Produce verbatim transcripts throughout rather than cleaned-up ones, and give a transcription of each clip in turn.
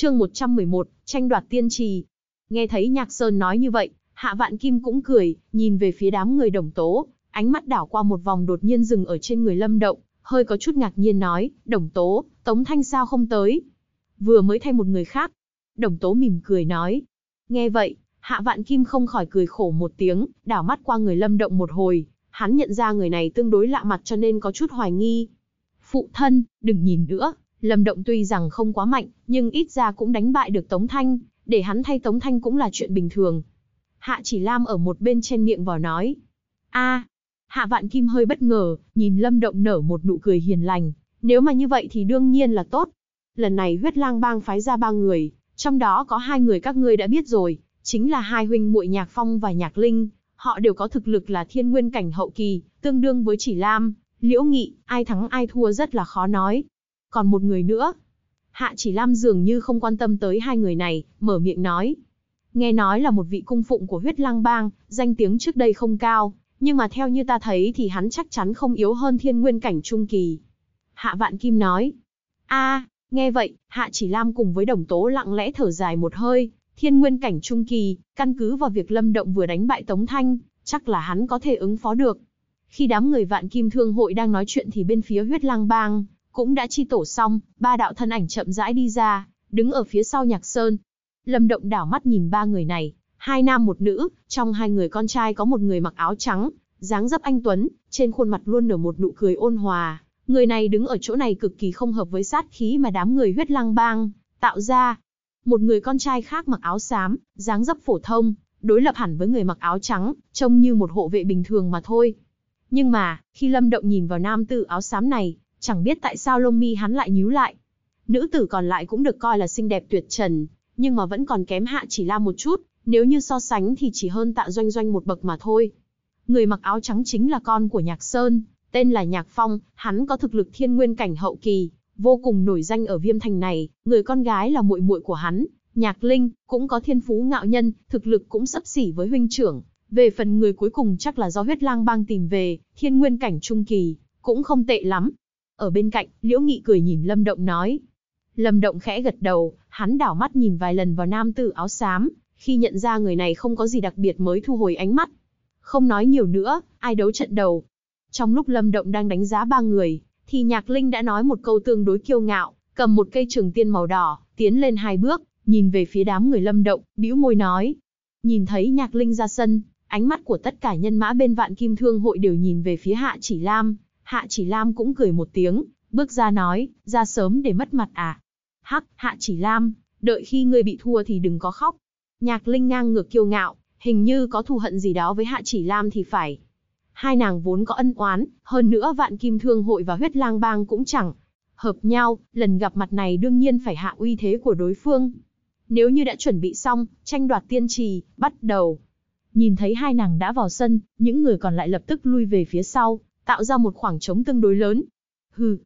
Chương một trăm mười một, tranh đoạt tiên trì. Nghe thấy Nhạc Sơn nói như vậy, Hạ Vạn Kim cũng cười, nhìn về phía đám người Đồng Tố, ánh mắt đảo qua một vòng đột nhiên dừng ở trên người Lâm Động, hơi có chút ngạc nhiên nói, Đồng Tố, Tống Thanh sao không tới? Vừa mới thay một người khác. Đồng Tố mỉm cười nói. Nghe vậy, Hạ Vạn Kim không khỏi cười khổ một tiếng, đảo mắt qua người Lâm Động một hồi, hắn nhận ra người này tương đối lạ mặt cho nên có chút hoài nghi. Phụ thân, đừng nhìn nữa, Lâm Động tuy rằng không quá mạnh, nhưng ít ra cũng đánh bại được Tống Thanh, để hắn thay Tống Thanh cũng là chuyện bình thường. Hạ Chỉ Lam ở một bên chen miệng vào nói. A, à, Hạ Vạn Kim hơi bất ngờ, nhìn Lâm Động nở một nụ cười hiền lành, nếu mà như vậy thì đương nhiên là tốt. Lần này Huyết Lang Bang phái ra ba người, trong đó có hai người các ngươi đã biết rồi, chính là hai huynh muội Nhạc Phong và Nhạc Linh, họ đều có thực lực là Thiên Nguyên Cảnh hậu kỳ, tương đương với Chỉ Lam, Liễu Nghị, ai thắng ai thua rất là khó nói. Còn một người nữa. Hạ Chỉ Lam dường như không quan tâm tới hai người này, mở miệng nói. Nghe nói là một vị cung phụng của Huyết Lang Bang, danh tiếng trước đây không cao, nhưng mà theo như ta thấy thì hắn chắc chắn không yếu hơn Thiên Nguyên Cảnh trung kỳ. Hạ Vạn Kim nói. A, à, nghe vậy, Hạ Chỉ Lam cùng với Đồng Tố lặng lẽ thở dài một hơi, Thiên Nguyên Cảnh trung kỳ, căn cứ vào việc Lâm Động vừa đánh bại Tống Thanh, chắc là hắn có thể ứng phó được. Khi đám người Vạn Kim Thương Hội đang nói chuyện thì bên phía Huyết Lang Bang cũng đã chi tổ xong, ba đạo thân ảnh chậm rãi đi ra, đứng ở phía sau Nhạc Sơn. Lâm Động đảo mắt nhìn ba người này, hai nam một nữ, trong hai người con trai có một người mặc áo trắng, dáng dấp anh tuấn, trên khuôn mặt luôn nở một nụ cười ôn hòa. Người này đứng ở chỗ này cực kỳ không hợp với sát khí mà đám người Huyết Lang Bang tạo ra. Một người con trai khác mặc áo xám, dáng dấp phổ thông, đối lập hẳn với người mặc áo trắng, trông như một hộ vệ bình thường mà thôi. Nhưng mà, khi Lâm Động nhìn vào nam tử áo xám này, chẳng biết tại sao lông mi hắn lại nhíu lại. Nữ tử còn lại cũng được coi là xinh đẹp tuyệt trần, nhưng mà vẫn còn kém Hạ Chỉ Lam một chút, nếu như so sánh thì chỉ hơn Tạ Doanh Doanh một bậc mà thôi. Người mặc áo trắng chính là con của Nhạc Sơn, tên là Nhạc Phong, hắn có thực lực Thiên Nguyên Cảnh hậu kỳ, vô cùng nổi danh ở Viêm Thành này, người con gái là muội muội của hắn, Nhạc Linh, cũng có thiên phú ngạo nhân, thực lực cũng xấp xỉ với huynh trưởng. Về phần người cuối cùng chắc là do Huyết Lang Bang tìm về, Thiên Nguyên Cảnh trung kỳ, cũng không tệ lắm. Ở bên cạnh, Liễu Nghị cười nhìn Lâm Động nói. Lâm Động khẽ gật đầu, hắn đảo mắt nhìn vài lần vào nam tử áo xám, khi nhận ra người này không có gì đặc biệt mới thu hồi ánh mắt. Không nói nhiều nữa, ai đấu trận đầu. Trong lúc Lâm Động đang đánh giá ba người, thì Nhạc Linh đã nói một câu tương đối kiêu ngạo, cầm một cây trường tiên màu đỏ, tiến lên hai bước, nhìn về phía đám người Lâm Động, bĩu môi nói. Nhìn thấy Nhạc Linh ra sân, ánh mắt của tất cả nhân mã bên Vạn Kim Thương Hội đều nhìn về phía Hạ Chỉ Lam. Hạ Chỉ Lam cũng cười một tiếng, bước ra nói, ra sớm để mất mặt à. Hắc, Hạ Chỉ Lam, đợi khi ngươi bị thua thì đừng có khóc. Nhạc Linh ngang ngược kiêu ngạo, hình như có thù hận gì đó với Hạ Chỉ Lam thì phải. Hai nàng vốn có ân oán, hơn nữa Vạn Kim Thương Hội và Huyết Lang Bang cũng chẳng hợp nhau, lần gặp mặt này đương nhiên phải hạ uy thế của đối phương. Nếu như đã chuẩn bị xong, tranh đoạt tiên trì, bắt đầu. Nhìn thấy hai nàng đã vào sân, những người còn lại lập tức lui về phía sau, tạo ra một khoảng trống tương đối lớn. Hừ.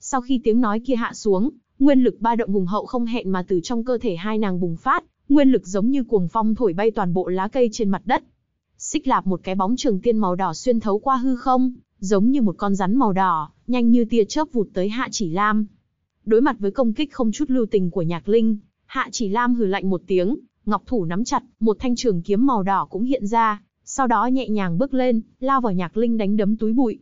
Sau khi tiếng nói kia hạ xuống, nguyên lực ba động hùng hậu không hẹn mà từ trong cơ thể hai nàng bùng phát, nguyên lực giống như cuồng phong thổi bay toàn bộ lá cây trên mặt đất. Xích lạp một cái bóng trường tiên màu đỏ xuyên thấu qua hư không, giống như một con rắn màu đỏ, nhanh như tia chớp vụt tới Hạ Chỉ Lam. Đối mặt với công kích không chút lưu tình của Nhạc Linh, Hạ Chỉ Lam hừ lạnh một tiếng, ngọc thủ nắm chặt, một thanh trường kiếm màu đỏ cũng hiện ra, sau đó nhẹ nhàng bước lên, lao vào Nhạc Linh đánh đấm túi bụi.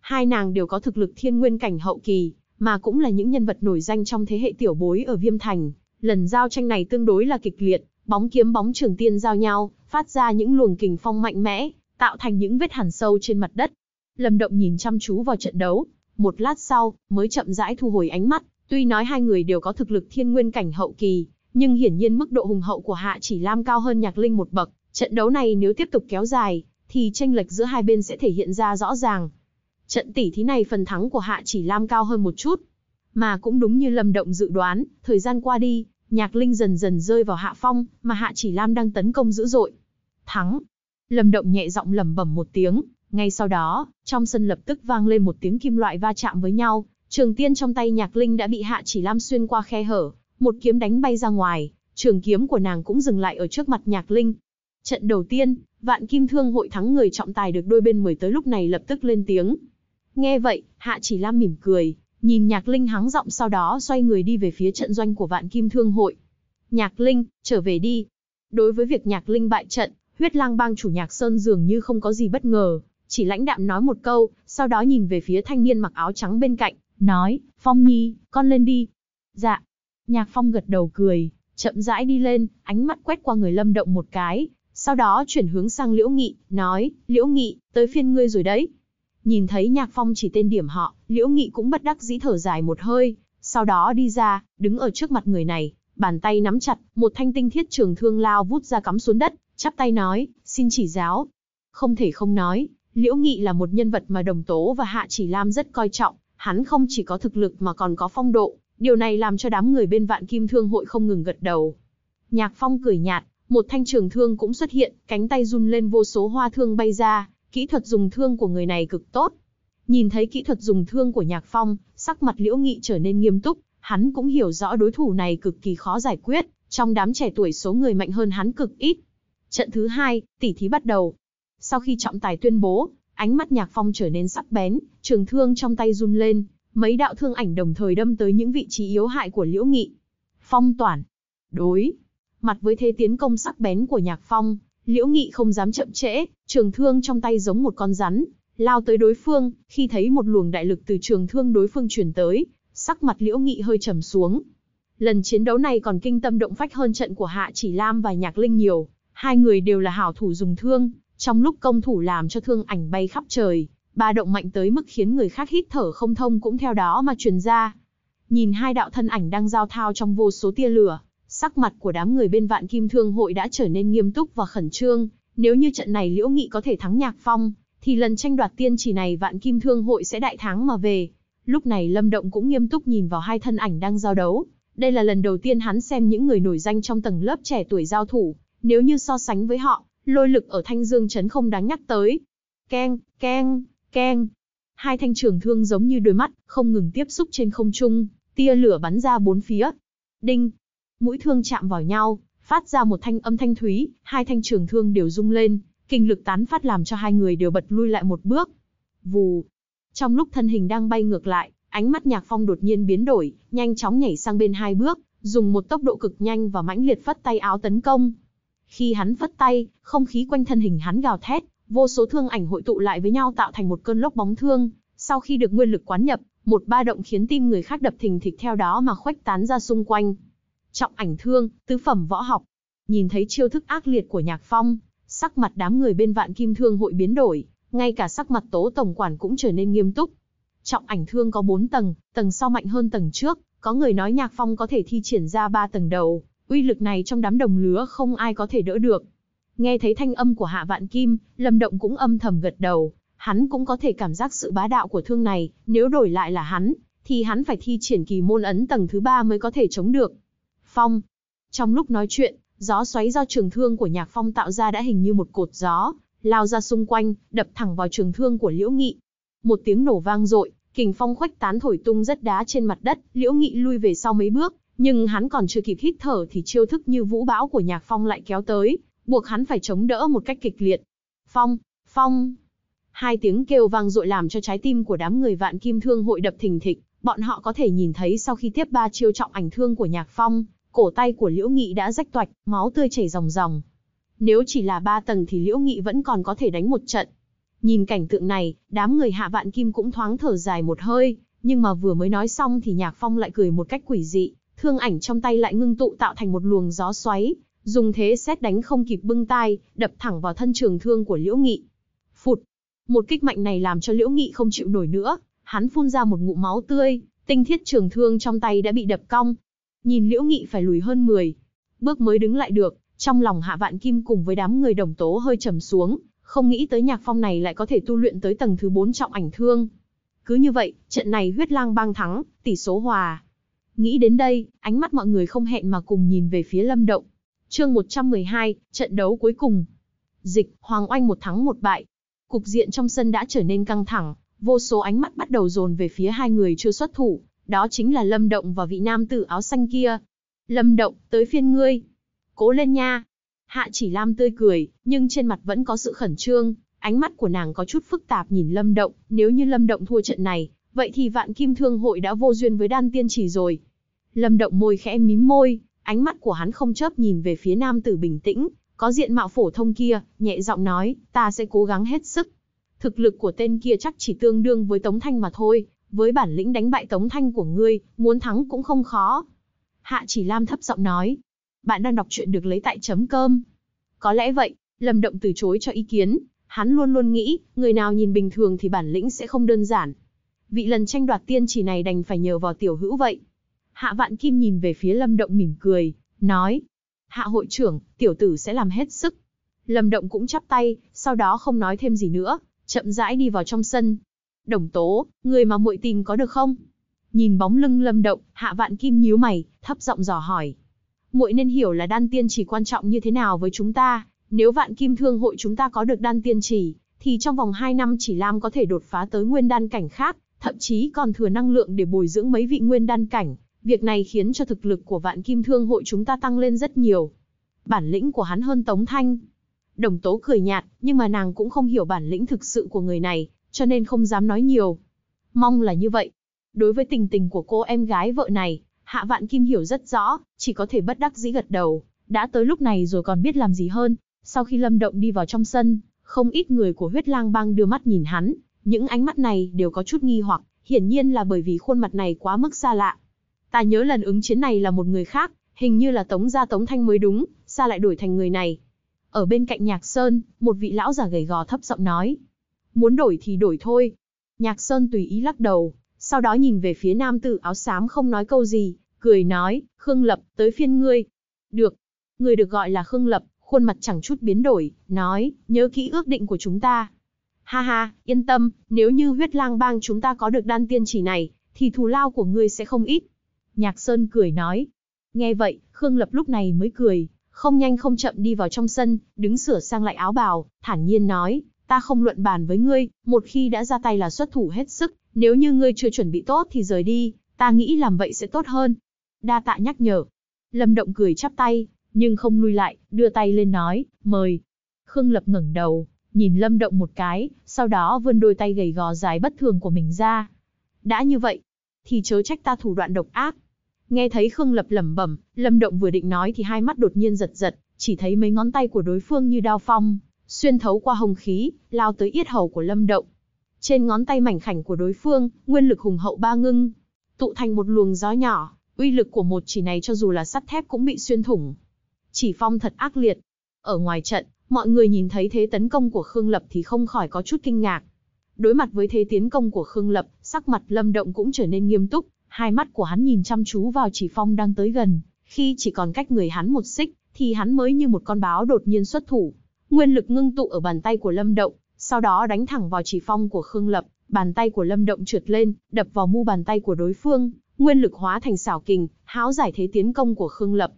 Hai nàng đều có thực lực Thiên Nguyên Cảnh hậu kỳ, mà cũng là những nhân vật nổi danh trong thế hệ tiểu bối ở Viêm Thành. Lần giao tranh này tương đối là kịch liệt, bóng kiếm bóng trường tiên giao nhau, phát ra những luồng kình phong mạnh mẽ, tạo thành những vết hằn sâu trên mặt đất. Lâm Động nhìn chăm chú vào trận đấu, một lát sau, mới chậm rãi thu hồi ánh mắt, tuy nói hai người đều có thực lực Thiên Nguyên Cảnh hậu kỳ, nhưng hiển nhiên mức độ hùng hậu của Hạ Chỉ Lam cao hơn Nhạc Linh một bậc, trận đấu này nếu tiếp tục kéo dài, thì chênh lệch giữa hai bên sẽ thể hiện ra rõ ràng. Trận tỷ thí này phần thắng của Hạ Chỉ Lam cao hơn một chút. Mà cũng đúng như Lâm Động dự đoán, thời gian qua đi, Nhạc Linh dần dần rơi vào hạ phong, mà Hạ Chỉ Lam đang tấn công dữ dội. Thắng! Lâm Động nhẹ giọng lẩm bẩm một tiếng, ngay sau đó, trong sân lập tức vang lên một tiếng kim loại va chạm với nhau, trường tiên trong tay Nhạc Linh đã bị Hạ Chỉ Lam xuyên qua khe hở, một kiếm đánh bay ra ngoài, trường kiếm của nàng cũng dừng lại ở trước mặt Nhạc Linh. Trận đầu tiên, Vạn Kim Thương Hội thắng người trọng tài được đôi bên mời tới lúc này lập tức lên tiếng. Nghe vậy, Hạ Chỉ Lam mỉm cười, nhìn Nhạc Linh hắng giọng sau đó xoay người đi về phía trận doanh của Vạn Kim Thương Hội. Nhạc Linh, trở về đi. Đối với việc Nhạc Linh bại trận, Huyết Lang Bang chủ Nhạc Sơn dường như không có gì bất ngờ, chỉ lãnh đạm nói một câu, sau đó nhìn về phía thanh niên mặc áo trắng bên cạnh, nói, Phong Nhi, con lên đi. Dạ. Nhạc Phong gật đầu cười, chậm rãi đi lên, ánh mắt quét qua người Lâm Động một cái, sau đó chuyển hướng sang Liễu Nghị, nói, Liễu Nghị, tới phiên ngươi rồi đấy. Nhìn thấy Nhạc Phong chỉ tên điểm họ, Liễu Nghị cũng bất đắc dĩ thở dài một hơi, sau đó đi ra, đứng ở trước mặt người này, bàn tay nắm chặt, một thanh tinh thiết trường thương lao vút ra cắm xuống đất, chắp tay nói, xin chỉ giáo. Không thể không nói, Liễu Nghị là một nhân vật mà Đồng Tố và Hạ Chỉ Lam rất coi trọng, hắn không chỉ có thực lực mà còn có phong độ, điều này làm cho đám người bên Vạn Kim Thương Hội không ngừng gật đầu. Nhạc Phong cười nhạt, một thanh trường thương cũng xuất hiện, cánh tay run lên vô số hoa thương bay ra, kỹ thuật dùng thương của người này cực tốt. Nhìn thấy kỹ thuật dùng thương của Nhạc Phong, sắc mặt Liễu Nghị trở nên nghiêm túc, hắn cũng hiểu rõ đối thủ này cực kỳ khó giải quyết, trong đám trẻ tuổi số người mạnh hơn hắn cực ít. Trận thứ hai, tỷ thí bắt đầu. Sau khi trọng tài tuyên bố, ánh mắt Nhạc Phong trở nên sắc bén, trường thương trong tay run lên, mấy đạo thương ảnh đồng thời đâm tới những vị trí yếu hại của Liễu Nghị. Phong Toản. Đối. Mặt với thế tiến công sắc bén của Nhạc Phong, Liễu Nghị không dám chậm trễ, trường thương trong tay giống một con rắn, lao tới đối phương, khi thấy một luồng đại lực từ trường thương đối phương truyền tới, sắc mặt Liễu Nghị hơi trầm xuống. Lần chiến đấu này còn kinh tâm động phách hơn trận của Hạ Chỉ Lam và Nhạc Linh nhiều, hai người đều là hảo thủ dùng thương, trong lúc công thủ làm cho thương ảnh bay khắp trời, ba động mạnh tới mức khiến người khác hít thở không thông cũng theo đó mà truyền ra. Nhìn hai đạo thân ảnh đang giao thao trong vô số tia lửa, sắc mặt của đám người bên Vạn Kim Thương Hội đã trở nên nghiêm túc và khẩn trương, nếu như trận này Liễu Nghị có thể thắng Nhạc Phong, thì lần tranh đoạt tiên chỉ này Vạn Kim Thương Hội sẽ đại thắng mà về. Lúc này Lâm Động cũng nghiêm túc nhìn vào hai thân ảnh đang giao đấu, đây là lần đầu tiên hắn xem những người nổi danh trong tầng lớp trẻ tuổi giao thủ, nếu như so sánh với họ, lôi lực ở Thanh Dương Trấn không đáng nhắc tới. Keng, keng, keng. Hai thanh trường thương giống như đôi mắt, không ngừng tiếp xúc trên không trung, tia lửa bắn ra bốn phía. Đinh. Mũi thương chạm vào nhau, phát ra một thanh âm thanh thúy, hai thanh trường thương đều rung lên, kinh lực tán phát làm cho hai người đều bật lui lại một bước. Vù. Trong lúc thân hình đang bay ngược lại, ánh mắt Nhạc Phong đột nhiên biến đổi, nhanh chóng nhảy sang bên hai bước, dùng một tốc độ cực nhanh và mãnh liệt phất tay áo tấn công. Khi hắn phất tay, không khí quanh thân hình hắn gào thét, vô số thương ảnh hội tụ lại với nhau tạo thành một cơn lốc bóng thương, sau khi được nguyên lực quán nhập, một ba động khiến tim người khác đập thình thịch theo đó mà khuếch tán ra xung quanh. Trọng ảnh thương, tứ phẩm võ học. Nhìn thấy chiêu thức ác liệt của Nhạc Phong, sắc mặt đám người bên Vạn Kim Thương Hội biến đổi, ngay cả sắc mặt Tố tổng quản cũng trở nên nghiêm túc. Trọng ảnh thương có bốn tầng, tầng sau mạnh hơn tầng trước, có người nói Nhạc Phong có thể thi triển ra ba tầng đầu, uy lực này trong đám đồng lứa không ai có thể đỡ được. Nghe thấy thanh âm của Hạ Vạn Kim, Lâm Động cũng âm thầm gật đầu, hắn cũng có thể cảm giác sự bá đạo của thương này, nếu đổi lại là hắn, thì hắn phải thi triển kỳ môn ấn tầng thứ ba mới có thể chống được. Phong. Trong lúc nói chuyện, gió xoáy do trường thương của Nhạc Phong tạo ra đã hình như một cột gió, lao ra xung quanh, đập thẳng vào trường thương của Liễu Nghị. Một tiếng nổ vang dội, kình phong khuếch tán thổi tung rất đá trên mặt đất, Liễu Nghị lui về sau mấy bước, nhưng hắn còn chưa kịp hít thở thì chiêu thức như vũ bão của Nhạc Phong lại kéo tới, buộc hắn phải chống đỡ một cách kịch liệt. Phong, phong. Hai tiếng kêu vang dội làm cho trái tim của đám người Vạn Kim Thương Hội đập thình thịch, bọn họ có thể nhìn thấy sau khi tiếp ba chiêu trọng ảnh thương của Nhạc Phong, cổ tay của Liễu Nghị đã rách toạch, máu tươi chảy ròng ròng. Nếu chỉ là ba tầng thì Liễu Nghị vẫn còn có thể đánh một trận. Nhìn cảnh tượng này, đám người Hạ Vạn Kim cũng thoáng thở dài một hơi, nhưng mà vừa mới nói xong thì Nhạc Phong lại cười một cách quỷ dị, thương ảnh trong tay lại ngưng tụ tạo thành một luồng gió xoáy, dùng thế sét đánh không kịp bưng tai, đập thẳng vào thân trường thương của Liễu Nghị. Phụt! Một kích mạnh này làm cho Liễu Nghị không chịu nổi nữa, hắn phun ra một ngụm máu tươi, tinh thiết trường thương trong tay đã bị đập cong. Nhìn Liễu Nghị phải lùi hơn mười bước mới đứng lại được, trong lòng Hạ Vạn Kim cùng với đám người Đồng Tố hơi trầm xuống, không nghĩ tới Nhạc Phong này lại có thể tu luyện tới tầng thứ bốn trọng ảnh thương. Cứ như vậy, trận này Huyết Lang Bang thắng, tỷ số hòa. Nghĩ đến đây, ánh mắt mọi người không hẹn mà cùng nhìn về phía Lâm Động. Chương một trăm mười hai, trận đấu cuối cùng. Dịch, Hoàng Oanh một thắng một bại. Cục diện trong sân đã trở nên căng thẳng, vô số ánh mắt bắt đầu dồn về phía hai người chưa xuất thủ, đó chính là Lâm Động và vị nam tử áo xanh kia. Lâm Động, tới phiên ngươi. Cố lên nha. Hạ Chỉ Lam tươi cười, nhưng trên mặt vẫn có sự khẩn trương, ánh mắt của nàng có chút phức tạp nhìn Lâm Động, nếu như Lâm Động thua trận này, vậy thì Vạn Kim Thương Hội đã vô duyên với Đan Tiên Chỉ rồi. Lâm Động môi khẽ mím môi, Ánh mắt của hắn không chớp nhìn về phía nam tử bình tĩnh, có diện mạo phổ thông kia, nhẹ giọng nói, ta sẽ cố gắng hết sức. Thực lực của tên kia chắc chỉ tương đương với Tống Thanh mà thôi, với bản lĩnh đánh bại Tống Thanh của ngươi, muốn thắng cũng không khó. Hạ Chỉ Lam thấp giọng nói, bạn đang đọc truyện được lấy tại chấm cơm. Có lẽ vậy, Lâm Động từ chối cho ý kiến, hắn luôn luôn nghĩ, người nào nhìn bình thường thì bản lĩnh sẽ không đơn giản. Vị lần tranh đoạt tiên chỉ này đành phải nhờ vào tiểu hữu vậy. Hạ Vạn Kim nhìn về phía Lâm Động mỉm cười, nói, Hạ hội trưởng, tiểu tử sẽ làm hết sức. Lâm Động cũng chắp tay, sau đó không nói thêm gì nữa, chậm rãi đi vào trong sân. Đồng Tố, người mà muội tìm có được không? Nhìn bóng lưng Lâm Động, Hạ Vạn Kim nhíu mày, thấp giọng dò hỏi. Muội nên hiểu là đan tiên chỉ quan trọng như thế nào với chúng ta. Nếu Vạn Kim Thương hội chúng ta có được đan tiên chỉ, thì trong vòng hai năm Chỉ Lam có thể đột phá tới nguyên đan cảnh khác, thậm chí còn thừa năng lượng để bồi dưỡng mấy vị nguyên đan cảnh. Việc này khiến cho thực lực của Vạn Kim Thương hội chúng ta tăng lên rất nhiều. Bản lĩnh của hắn hơn Tống Thanh. Đồng Tố cười nhạt, nhưng mà nàng cũng không hiểu bản lĩnh thực sự của người này, cho nên không dám nói nhiều. Mong là như vậy. Đối với tình tình của cô em gái vợ này, Hạ Vạn Kim hiểu rất rõ, chỉ có thể bất đắc dĩ gật đầu. Đã tới lúc này rồi còn biết làm gì hơn. Sau khi Lâm Động đi vào trong sân, không ít người của Huyết Lang Bang đưa mắt nhìn hắn. Những ánh mắt này đều có chút nghi hoặc, hiển nhiên là bởi vì khuôn mặt này quá mức xa lạ. Ta nhớ lần ứng chiến này là một người khác, hình như là Tống gia Tống Thanh mới đúng, sao lại đổi thành người này? Ở bên cạnh Nhạc Sơn, một vị lão già gầy gò thấp giọng nói. Muốn đổi thì đổi thôi. Nhạc Sơn tùy ý lắc đầu, sau đó nhìn về phía nam tử áo xám không nói câu gì, cười nói, Khương Lập, tới phiên ngươi. Được. Người được gọi là Khương Lập, khuôn mặt chẳng chút biến đổi, nói, nhớ kỹ ước định của chúng ta. Ha ha, yên tâm, nếu như Huyết Lang Bang chúng ta có được đan tiên chỉ này, thì thù lao của ngươi sẽ không ít. Nhạc Sơn cười nói. Nghe vậy, Khương Lập lúc này mới cười, không nhanh không chậm đi vào trong sân, đứng sửa sang lại áo bào, thản nhiên nói, ta không luận bàn với ngươi, một khi đã ra tay là xuất thủ hết sức, nếu như ngươi chưa chuẩn bị tốt thì rời đi, ta nghĩ làm vậy sẽ tốt hơn. Đa tạ nhắc nhở. Lâm Động cười chắp tay, nhưng không lui lại, đưa tay lên nói, mời. Khương Lập ngẩng đầu, nhìn Lâm Động một cái, sau đó vươn đôi tay gầy gò dài bất thường của mình ra. Đã như vậy, thì chớ trách ta thủ đoạn độc ác. Nghe thấy Khương Lập lẩm bẩm, Lâm Động vừa định nói thì hai mắt đột nhiên giật giật, chỉ thấy mấy ngón tay của đối phương như đao phong, xuyên thấu qua hồng khí, lao tới yết hầu của Lâm Động. Trên ngón tay mảnh khảnh của đối phương, nguyên lực hùng hậu ba ngưng, tụ thành một luồng gió nhỏ, uy lực của một chỉ này cho dù là sắt thép cũng bị xuyên thủng. Chỉ phong thật ác liệt. Ở ngoài trận, mọi người nhìn thấy thế tấn công của Khương Lập thì không khỏi có chút kinh ngạc. Đối mặt với thế tiến công của Khương Lập, sắc mặt Lâm Động cũng trở nên nghiêm túc, hai mắt của hắn nhìn chăm chú vào chỉ phong đang tới gần, khi chỉ còn cách người hắn một xích, thì hắn mới như một con báo đột nhiên xuất thủ. Nguyên lực ngưng tụ ở bàn tay của Lâm Động, sau đó đánh thẳng vào chỉ phong của Khương Lập, bàn tay của Lâm Động trượt lên, đập vào mu bàn tay của đối phương, nguyên lực hóa thành xảo kình, háo giải thế tiến công của Khương Lập.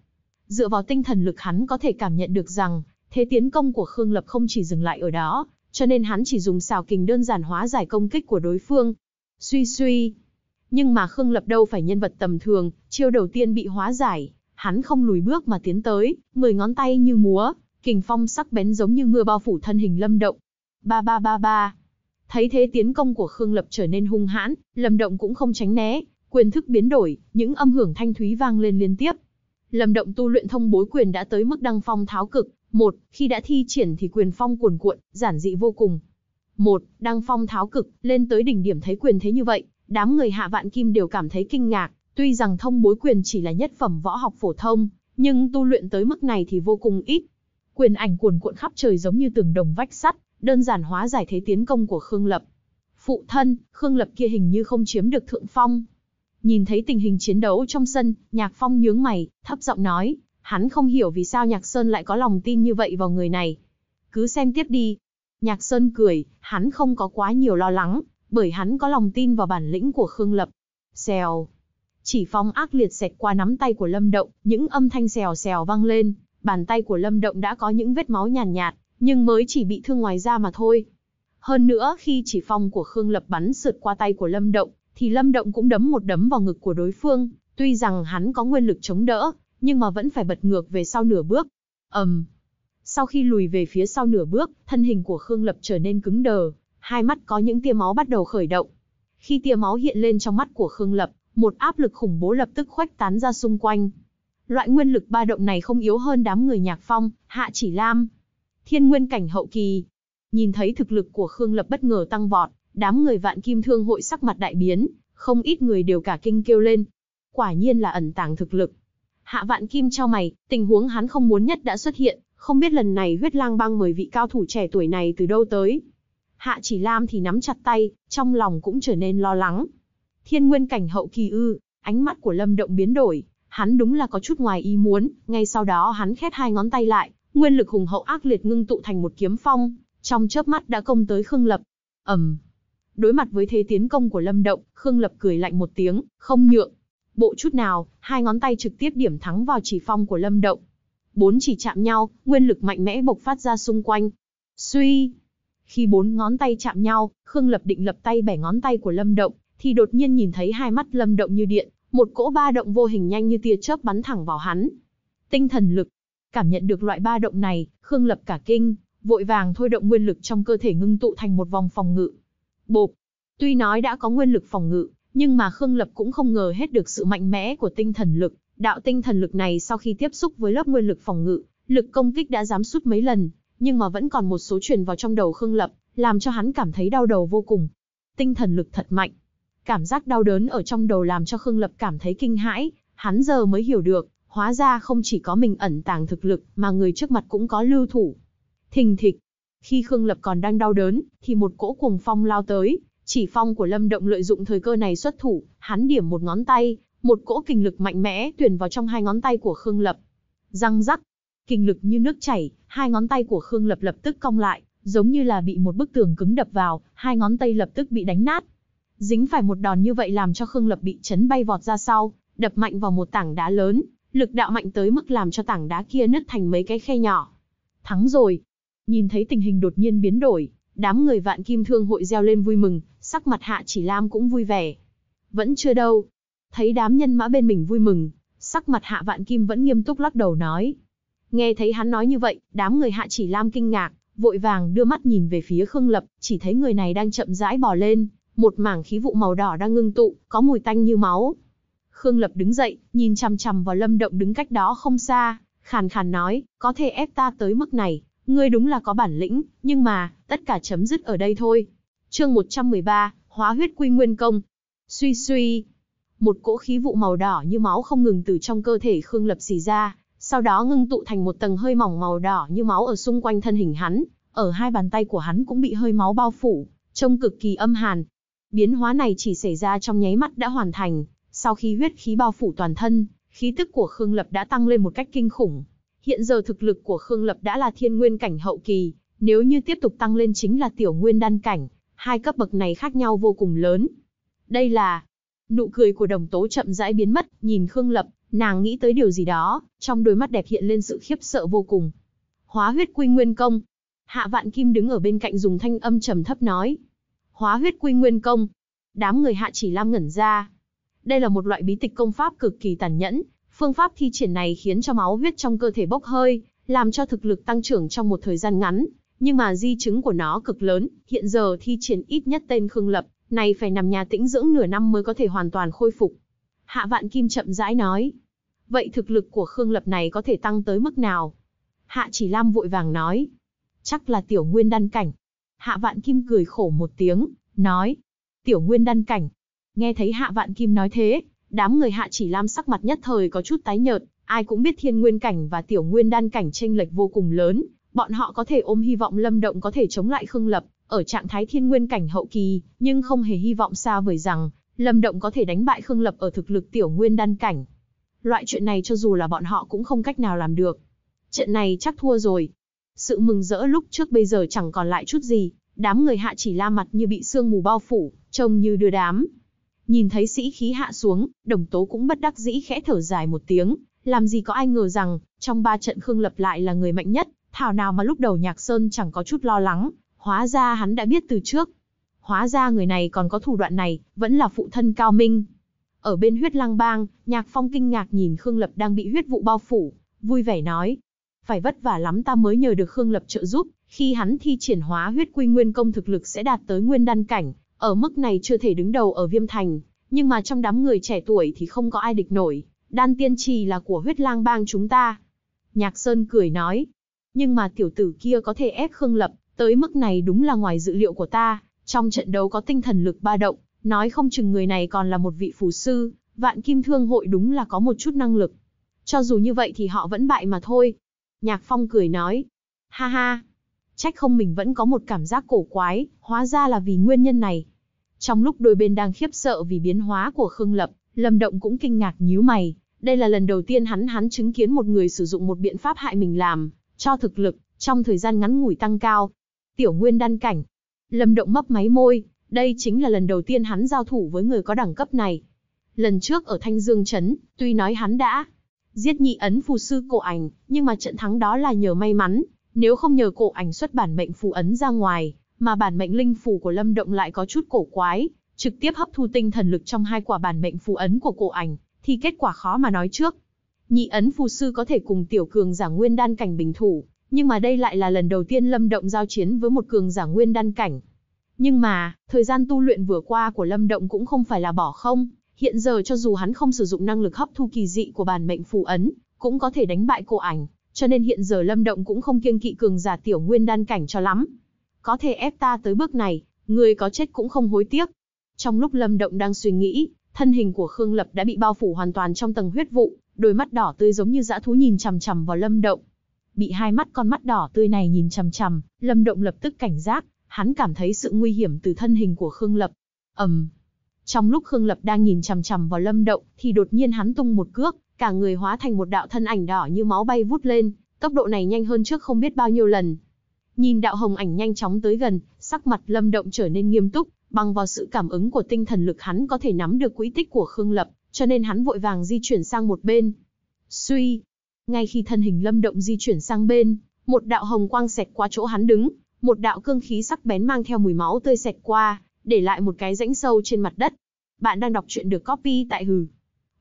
Dựa vào tinh thần lực hắn có thể cảm nhận được rằng, thế tiến công của Khương Lập không chỉ dừng lại ở đó, cho nên hắn chỉ dùng xảo kình đơn giản hóa giải công kích của đối phương. Suy suy. Nhưng mà Khương Lập đâu phải nhân vật tầm thường, chiêu đầu tiên bị hóa giải, hắn không lùi bước mà tiến tới, mười ngón tay như múa, kình phong sắc bén giống như mưa bao phủ thân hình Lâm Động. Ba ba ba ba. Thấy thế tiến công của Khương Lập trở nên hung hãn, Lâm Động cũng không tránh né, quyền thức biến đổi, những âm hưởng thanh thúy vang lên liên tiếp. Lâm Động tu luyện thông bối quyền đã tới mức đăng phong tháo cực, một, khi đã thi triển thì quyền phong cuồn cuộn, giản dị vô cùng. Một, đăng phong tháo cực, lên tới đỉnh điểm thấy quyền thế như vậy, đám người Hạ Vạn Kim đều cảm thấy kinh ngạc, tuy rằng thông bối quyền chỉ là nhất phẩm võ học phổ thông, nhưng tu luyện tới mức này thì vô cùng ít. Quyền ảnh cuồn cuộn khắp trời giống như tường đồng vách sắt, đơn giản hóa giải thế tiến công của Khương Lập. Phụ thân, Khương Lập kia hình như không chiếm được thượng phong. Nhìn thấy tình hình chiến đấu trong sân, Nhạc Phong nhướng mày, thấp giọng nói, hắn không hiểu vì sao Nhạc Sơn lại có lòng tin như vậy vào người này. Cứ xem tiếp đi. Nhạc Sơn cười, hắn không có quá nhiều lo lắng, bởi hắn có lòng tin vào bản lĩnh của Khương Lập. Xèo. Chỉ phong ác liệt xẹt qua nắm tay của Lâm Động, những âm thanh xèo xèo vang lên, bàn tay của Lâm Động đã có những vết máu nhàn nhạt, nhạt, nhưng mới chỉ bị thương ngoài da mà thôi. Hơn nữa khi chỉ phong của Khương Lập bắn sượt qua tay của Lâm Động, thì Lâm Động cũng đấm một đấm vào ngực của đối phương, tuy rằng hắn có nguyên lực chống đỡ, nhưng mà vẫn phải bật ngược về sau nửa bước. Ầm. Um. Sau khi lùi về phía sau nửa bước, thân hình của Khương Lập trở nên cứng đờ, hai mắt có những tia máu bắt đầu khởi động. Khi tia máu hiện lên trong mắt của Khương Lập, một áp lực khủng bố lập tức khuếch tán ra xung quanh. Loại nguyên lực ba động này không yếu hơn đám người Nhạc Phong, Hạ Chỉ Lam, Thiên Nguyên Cảnh hậu kỳ. Nhìn thấy thực lực của Khương Lập bất ngờ tăng vọt, đám người Vạn Kim Thương Hội sắc mặt đại biến, không ít người đều cả kinh kêu lên. Quả nhiên là ẩn tàng thực lực. Hạ Vạn Kim chau mày, tình huống hắn không muốn nhất đã xuất hiện, không biết lần này Huyết Lang Bang mời vị cao thủ trẻ tuổi này từ đâu tới. Hạ Chỉ Lam thì nắm chặt tay, trong lòng cũng trở nên lo lắng. Thiên Nguyên Cảnh hậu kỳ ư? Ánh mắt của Lâm Động biến đổi, hắn đúng là có chút ngoài ý muốn. Ngay sau đó hắn khép hai ngón tay lại, nguyên lực hùng hậu ác liệt ngưng tụ thành một kiếm phong, trong chớp mắt đã công tới Khương Lập. Ầm! Đối mặt với thế tiến công của Lâm Động, Khương Lập cười lạnh một tiếng, không nhượng bộ chút nào, hai ngón tay trực tiếp điểm thẳng vào chỉ phong của Lâm Động. Bốn chỉ chạm nhau, nguyên lực mạnh mẽ bộc phát ra xung quanh. Suy! Khi bốn ngón tay chạm nhau, Khương Lập định lập tay bẻ ngón tay của Lâm Động, thì đột nhiên nhìn thấy hai mắt Lâm Động như điện, một cỗ ba động vô hình nhanh như tia chớp bắn thẳng vào hắn. Tinh thần lực. Cảm nhận được loại ba động này, Khương Lập cả kinh, vội vàng thôi động nguyên lực trong cơ thể ngưng tụ thành một vòng phòng ngự. Bộp! Tuy nói đã có nguyên lực phòng ngự, nhưng mà Khương Lập cũng không ngờ hết được sự mạnh mẽ của tinh thần lực. Đạo tinh thần lực này sau khi tiếp xúc với lớp nguyên lực phòng ngự, lực công kích đã giảm sút mấy lần, nhưng mà vẫn còn một số truyền vào trong đầu Khương Lập, làm cho hắn cảm thấy đau đầu vô cùng. Tinh thần lực thật mạnh. Cảm giác đau đớn ở trong đầu làm cho Khương Lập cảm thấy kinh hãi, hắn giờ mới hiểu được, hóa ra không chỉ có mình ẩn tàng thực lực mà người trước mặt cũng có lưu thủ. Thình thịch, khi Khương Lập còn đang đau đớn, thì một cỗ cuồng phong lao tới, chỉ phong của Lâm Động lợi dụng thời cơ này xuất thủ, hắn điểm một ngón tay, một cỗ kình lực mạnh mẽ truyền vào trong hai ngón tay của Khương Lập. Răng rắc, kình lực như nước chảy, hai ngón tay của Khương Lập lập tức cong lại, giống như là bị một bức tường cứng đập vào, hai ngón tay lập tức bị đánh nát. Dính phải một đòn như vậy làm cho Khương Lập bị chấn bay vọt ra sau, đập mạnh vào một tảng đá lớn, lực đạo mạnh tới mức làm cho tảng đá kia nứt thành mấy cái khe nhỏ. Thắng rồi. Nhìn thấy tình hình đột nhiên biến đổi, đám người Vạn Kim Thương Hội reo lên vui mừng, sắc mặt Hạ Chỉ Lam cũng vui vẻ. Vẫn chưa đâu. Thấy đám nhân mã bên mình vui mừng, sắc mặt Hạ Vạn Kim vẫn nghiêm túc lắc đầu nói. Nghe thấy hắn nói như vậy, đám người Hạ Chỉ Lam kinh ngạc, vội vàng đưa mắt nhìn về phía Khương Lập, chỉ thấy người này đang chậm rãi bò lên, một mảng khí vụ màu đỏ đang ngưng tụ, có mùi tanh như máu. Khương Lập đứng dậy, nhìn chằm chằm vào Lâm Động đứng cách đó không xa, khàn khàn nói, có thể ép ta tới mức này, ngươi đúng là có bản lĩnh, nhưng mà, tất cả chấm dứt ở đây thôi. Chương một trăm mười ba, Hóa Huyết Quy Nguyên Công. Suy suy. Một cỗ khí vụ màu đỏ như máu không ngừng từ trong cơ thể Khương Lập xì ra, sau đó ngưng tụ thành một tầng hơi mỏng màu đỏ như máu ở xung quanh thân hình hắn, ở hai bàn tay của hắn cũng bị hơi máu bao phủ, trông cực kỳ âm hàn. Biến hóa này chỉ xảy ra trong nháy mắt đã hoàn thành, sau khi huyết khí bao phủ toàn thân, khí tức của Khương Lập đã tăng lên một cách kinh khủng. Hiện giờ thực lực của Khương Lập đã là Thiên Nguyên Cảnh hậu kỳ, nếu như tiếp tục tăng lên chính là Tiểu Nguyên Đan Cảnh, hai cấp bậc này khác nhau vô cùng lớn. Đây là... Nụ cười của Đồng Tố chậm rãi biến mất, nhìn Khương Lập, nàng nghĩ tới điều gì đó, trong đôi mắt đẹp hiện lên sự khiếp sợ vô cùng. Hóa Huyết Quy Nguyên Công. Hạ Vạn Kim đứng ở bên cạnh dùng thanh âm trầm thấp nói. Hóa Huyết Quy Nguyên Công. Đám người Hạ Chỉ Lam ngẩn ra. Đây là một loại bí tịch công pháp cực kỳ tàn nhẫn, phương pháp thi triển này khiến cho máu huyết trong cơ thể bốc hơi, làm cho thực lực tăng trưởng trong một thời gian ngắn, nhưng mà di chứng của nó cực lớn, hiện giờ thi triển ít nhất tên Khương Lập này phải nằm nhà tĩnh dưỡng nửa năm mới có thể hoàn toàn khôi phục. Hạ Vạn Kim chậm rãi nói. Vậy thực lực của Khương Lập này có thể tăng tới mức nào? Hạ Chỉ Lam vội vàng nói. Chắc là Tiểu Nguyên Đan Cảnh. Hạ Vạn Kim cười khổ một tiếng, nói. Tiểu Nguyên Đan Cảnh. Nghe thấy Hạ Vạn Kim nói thế, đám người Hạ Chỉ Lam sắc mặt nhất thời có chút tái nhợt. Ai cũng biết Thiên Nguyên Cảnh và Tiểu Nguyên Đan Cảnh chênh lệch vô cùng lớn. Bọn họ có thể ôm hy vọng Lâm Động có thể chống lại Khương Lập ở trạng thái Thiên Nguyên Cảnh hậu kỳ, nhưng không hề hy vọng xa vời rằng Lâm Động có thể đánh bại Khương Lập ở thực lực Tiểu Nguyên Đan Cảnh. Loại chuyện này cho dù là bọn họ cũng không cách nào làm được. Trận này chắc thua rồi. Sự mừng rỡ lúc trước bây giờ chẳng còn lại chút gì, đám người Hạ Chỉ Lam mặt như bị sương mù bao phủ, trông như đưa đám. Nhìn thấy sĩ khí hạ xuống, Đồng Tố cũng bất đắc dĩ khẽ thở dài một tiếng, làm gì có ai ngờ rằng trong ba trận Khương Lập lại là người mạnh nhất, thảo nào mà lúc đầu Nhạc Sơn chẳng có chút lo lắng. Hóa ra hắn đã biết từ trước. Hóa ra người này còn có thủ đoạn này, vẫn là phụ thân cao minh. Ở bên Huyết Lang Bang, Nhạc Phong kinh ngạc nhìn Khương Lập đang bị huyết vụ bao phủ, vui vẻ nói. Phải vất vả lắm ta mới nhờ được Khương Lập trợ giúp, khi hắn thi triển Hóa Huyết Quy Nguyên Công thực lực sẽ đạt tới Nguyên Đan Cảnh, ở mức này chưa thể đứng đầu ở Viêm Thành, nhưng mà trong đám người trẻ tuổi thì không có ai địch nổi. Đan Tiên Chỉ là của Huyết Lang Bang chúng ta. Nhạc Sơn cười nói. Nhưng mà tiểu tử kia có thể ép Khương Lập, tới mức này đúng là ngoài dự liệu của ta. Trong trận đấu có tinh thần lực ba động, nói không chừng người này còn là một vị phù sư, Vạn Kim Thương Hội đúng là có một chút năng lực. Cho dù như vậy thì họ vẫn bại mà thôi. Nhạc Phong cười nói. Ha ha, trách không mình vẫn có một cảm giác cổ quái, hóa ra là vì nguyên nhân này. Trong lúc đôi bên đang khiếp sợ vì biến hóa của Khương Lập, Lâm Động cũng kinh ngạc nhíu mày. Đây là lần đầu tiên hắn hắn chứng kiến một người sử dụng một biện pháp hại mình làm cho thực lực trong thời gian ngắn ngủi tăng cao. Tiểu Nguyên Đan Cảnh. Lâm Động mấp máy môi, đây chính là lần đầu tiên hắn giao thủ với người có đẳng cấp này. Lần trước ở Thanh Dương Trấn, tuy nói hắn đã giết nhị ấn phù sư Cổ Ảnh, nhưng mà trận thắng đó là nhờ may mắn, nếu không nhờ Cổ Ảnh xuất bản mệnh phù ấn ra ngoài, mà bản mệnh linh phù của Lâm Động lại có chút cổ quái, trực tiếp hấp thu tinh thần lực trong hai quả bản mệnh phù ấn của Cổ Ảnh, thì kết quả khó mà nói trước. Nhị ấn phù sư có thể cùng tiểu cường giả nguyên đan cảnh bình thủ, nhưng mà đây lại là lần đầu tiên Lâm Động giao chiến với một cường giả nguyên đan cảnh. Nhưng mà, thời gian tu luyện vừa qua của Lâm Động cũng không phải là bỏ không, hiện giờ cho dù hắn không sử dụng năng lực hấp thu kỳ dị của bản mệnh phù ấn, cũng có thể đánh bại Cổ Ảnh, cho nên hiện giờ Lâm Động cũng không kiêng kỵ cường giả tiểu nguyên đan cảnh cho lắm. Có thể ép ta tới bước này, người có chết cũng không hối tiếc. Trong lúc Lâm Động đang suy nghĩ, thân hình của Khương Lập đã bị bao phủ hoàn toàn trong tầng huyết vụ, đôi mắt đỏ tươi giống như dã thú nhìn chằm chằm vào Lâm Động. Bị hai mắt con mắt đỏ tươi này nhìn chằm chằm, Lâm Động lập tức cảnh giác, hắn cảm thấy sự nguy hiểm từ thân hình của Khương Lập. Ầm. Um. Trong lúc Khương Lập đang nhìn chằm chằm vào Lâm Động thì đột nhiên hắn tung một cước, cả người hóa thành một đạo thân ảnh đỏ như máu bay vút lên, tốc độ này nhanh hơn trước không biết bao nhiêu lần. Nhìn đạo hồng ảnh nhanh chóng tới gần, sắc mặt Lâm Động trở nên nghiêm túc, bằng vào sự cảm ứng của tinh thần lực hắn có thể nắm được quỹ tích của Khương Lập, cho nên hắn vội vàng di chuyển sang một bên. Suy, ngay khi thân hình Lâm Động di chuyển sang bên, một đạo hồng quang xẹt qua chỗ hắn đứng, một đạo cương khí sắc bén mang theo mùi máu tươi xẹt qua, để lại một cái rãnh sâu trên mặt đất. Bạn đang đọc truyện được copy tại hừ.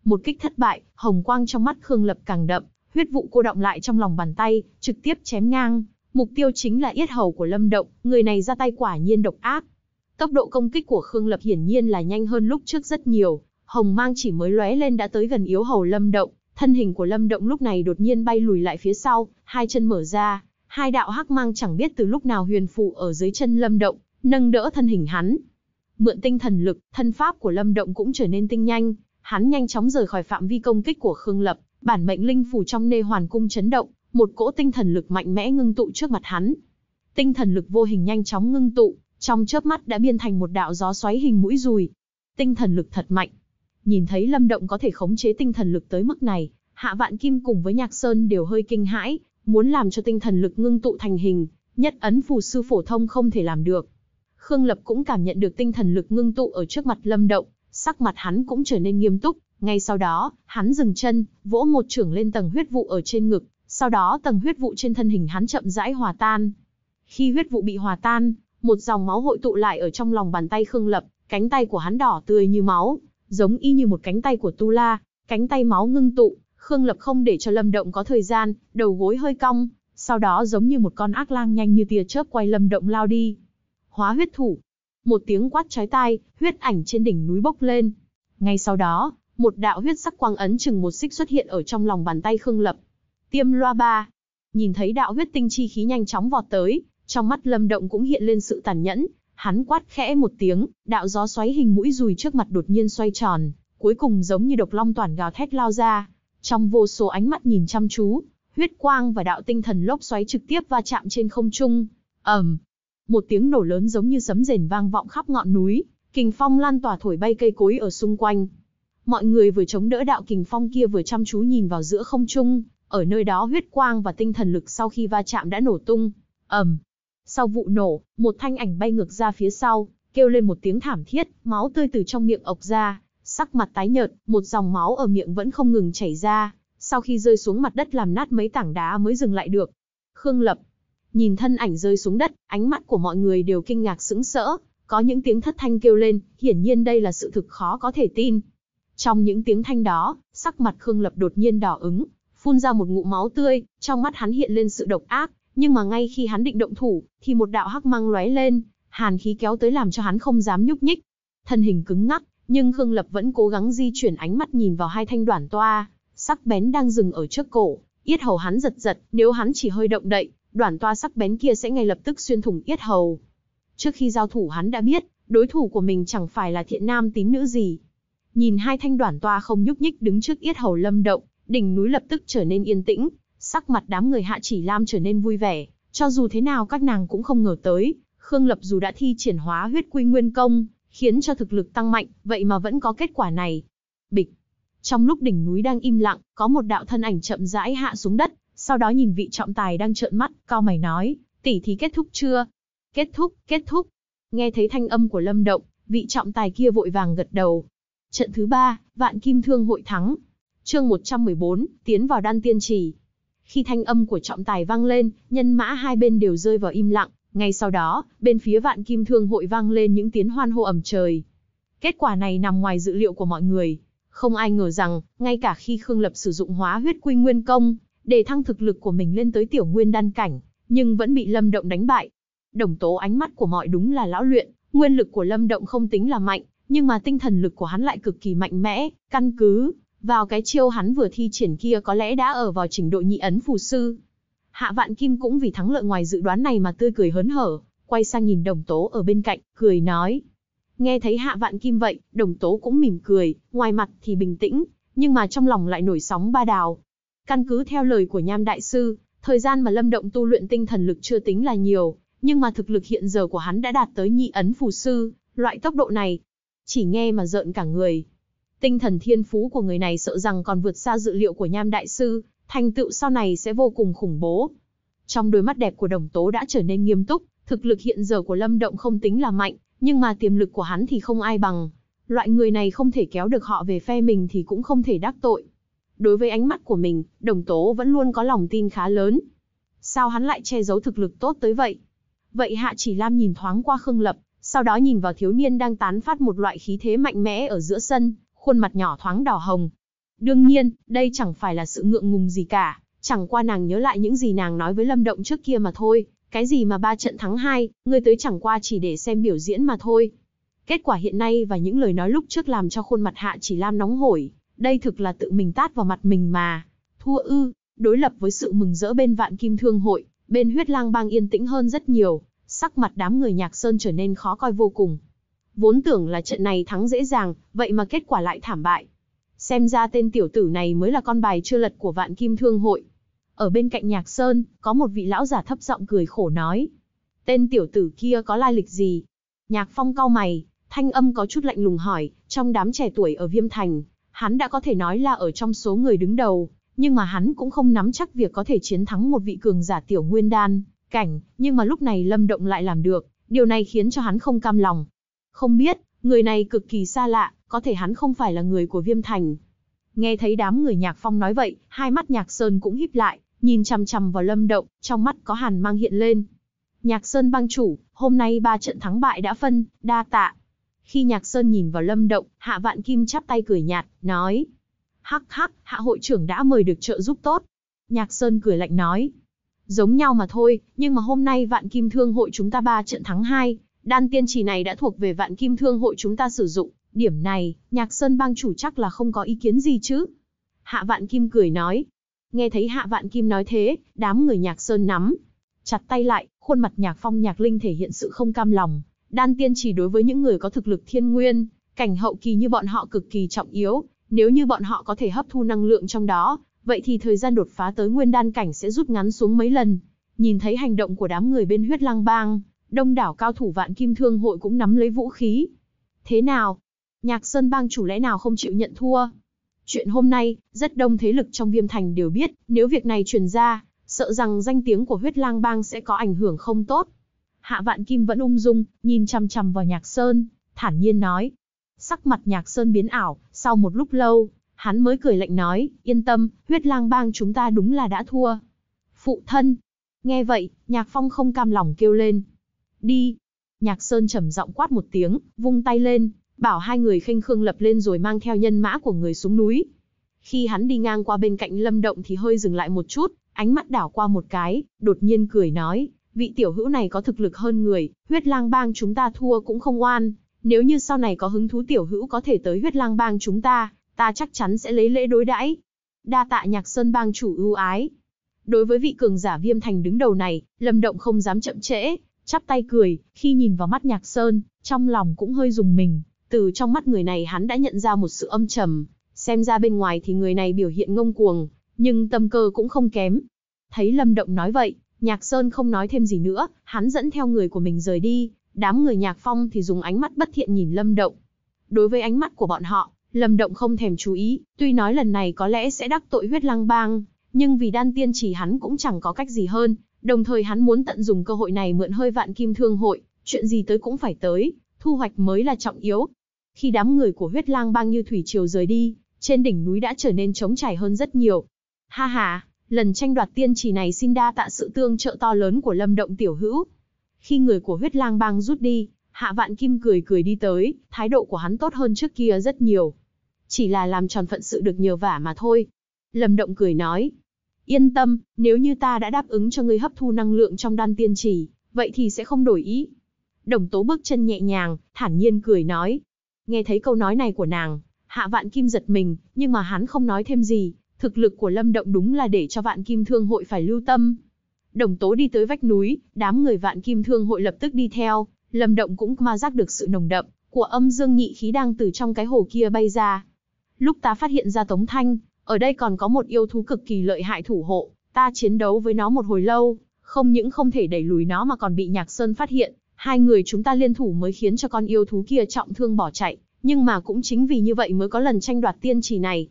Một kích thất bại, hồng quang trong mắt Khương Lập càng đậm, huyết vụ cô đọng lại trong lòng bàn tay, trực tiếp chém ngang, mục tiêu chính là yết hầu của Lâm Động, người này ra tay quả nhiên độc ác. Tốc độ công kích của Khương Lập hiển nhiên là nhanh hơn lúc trước rất nhiều, hồng mang chỉ mới lóe lên đã tới gần yếu hầu Lâm Động, thân hình của Lâm Động lúc này đột nhiên bay lùi lại phía sau, hai chân mở ra, hai đạo hắc mang chẳng biết từ lúc nào huyền phù ở dưới chân Lâm Động, nâng đỡ thân hình hắn. Mượn tinh thần lực, thân pháp của Lâm Động cũng trở nên tinh nhanh, hắn nhanh chóng rời khỏi phạm vi công kích của Khương Lập, bản mệnh linh phù trong Nê Hoàn cung chấn động, một cỗ tinh thần lực mạnh mẽ ngưng tụ trước mặt hắn. Tinh thần lực vô hình nhanh chóng ngưng tụ, trong chớp mắt đã biến thành một đạo gió xoáy hình mũi dùi. Tinh thần lực thật mạnh. Nhìn thấy Lâm Động có thể khống chế tinh thần lực tới mức này, Hạ Vạn Kim cùng với Nhạc Sơn đều hơi kinh hãi, muốn làm cho tinh thần lực ngưng tụ thành hình, nhất ấn phù sư phổ thông không thể làm được. Khương Lập cũng cảm nhận được tinh thần lực ngưng tụ ở trước mặt Lâm Động, sắc mặt hắn cũng trở nên nghiêm túc, ngay sau đó, hắn dừng chân, vỗ một chưởng lên tầng huyết vụ ở trên ngực, sau đó tầng huyết vụ trên thân hình hắn chậm rãi hòa tan. Khi huyết vụ bị hòa tan, một dòng máu hội tụ lại ở trong lòng bàn tay Khương Lập, cánh tay của hắn đỏ tươi như máu, giống y như một cánh tay của Tu La, cánh tay máu ngưng tụ, Khương Lập không để cho Lâm Động có thời gian, đầu gối hơi cong, sau đó giống như một con ác lang nhanh như tia chớp quay Lâm Động lao đi. Hóa huyết thủ. Một tiếng quát chói tai, huyết ảnh trên đỉnh núi bốc lên. Ngay sau đó, một đạo huyết sắc quang ấn chừng một xích xuất hiện ở trong lòng bàn tay Khương Lập. Tiêm loa ba. Nhìn thấy đạo huyết tinh chi khí nhanh chóng vọt tới, trong mắt Lâm Động cũng hiện lên sự tàn nhẫn, hắn quát khẽ một tiếng, đạo gió xoáy hình mũi dùi trước mặt đột nhiên xoay tròn, cuối cùng giống như độc long toàn gào thét lao ra. Trong vô số ánh mắt nhìn chăm chú, huyết quang và đạo tinh thần lốc xoáy trực tiếp va chạm trên không trung. Ầm. Um. Một tiếng nổ lớn giống như sấm rền vang vọng khắp ngọn núi, kình phong lan tỏa thổi bay cây cối ở xung quanh. Mọi người vừa chống đỡ đạo kình phong kia vừa chăm chú nhìn vào giữa không trung, ở nơi đó huyết quang và tinh thần lực sau khi va chạm đã nổ tung. Ầm. Um. Sau vụ nổ, một thanh ảnh bay ngược ra phía sau, kêu lên một tiếng thảm thiết, máu tươi từ trong miệng ộc ra, sắc mặt tái nhợt, một dòng máu ở miệng vẫn không ngừng chảy ra, sau khi rơi xuống mặt đất làm nát mấy tảng đá mới dừng lại được. Khương Lập nhìn thân ảnh rơi xuống đất, ánh mắt của mọi người đều kinh ngạc sững sỡ, có những tiếng thất thanh kêu lên, hiển nhiên đây là sự thực khó có thể tin. Trong những tiếng thanh đó, sắc mặt Khương Lập đột nhiên đỏ ửng, phun ra một ngụm máu tươi, trong mắt hắn hiện lên sự độc ác, nhưng mà ngay khi hắn định động thủ, thì một đạo hắc mang lóe lên, hàn khí kéo tới làm cho hắn không dám nhúc nhích. Thân hình cứng ngắc, nhưng Khương Lập vẫn cố gắng di chuyển ánh mắt nhìn vào hai thanh đoản toa, sắc bén đang dừng ở trước cổ, yết hầu hắn giật giật, nếu hắn chỉ hơi động đậy, đoạn toa sắc bén kia sẽ ngay lập tức xuyên thủng yết hầu. Trước khi giao thủ hắn đã biết, đối thủ của mình chẳng phải là thiện nam tín nữ gì. Nhìn hai thanh đoạn toa không nhúc nhích đứng trước yết hầu Lâm Động, đỉnh núi lập tức trở nên yên tĩnh, sắc mặt đám người Hạ Chỉ Lam trở nên vui vẻ, cho dù thế nào các nàng cũng không ngờ tới, Khương Lập dù đã thi triển Hóa Huyết Quy Nguyên Công, khiến cho thực lực tăng mạnh, vậy mà vẫn có kết quả này. Bịch. Trong lúc đỉnh núi đang im lặng, có một đạo thân ảnh chậm rãi hạ xuống đất, sau đó nhìn vị trọng tài đang trợn mắt, cau mày nói, tỷ thí kết thúc chưa? Kết thúc, kết thúc. Nghe thấy thanh âm của Lâm Động, vị trọng tài kia vội vàng gật đầu. Trận thứ ba, Vạn Kim Thương Hội thắng. Chương một trăm mười bốn, tiến vào Đan Tiên Chỉ. Khi thanh âm của trọng tài vang lên, nhân mã hai bên đều rơi vào im lặng. Ngay sau đó, bên phía Vạn Kim Thương Hội vang lên những tiếng hoan hô ầm trời. Kết quả này nằm ngoài dự liệu của mọi người. Không ai ngờ rằng, ngay cả khi Khương Lập sử dụng Hóa Huyết Quy Nguyên Công, để thăng thực lực của mình lên tới Tiểu Nguyên Đan Cảnh, nhưng vẫn bị Lâm Động đánh bại. Đồng Tố ánh mắt của mọi đúng là lão luyện, nguyên lực của Lâm Động không tính là mạnh, nhưng mà tinh thần lực của hắn lại cực kỳ mạnh mẽ, căn cứ vào cái chiêu hắn vừa thi triển kia có lẽ đã ở vào trình độ nhị ấn phù sư. Hạ Vạn Kim cũng vì thắng lợi ngoài dự đoán này mà tươi cười hớn hở, quay sang nhìn Đồng Tố ở bên cạnh, cười nói. Nghe thấy Hạ Vạn Kim vậy, Đồng Tố cũng mỉm cười, ngoài mặt thì bình tĩnh, nhưng mà trong lòng lại nổi sóng ba đào. Căn cứ theo lời của Nham Đại Sư, thời gian mà Lâm Động tu luyện tinh thần lực chưa tính là nhiều, nhưng mà thực lực hiện giờ của hắn đã đạt tới nhị ấn phù sư, loại tốc độ này, chỉ nghe mà rợn cả người. Tinh thần thiên phú của người này sợ rằng còn vượt xa dự liệu của Nham Đại Sư, thành tựu sau này sẽ vô cùng khủng bố. Trong đôi mắt đẹp của Đồng Tố đã trở nên nghiêm túc, thực lực hiện giờ của Lâm Động không tính là mạnh, nhưng mà tiềm lực của hắn thì không ai bằng. Loại người này không thể kéo được họ về phe mình thì cũng không thể đắc tội. Đối với ánh mắt của mình, Đồng Tố vẫn luôn có lòng tin khá lớn. Sao hắn lại che giấu thực lực tốt tới vậy? Vậy Hạ Chỉ Lam nhìn thoáng qua Khương Lập, sau đó nhìn vào thiếu niên đang tán phát một loại khí thế mạnh mẽ ở giữa sân, khuôn mặt nhỏ thoáng đỏ hồng. Đương nhiên, đây chẳng phải là sự ngượng ngùng gì cả, chẳng qua nàng nhớ lại những gì nàng nói với Lâm Động trước kia mà thôi. Cái gì mà ba trận thắng hai, ngươi tới chẳng qua chỉ để xem biểu diễn mà thôi. Kết quả hiện nay và những lời nói lúc trước làm cho khuôn mặt Hạ Chỉ Lam nóng hổi, đây thực là tự mình tát vào mặt mình mà. Thua ư? Đối lập với sự mừng rỡ bên Vạn Kim Thương Hội, bên Huyết Lang Bang yên tĩnh hơn rất nhiều, sắc mặt đám người Nhạc Sơn trở nên khó coi vô cùng. Vốn tưởng là trận này thắng dễ dàng, vậy mà kết quả lại thảm bại. Xem ra tên tiểu tử này mới là con bài chưa lật của Vạn Kim Thương Hội. Ở bên cạnh Nhạc Sơn, có một vị lão giả thấp giọng cười khổ nói. Tên tiểu tử kia có lai lịch gì? Nhạc Phong cau mày, thanh âm có chút lạnh lùng hỏi, trong đám trẻ tuổi ở Viêm Thành, hắn đã có thể nói là ở trong số người đứng đầu, nhưng mà hắn cũng không nắm chắc việc có thể chiến thắng một vị cường giả Tiểu Nguyên Đan Cảnh, nhưng mà lúc này Lâm Động lại làm được, điều này khiến cho hắn không cam lòng. Không biết, người này cực kỳ xa lạ, có thể hắn không phải là người của Viêm Thành. Nghe thấy đám người Nhạc Phong nói vậy, hai mắt Nhạc Sơn cũng híp lại, nhìn chằm chằm vào Lâm Động, trong mắt có hàn mang hiện lên. Nhạc Sơn bang chủ, hôm nay ba trận thắng bại đã phân, đa tạ. Khi Nhạc Sơn nhìn vào Lâm Động, Hạ Vạn Kim chắp tay cười nhạt, nói. Hắc hắc, Hạ hội trưởng đã mời được trợ giúp tốt. Nhạc Sơn cười lạnh nói. Giống nhau mà thôi, nhưng mà hôm nay Vạn Kim Thương Hội chúng ta ba trận thắng hai, Đan Tiên Chỉ này đã thuộc về Vạn Kim Thương Hội chúng ta sử dụng. Điểm này, Nhạc Sơn bang chủ chắc là không có ý kiến gì chứ? Hạ Vạn Kim cười nói. Nghe thấy Hạ Vạn Kim nói thế, đám người Nhạc Sơn nắm chặt tay lại, khuôn mặt Nhạc Phong Nhạc Linh thể hiện sự không cam lòng. Đan Tiên Chỉ đối với những người có thực lực thiên nguyên, cảnh hậu kỳ như bọn họ cực kỳ trọng yếu. Nếu như bọn họ có thể hấp thu năng lượng trong đó, vậy thì thời gian đột phá tới nguyên đan cảnh sẽ rút ngắn xuống mấy lần. Nhìn thấy hành động của đám người bên Huyết Lang Bang, đông đảo cao thủ Vạn Kim Thương Hội cũng nắm lấy vũ khí. Thế nào? Nhạc Sơn bang chủ lẽ nào không chịu nhận thua? Chuyện hôm nay, rất đông thế lực trong Viêm Thành đều biết, nếu việc này truyền ra, sợ rằng danh tiếng của Huyết Lang bang sẽ có ảnh hưởng không tốt. Hạ Vạn Kim vẫn ung dung, nhìn chằm chằm vào Nhạc Sơn, thản nhiên nói. Sắc mặt Nhạc Sơn biến ảo, sau một lúc lâu, hắn mới cười lạnh nói, yên tâm, Huyết Lang bang chúng ta đúng là đã thua. Phụ thân! Nghe vậy, Nhạc Phong không cam lòng kêu lên. Đi! Nhạc Sơn trầm giọng quát một tiếng, vung tay lên, bảo hai người khênh Khương Lập lên rồi mang theo nhân mã của người xuống núi. Khi hắn đi ngang qua bên cạnh Lâm Động thì hơi dừng lại một chút, ánh mắt đảo qua một cái, đột nhiên cười nói, vị tiểu hữu này có thực lực hơn người, Huyết Lang bang chúng ta thua cũng không oan, nếu như sau này có hứng thú tiểu hữu có thể tới Huyết Lang bang chúng ta, ta chắc chắn sẽ lấy lễ đối đãi. đa tạ Nhạc Sơn bang chủ ưu ái. Đối với vị cường giả Viêm Thành đứng đầu này, Lâm Động không dám chậm trễ, chắp tay cười, khi nhìn vào mắt Nhạc Sơn, trong lòng cũng hơi rùng mình, từ trong mắt người này hắn đã nhận ra một sự âm trầm, xem ra bên ngoài thì người này biểu hiện ngông cuồng, nhưng tâm cơ cũng không kém. Thấy Lâm Động nói vậy, Nhạc Sơn không nói thêm gì nữa, hắn dẫn theo người của mình rời đi, đám người Nhạc Phong thì dùng ánh mắt bất thiện nhìn Lâm Động. Đối với ánh mắt của bọn họ, Lâm Động không thèm chú ý, tuy nói lần này có lẽ sẽ đắc tội Huyết Lang Bang, nhưng vì Đan Tiên Chỉ hắn cũng chẳng có cách gì hơn, đồng thời hắn muốn tận dụng cơ hội này mượn hơi Vạn Kim Thương Hội, chuyện gì tới cũng phải tới, thu hoạch mới là trọng yếu. Khi đám người của Huyết Lang Bang như thủy triều rời đi, trên đỉnh núi đã trở nên trống trải hơn rất nhiều. Ha ha, lần tranh đoạt tiên chỉ này xin đa tạ sự tương trợ to lớn của Lâm Động tiểu hữu. Khi người của Huyết Lang Bang rút đi, Hạ Vạn Kim cười cười đi tới, thái độ của hắn tốt hơn trước kia rất nhiều. Chỉ là làm tròn phận sự được nhờ vả mà thôi. Lâm Động cười nói, yên tâm, nếu như ta đã đáp ứng cho ngươi hấp thu năng lượng trong Đan Tiên Chỉ, vậy thì sẽ không đổi ý. Đồng Tố bước chân nhẹ nhàng, thản nhiên cười nói. Nghe thấy câu nói này của nàng, Hạ Vạn Kim giật mình, nhưng mà hắn không nói thêm gì. Thực lực của Lâm Động đúng là để cho Vạn Kim Thương Hội phải lưu tâm. Đồng Tố đi tới vách núi, đám người Vạn Kim Thương Hội lập tức đi theo. Lâm Động cũng ma giác được sự nồng đậm của âm dương nhị khí đang từ trong cái hồ kia bay ra. Lúc ta phát hiện ra Tống Thanh, ở đây còn có một yêu thú cực kỳ lợi hại thủ hộ, ta chiến đấu với nó một hồi lâu, không những không thể đẩy lùi nó mà còn bị Nhạc Sơn phát hiện, hai người chúng ta liên thủ mới khiến cho con yêu thú kia trọng thương bỏ chạy, nhưng mà cũng chính vì như vậy mới có lần tranh đoạt tiên trì này.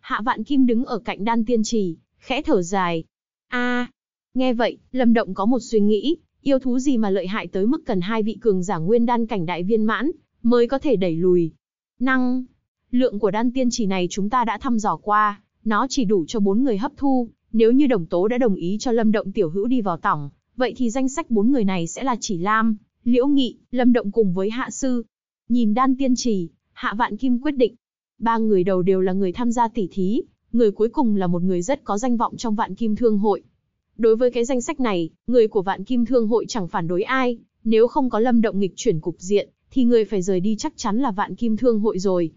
Hạ Vạn Kim đứng ở cạnh Đan Tiên Trì, khẽ thở dài. A, à, nghe vậy, Lâm Động có một suy nghĩ, yêu thú gì mà lợi hại tới mức cần hai vị cường giả nguyên đan cảnh đại viên mãn mới có thể đẩy lùi. Năng lượng của Đan Tiên Trì này chúng ta đã thăm dò qua, nó chỉ đủ cho bốn người hấp thu, nếu như Đồng Tố đã đồng ý cho Lâm Động tiểu hữu đi vào tổng, vậy thì danh sách bốn người này sẽ là Chỉ Lam, Liễu Nghị, Lâm Động cùng với Hạ Sư. Nhìn Đan Tiên Trì, Hạ Vạn Kim quyết định. Ba người đầu đều là người tham gia tỉ thí, người cuối cùng là một người rất có danh vọng trong Vạn Kim Thương Hội. Đối với cái danh sách này, người của Vạn Kim Thương Hội chẳng phản đối ai, nếu không có Lâm Động nghịch chuyển cục diện, thì người phải rời đi chắc chắn là Vạn Kim Thương Hội rồi.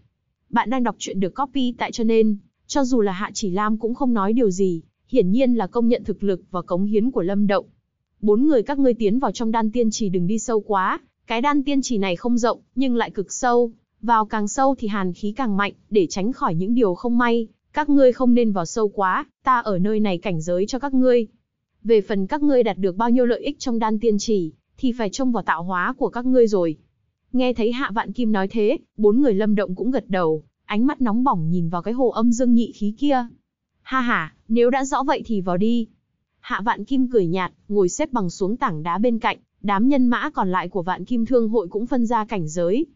Bạn đang đọc truyện được copy tại cho nên, cho dù là Hạ Chỉ Lam cũng không nói điều gì, hiển nhiên là công nhận thực lực và cống hiến của Lâm Động. Bốn người các ngươi tiến vào trong Đan Tiên Trì đừng đi sâu quá, cái Đan Tiên Trì này không rộng, nhưng lại cực sâu. Vào càng sâu thì hàn khí càng mạnh, để tránh khỏi những điều không may, các ngươi không nên vào sâu quá, ta ở nơi này cảnh giới cho các ngươi. Về phần các ngươi đạt được bao nhiêu lợi ích trong Đan Tiên Chỉ, thì phải trông vào tạo hóa của các ngươi rồi. Nghe thấy Hạ Vạn Kim nói thế, bốn người Lâm Động cũng gật đầu, ánh mắt nóng bỏng nhìn vào cái hồ âm dương nhị khí kia. Ha ha, nếu đã rõ vậy thì vào đi. Hạ Vạn Kim cười nhạt, ngồi xếp bằng xuống tảng đá bên cạnh, đám nhân mã còn lại của Vạn Kim Thương Hội cũng phân ra cảnh giới.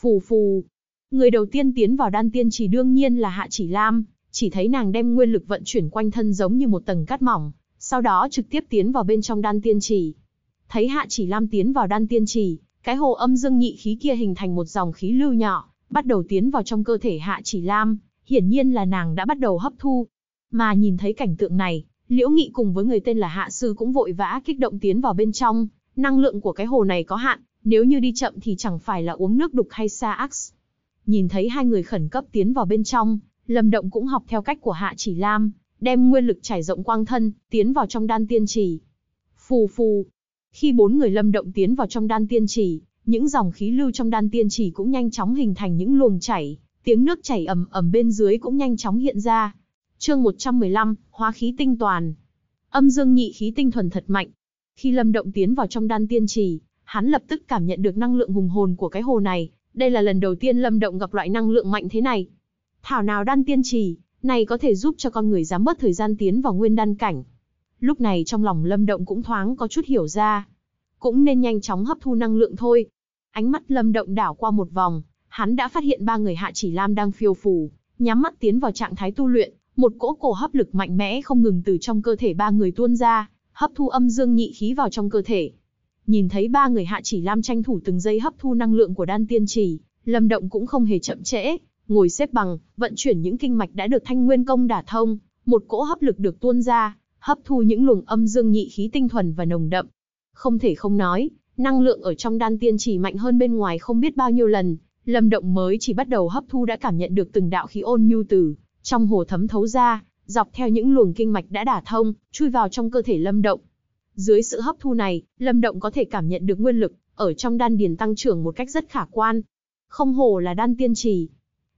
Phù phù. Người đầu tiên tiến vào Đan Tiên Chỉ đương nhiên là Hạ Chỉ Lam, chỉ thấy nàng đem nguyên lực vận chuyển quanh thân giống như một tầng cát mỏng, sau đó trực tiếp tiến vào bên trong Đan Tiên Chỉ. Thấy Hạ Chỉ Lam tiến vào Đan Tiên Chỉ, cái hồ âm dương nhị khí kia hình thành một dòng khí lưu nhỏ, bắt đầu tiến vào trong cơ thể Hạ Chỉ Lam, hiển nhiên là nàng đã bắt đầu hấp thu. Mà nhìn thấy cảnh tượng này, Liễu Nghị cùng với người tên là Hạ Sư cũng vội vã kích động tiến vào bên trong, năng lượng của cái hồ này có hạn. Nếu như đi chậm thì chẳng phải là uống nước đục hay xa ax. Nhìn thấy hai người khẩn cấp tiến vào bên trong, Lâm Động cũng học theo cách của Hạ Chỉ Lam, đem nguyên lực trải rộng quang thân, tiến vào trong Đan Tiên Chỉ. Phù phù. Khi bốn người Lâm Động tiến vào trong Đan Tiên Chỉ, những dòng khí lưu trong Đan Tiên Chỉ cũng nhanh chóng hình thành những luồng chảy, tiếng nước chảy ầm ầm bên dưới cũng nhanh chóng hiện ra. Chương một trăm mười lăm, Hóa Khí Tinh Toàn. Âm dương nhị khí tinh thuần thật mạnh. Khi Lâm Động tiến vào trong Đan Tiên Chỉ, hắn lập tức cảm nhận được năng lượng hùng hồn của cái hồ này, đây là lần đầu tiên Lâm Động gặp loại năng lượng mạnh thế này. Thảo nào Đan Tiên Trì, này có thể giúp cho con người giảm bớt thời gian tiến vào nguyên đan cảnh. Lúc này trong lòng Lâm Động cũng thoáng có chút hiểu ra, cũng nên nhanh chóng hấp thu năng lượng thôi. Ánh mắt Lâm Động đảo qua một vòng, hắn đã phát hiện ba người Hạ Chỉ Lam đang phiêu phù, nhắm mắt tiến vào trạng thái tu luyện, một cỗ cổ hấp lực mạnh mẽ không ngừng từ trong cơ thể ba người tuôn ra, hấp thu âm dương nhị khí vào trong cơ thể. Nhìn thấy ba người Hạ Chỉ Lam tranh thủ từng giây hấp thu năng lượng của Đan Tiên Chỉ, Lâm Động cũng không hề chậm trễ, ngồi xếp bằng, vận chuyển những kinh mạch đã được Thanh Nguyên Công đả thông, một cỗ hấp lực được tuôn ra, hấp thu những luồng âm dương nhị khí tinh thuần và nồng đậm. Không thể không nói, năng lượng ở trong Đan Tiên Chỉ mạnh hơn bên ngoài không biết bao nhiêu lần, Lâm Động mới chỉ bắt đầu hấp thu đã cảm nhận được từng đạo khí ôn nhu từ trong hồ thấm thấu ra, dọc theo những luồng kinh mạch đã đả thông, chui vào trong cơ thể Lâm Động. Dưới sự hấp thu này, Lâm Động có thể cảm nhận được nguyên lực ở trong đan điền tăng trưởng một cách rất khả quan. Không hổ là đan tiên trì.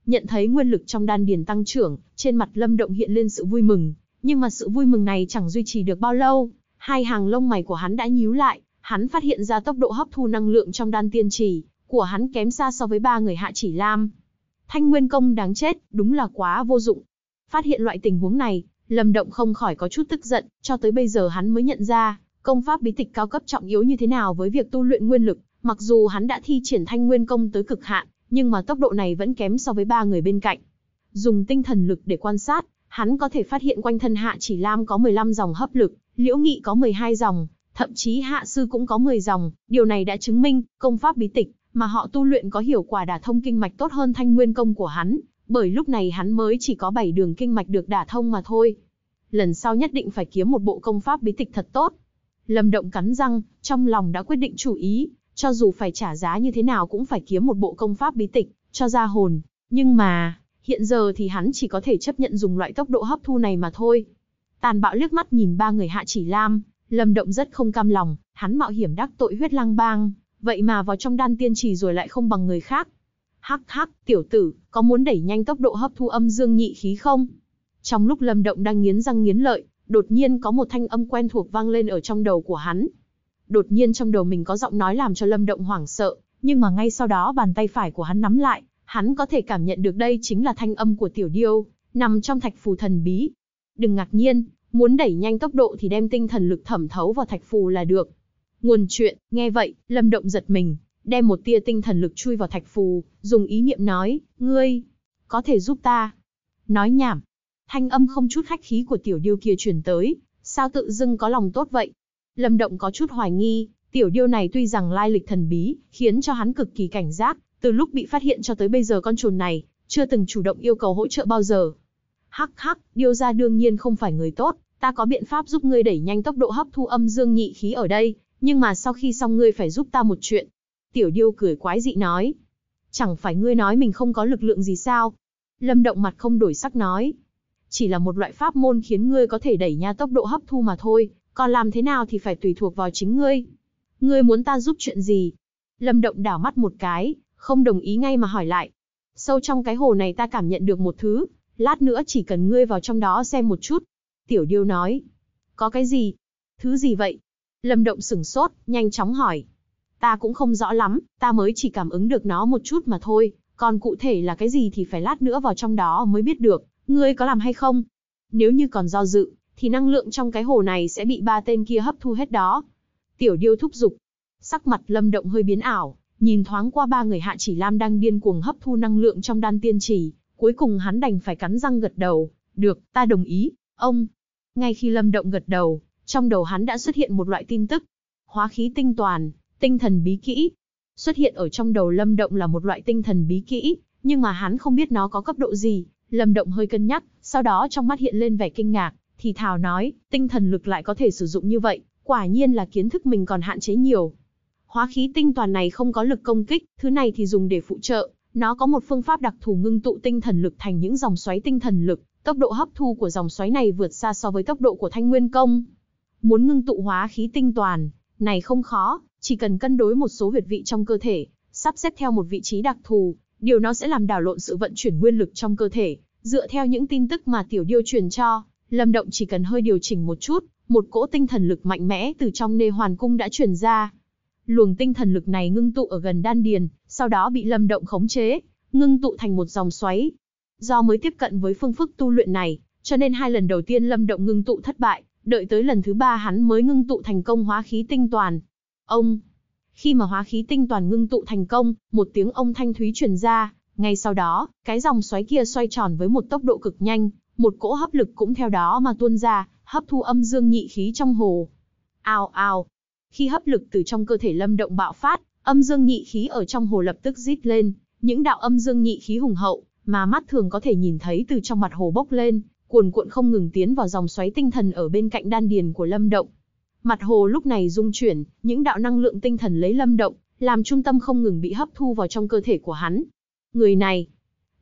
Nhận thấy nguyên lực trong đan điền tăng trưởng, trên mặt Lâm Động hiện lên sự vui mừng, nhưng mà sự vui mừng này chẳng duy trì được bao lâu, hai hàng lông mày của hắn đã nhíu lại, hắn phát hiện ra tốc độ hấp thu năng lượng trong đan tiên trì của hắn kém xa so với ba người Hạ Chỉ Lam. Thanh Nguyên Công đáng chết, đúng là quá vô dụng. Phát hiện loại tình huống này, Lâm Động không khỏi có chút tức giận, cho tới bây giờ hắn mới nhận ra, công pháp bí tịch cao cấp trọng yếu như thế nào với việc tu luyện nguyên lực, mặc dù hắn đã thi triển Thanh Nguyên Công tới cực hạn, nhưng mà tốc độ này vẫn kém so với ba người bên cạnh. Dùng tinh thần lực để quan sát, hắn có thể phát hiện quanh thân Hạ Chỉ Lam có mười lăm dòng hấp lực, Liễu Nghị có mười hai dòng, thậm chí Hạ Sư cũng có mười dòng, điều này đã chứng minh công pháp bí tịch mà họ tu luyện có hiệu quả đả thông kinh mạch tốt hơn Thanh Nguyên Công của hắn, bởi lúc này hắn mới chỉ có bảy đường kinh mạch được đả thông mà thôi. Lần sau nhất định phải kiếm một bộ công pháp bí tịch thật tốt. Lâm Động cắn răng, trong lòng đã quyết định chủ ý, cho dù phải trả giá như thế nào cũng phải kiếm một bộ công pháp bí tịch cho ra hồn, nhưng mà hiện giờ thì hắn chỉ có thể chấp nhận dùng loại tốc độ hấp thu này mà thôi. Tàn bạo liếc mắt nhìn ba người Hạ Chỉ Lam, Lâm Động rất không cam lòng, hắn mạo hiểm đắc tội Huyết Lang Bang, vậy mà vào trong đan tiên trì rồi lại không bằng người khác. Hắc hắc, tiểu tử, có muốn đẩy nhanh tốc độ hấp thu âm dương nhị khí không? Trong lúc Lâm Động đang nghiến răng nghiến lợi, đột nhiên có một thanh âm quen thuộc vang lên ở trong đầu của hắn. Đột nhiên trong đầu mình có giọng nói làm cho Lâm Động hoảng sợ, nhưng mà ngay sau đó bàn tay phải của hắn nắm lại, hắn có thể cảm nhận được đây chính là thanh âm của Tiểu Điêu, nằm trong thạch phù thần bí. Đừng ngạc nhiên, muốn đẩy nhanh tốc độ thì đem tinh thần lực thẩm thấu vào thạch phù là được. Nguồn chuyện, nghe vậy, Lâm Động giật mình, đem một tia tinh thần lực chui vào thạch phù, dùng ý niệm nói, ngươi, có thể giúp ta. Nói nhảm, thanh âm không chút khách khí của Tiểu Điêu kia truyền tới, sao tự dưng có lòng tốt vậy? Lâm Động có chút hoài nghi, Tiểu Điêu này tuy rằng lai lịch thần bí, khiến cho hắn cực kỳ cảnh giác, từ lúc bị phát hiện cho tới bây giờ con trồn này, chưa từng chủ động yêu cầu hỗ trợ bao giờ. Hắc hắc, Điêu gia đương nhiên không phải người tốt, ta có biện pháp giúp ngươi đẩy nhanh tốc độ hấp thu âm dương nhị khí ở đây, nhưng mà sau khi xong ngươi phải giúp ta một chuyện. Tiểu Điêu cười quái dị nói. Chẳng phải ngươi nói mình không có lực lượng gì sao? Lâm Động mặt không đổi sắc nói. Chỉ là một loại pháp môn khiến ngươi có thể đẩy nhanh tốc độ hấp thu mà thôi, còn làm thế nào thì phải tùy thuộc vào chính ngươi. Ngươi muốn ta giúp chuyện gì? Lâm Động đảo mắt một cái, không đồng ý ngay mà hỏi lại. Sâu trong cái hồ này ta cảm nhận được một thứ, lát nữa chỉ cần ngươi vào trong đó xem một chút. Tiểu Điêu nói. Có cái gì? Thứ gì vậy? Lâm Động sửng sốt, nhanh chóng hỏi. Ta cũng không rõ lắm, ta mới chỉ cảm ứng được nó một chút mà thôi, còn cụ thể là cái gì thì phải lát nữa vào trong đó mới biết được, ngươi có làm hay không? Nếu như còn do dự, thì năng lượng trong cái hồ này sẽ bị ba tên kia hấp thu hết đó. Tiểu Điêu thúc giục. Sắc mặt Lâm Động hơi biến ảo, nhìn thoáng qua ba người Hạ Chỉ Lam đang điên cuồng hấp thu năng lượng trong đan tiên trì, cuối cùng hắn đành phải cắn răng gật đầu, được, ta đồng ý, ông. Ngay khi Lâm Động gật đầu, trong đầu hắn đã xuất hiện một loại tin tức. Hóa khí tinh toàn, tinh thần bí kỹ. Xuất hiện ở trong đầu Lâm Động là một loại tinh thần bí kỹ, nhưng mà hắn không biết nó có cấp độ gì. Lâm Động hơi cân nhắc, sau đó trong mắt hiện lên vẻ kinh ngạc, thì thào nói, tinh thần lực lại có thể sử dụng như vậy, quả nhiên là kiến thức mình còn hạn chế nhiều. Hóa khí tinh toàn này không có lực công kích, thứ này thì dùng để phụ trợ, nó có một phương pháp đặc thù ngưng tụ tinh thần lực thành những dòng xoáy tinh thần lực, tốc độ hấp thu của dòng xoáy này vượt xa so với tốc độ của Thanh Nguyên Công. Muốn ngưng tụ hóa khí tinh toàn này không khó, chỉ cần cân đối một số huyệt vị trong cơ thể, sắp xếp theo một vị trí đặc thù, điều nó sẽ làm đảo lộn sự vận chuyển nguyên lực trong cơ thể. Dựa theo những tin tức mà Tiểu Điêu truyền cho, Lâm Động chỉ cần hơi điều chỉnh một chút, một cỗ tinh thần lực mạnh mẽ từ trong Nê Hoàn Cung đã truyền ra. Luồng tinh thần lực này ngưng tụ ở gần đan điền, sau đó bị Lâm Động khống chế, ngưng tụ thành một dòng xoáy. Do mới tiếp cận với phương pháp tu luyện này, cho nên hai lần đầu tiên Lâm Động ngưng tụ thất bại, đợi tới lần thứ ba hắn mới ngưng tụ thành công hóa khí tinh toàn. Ông! Khi mà hóa khí tinh toàn ngưng tụ thành công, một tiếng ông thanh thúy truyền ra, ngay sau đó, cái dòng xoáy kia xoay tròn với một tốc độ cực nhanh, một cỗ hấp lực cũng theo đó mà tuôn ra, hấp thu âm dương nhị khí trong hồ. Ào ào! Khi hấp lực từ trong cơ thể Lâm Động bạo phát, âm dương nhị khí ở trong hồ lập tức rít lên, những đạo âm dương nhị khí hùng hậu, mà mắt thường có thể nhìn thấy từ trong mặt hồ bốc lên, cuồn cuộn không ngừng tiến vào dòng xoáy tinh thần ở bên cạnh đan điền của Lâm Động. Mặt hồ lúc này rung chuyển, những đạo năng lượng tinh thần lấy Lâm Động làm trung tâm không ngừng bị hấp thu vào trong cơ thể của hắn. Người này,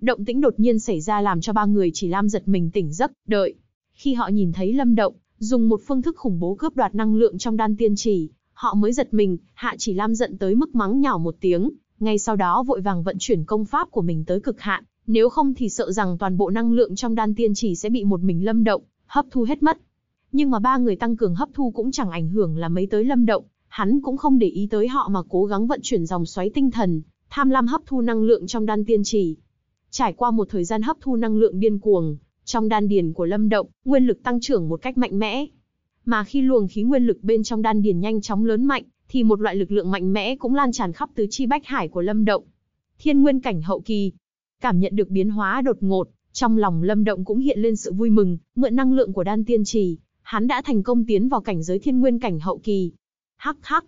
Động tĩnh đột nhiên xảy ra làm cho ba người chỉ Lam giật mình tỉnh giấc, đợi. Khi họ nhìn thấy Lâm Động, dùng một phương thức khủng bố cướp đoạt năng lượng trong đan tiên chỉ, họ mới giật mình. Hạ Chỉ Lam giận tới mức mắng nhào một tiếng, ngay sau đó vội vàng vận chuyển công pháp của mình tới cực hạn, nếu không thì sợ rằng toàn bộ năng lượng trong đan tiên chỉ sẽ bị một mình Lâm Động hấp thu hết mất. Nhưng mà ba người tăng cường hấp thu cũng chẳng ảnh hưởng là mấy tới Lâm Động, hắn cũng không để ý tới họ mà cố gắng vận chuyển dòng xoáy tinh thần, tham lam hấp thu năng lượng trong đan tiên chỉ. Trải qua một thời gian hấp thu năng lượng điên cuồng, trong đan điền của Lâm Động, nguyên lực tăng trưởng một cách mạnh mẽ. Mà khi luồng khí nguyên lực bên trong đan điền nhanh chóng lớn mạnh, thì một loại lực lượng mạnh mẽ cũng lan tràn khắp tứ chi bách hải của Lâm Động. Thiên Nguyên cảnh hậu kỳ, cảm nhận được biến hóa đột ngột, trong lòng Lâm Động cũng hiện lên sự vui mừng, mượn năng lượng của đan tiên trì, hắn đã thành công tiến vào cảnh giới Thiên Nguyên cảnh hậu kỳ. Hắc hắc.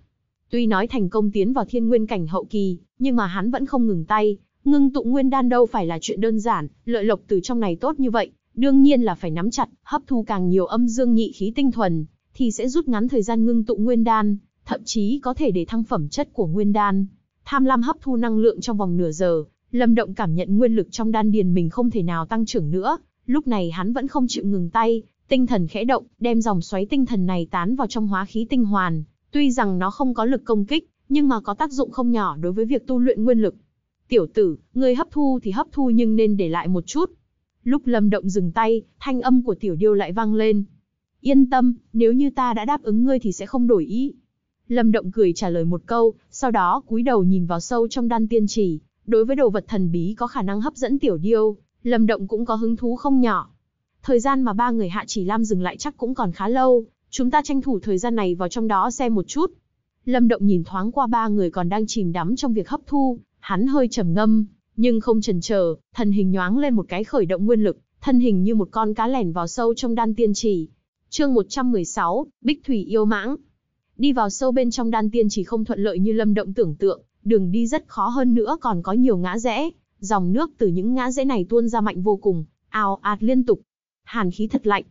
Tuy nói thành công tiến vào Thiên Nguyên cảnh hậu kỳ, nhưng mà hắn vẫn không ngừng tay, ngưng tụ nguyên đan đâu phải là chuyện đơn giản, lợi lộc từ trong này tốt như vậy, đương nhiên là phải nắm chặt, hấp thu càng nhiều âm dương nhị khí tinh thuần, thì sẽ rút ngắn thời gian ngưng tụ nguyên đan, thậm chí có thể để thăng phẩm chất của nguyên đan. Tham lam hấp thu năng lượng trong vòng nửa giờ, Lâm Động cảm nhận nguyên lực trong đan điền mình không thể nào tăng trưởng nữa, lúc này hắn vẫn không chịu ngừng tay, tinh thần khẽ động, đem dòng xoáy tinh thần này tán vào trong hóa khí tinh hoàn, tuy rằng nó không có lực công kích, nhưng mà có tác dụng không nhỏ đối với việc tu luyện nguyên lực. Tiểu tử, ngươi hấp thu thì hấp thu nhưng nên để lại một chút. Lúc Lâm Động dừng tay, thanh âm của Tiểu Điêu lại vang lên. Yên tâm, nếu như ta đã đáp ứng ngươi thì sẽ không đổi ý. Lâm Động cười trả lời một câu, sau đó cúi đầu nhìn vào sâu trong đan tiên chỉ. Đối với đồ vật thần bí có khả năng hấp dẫn Tiểu Điêu, Lâm Động cũng có hứng thú không nhỏ. Thời gian mà ba người Hạ Chỉ Lam dừng lại chắc cũng còn khá lâu, chúng ta tranh thủ thời gian này vào trong đó xem một chút. Lâm Động nhìn thoáng qua ba người còn đang chìm đắm trong việc hấp thu, hắn hơi trầm ngâm, nhưng không chần chờ, thân hình nhoáng lên một cái khởi động nguyên lực, thân hình như một con cá lẻn vào sâu trong đan tiên chỉ. Chương một trăm mười sáu, Bích Thủy Yêu Mãng. Đi vào sâu bên trong đan tiên chỉ không thuận lợi như Lâm Động tưởng tượng, đường đi rất khó, hơn nữa còn có nhiều ngã rẽ, dòng nước từ những ngã rẽ này tuôn ra mạnh vô cùng, ào ạt liên tục. Hàn khí thật lạnh.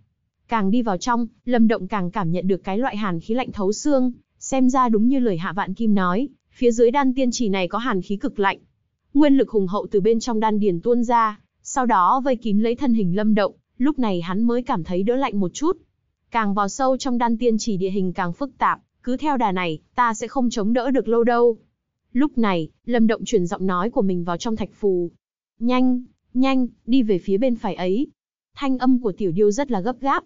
Càng đi vào trong, Lâm Động càng cảm nhận được cái loại hàn khí lạnh thấu xương, xem ra đúng như lời Hạ Vạn Kim nói, phía dưới đan tiên chỉ này có hàn khí cực lạnh. Nguyên lực hùng hậu từ bên trong đan điền tuôn ra, sau đó vây kín lấy thân hình Lâm Động, lúc này hắn mới cảm thấy đỡ lạnh một chút. Càng vào sâu trong đan tiên chỉ địa hình càng phức tạp, cứ theo đà này, ta sẽ không chống đỡ được lâu đâu. Lúc này, Lâm Động truyền giọng nói của mình vào trong thạch phù. Nhanh, nhanh, đi về phía bên phải ấy. Thanh âm của Tiểu Điêu rất là gấp gáp.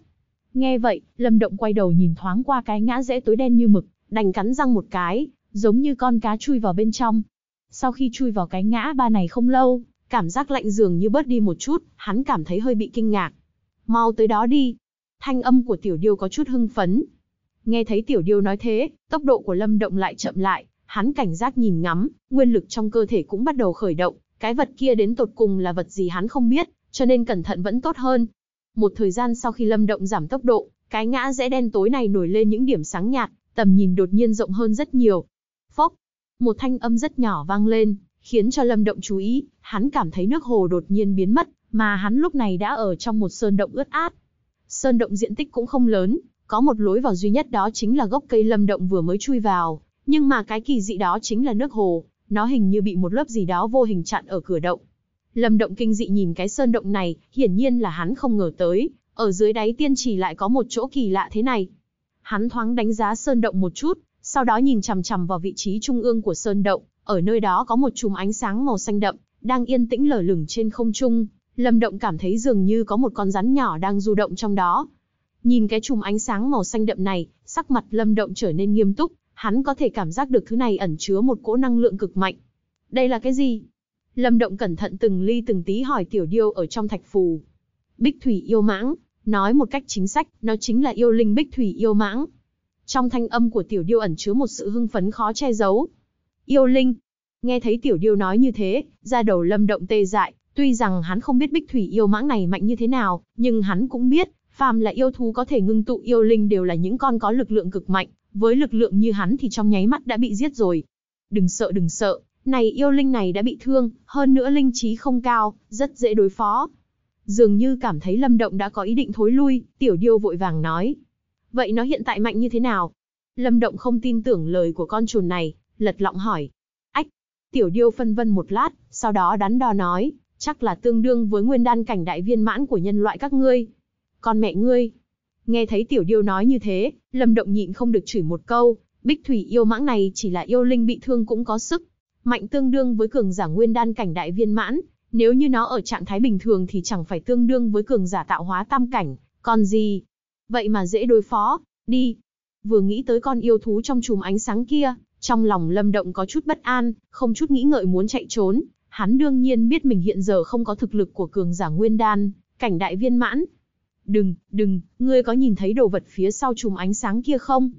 Nghe vậy, Lâm Động quay đầu nhìn thoáng qua cái ngã rẽ tối đen như mực, đành cắn răng một cái, giống như con cá chui vào bên trong. Sau khi chui vào cái ngã ba này không lâu, cảm giác lạnh dường như bớt đi một chút, hắn cảm thấy hơi bị kinh ngạc. Mau tới đó đi. Thanh âm của Tiểu Điêu có chút hưng phấn. Nghe thấy Tiểu Điêu nói thế, tốc độ của Lâm Động lại chậm lại, hắn cảnh giác nhìn ngắm, nguyên lực trong cơ thể cũng bắt đầu khởi động, cái vật kia đến tột cùng là vật gì hắn không biết, cho nên cẩn thận vẫn tốt hơn. Một thời gian sau khi Lâm Động giảm tốc độ, cái ngã rẽ đen tối này nổi lên những điểm sáng nhạt, tầm nhìn đột nhiên rộng hơn rất nhiều. Phốc, một thanh âm rất nhỏ vang lên, khiến cho Lâm Động chú ý, hắn cảm thấy nước hồ đột nhiên biến mất, mà hắn lúc này đã ở trong một sơn động ướt át. Sơn động diện tích cũng không lớn, có một lối vào duy nhất, đó chính là gốc cây Lâm Động vừa mới chui vào, nhưng mà cái kỳ dị đó chính là nước hồ, nó hình như bị một lớp gì đó vô hình chặn ở cửa động. Lâm Động kinh dị nhìn cái sơn động này, hiển nhiên là hắn không ngờ tới, ở dưới đáy tiên trì lại có một chỗ kỳ lạ thế này. Hắn thoáng đánh giá sơn động một chút, sau đó nhìn chằm chằm vào vị trí trung ương của sơn động, ở nơi đó có một chùm ánh sáng màu xanh đậm, đang yên tĩnh lờ lửng trên không trung. Lâm Động cảm thấy dường như có một con rắn nhỏ đang du động trong đó. Nhìn cái chùm ánh sáng màu xanh đậm này, sắc mặt Lâm Động trở nên nghiêm túc, hắn có thể cảm giác được thứ này ẩn chứa một cỗ năng lượng cực mạnh. Đây là cái gì? Lâm Động cẩn thận từng ly từng tí hỏi Tiểu Điêu ở trong thạch phù. Bích Thủy Yêu Mãng, nói một cách chính xác, nó chính là yêu linh Bích Thủy Yêu Mãng. Trong thanh âm của Tiểu Điêu ẩn chứa một sự hưng phấn khó che giấu. Yêu linh. Nghe thấy Tiểu Điêu nói như thế, da đầu Lâm Động tê dại, tuy rằng hắn không biết Bích Thủy Yêu Mãng này mạnh như thế nào, nhưng hắn cũng biết, phàm là yêu thú có thể ngưng tụ yêu linh đều là những con có lực lượng cực mạnh, với lực lượng như hắn thì trong nháy mắt đã bị giết rồi. Đừng sợ, đừng sợ. Này yêu linh này đã bị thương, hơn nữa linh trí không cao, rất dễ đối phó. Dường như cảm thấy Lâm Động đã có ý định thối lui, Tiểu Điêu vội vàng nói. Vậy nó hiện tại mạnh như thế nào? Lâm Động không tin tưởng lời của con chuồn này, lật lọng hỏi. Ách! Tiểu Điêu phân vân một lát, sau đó đắn đo nói. chắc là tương đương với nguyên đan cảnh đại viên mãn của nhân loại các ngươi. Con mẹ ngươi! Nghe thấy Tiểu Điêu nói như thế, Lâm Động nhịn không được chửi một câu, Bích Thủy yêu mãng này chỉ là yêu linh bị thương cũng có sức, mạnh tương đương với cường giả nguyên đan cảnh đại viên mãn, nếu như nó ở trạng thái bình thường thì chẳng phải tương đương với cường giả tạo hóa tam cảnh, còn gì? Vậy mà dễ đối phó, đi! Vừa nghĩ tới con yêu thú trong chùm ánh sáng kia, trong lòng Lâm Động có chút bất an, không chút nghĩ ngợi muốn chạy trốn. Hắn đương nhiên biết mình hiện giờ không có thực lực của cường giả nguyên đan, cảnh đại viên mãn. Đừng, đừng, ngươi có nhìn thấy đồ vật phía sau chùm ánh sáng kia không?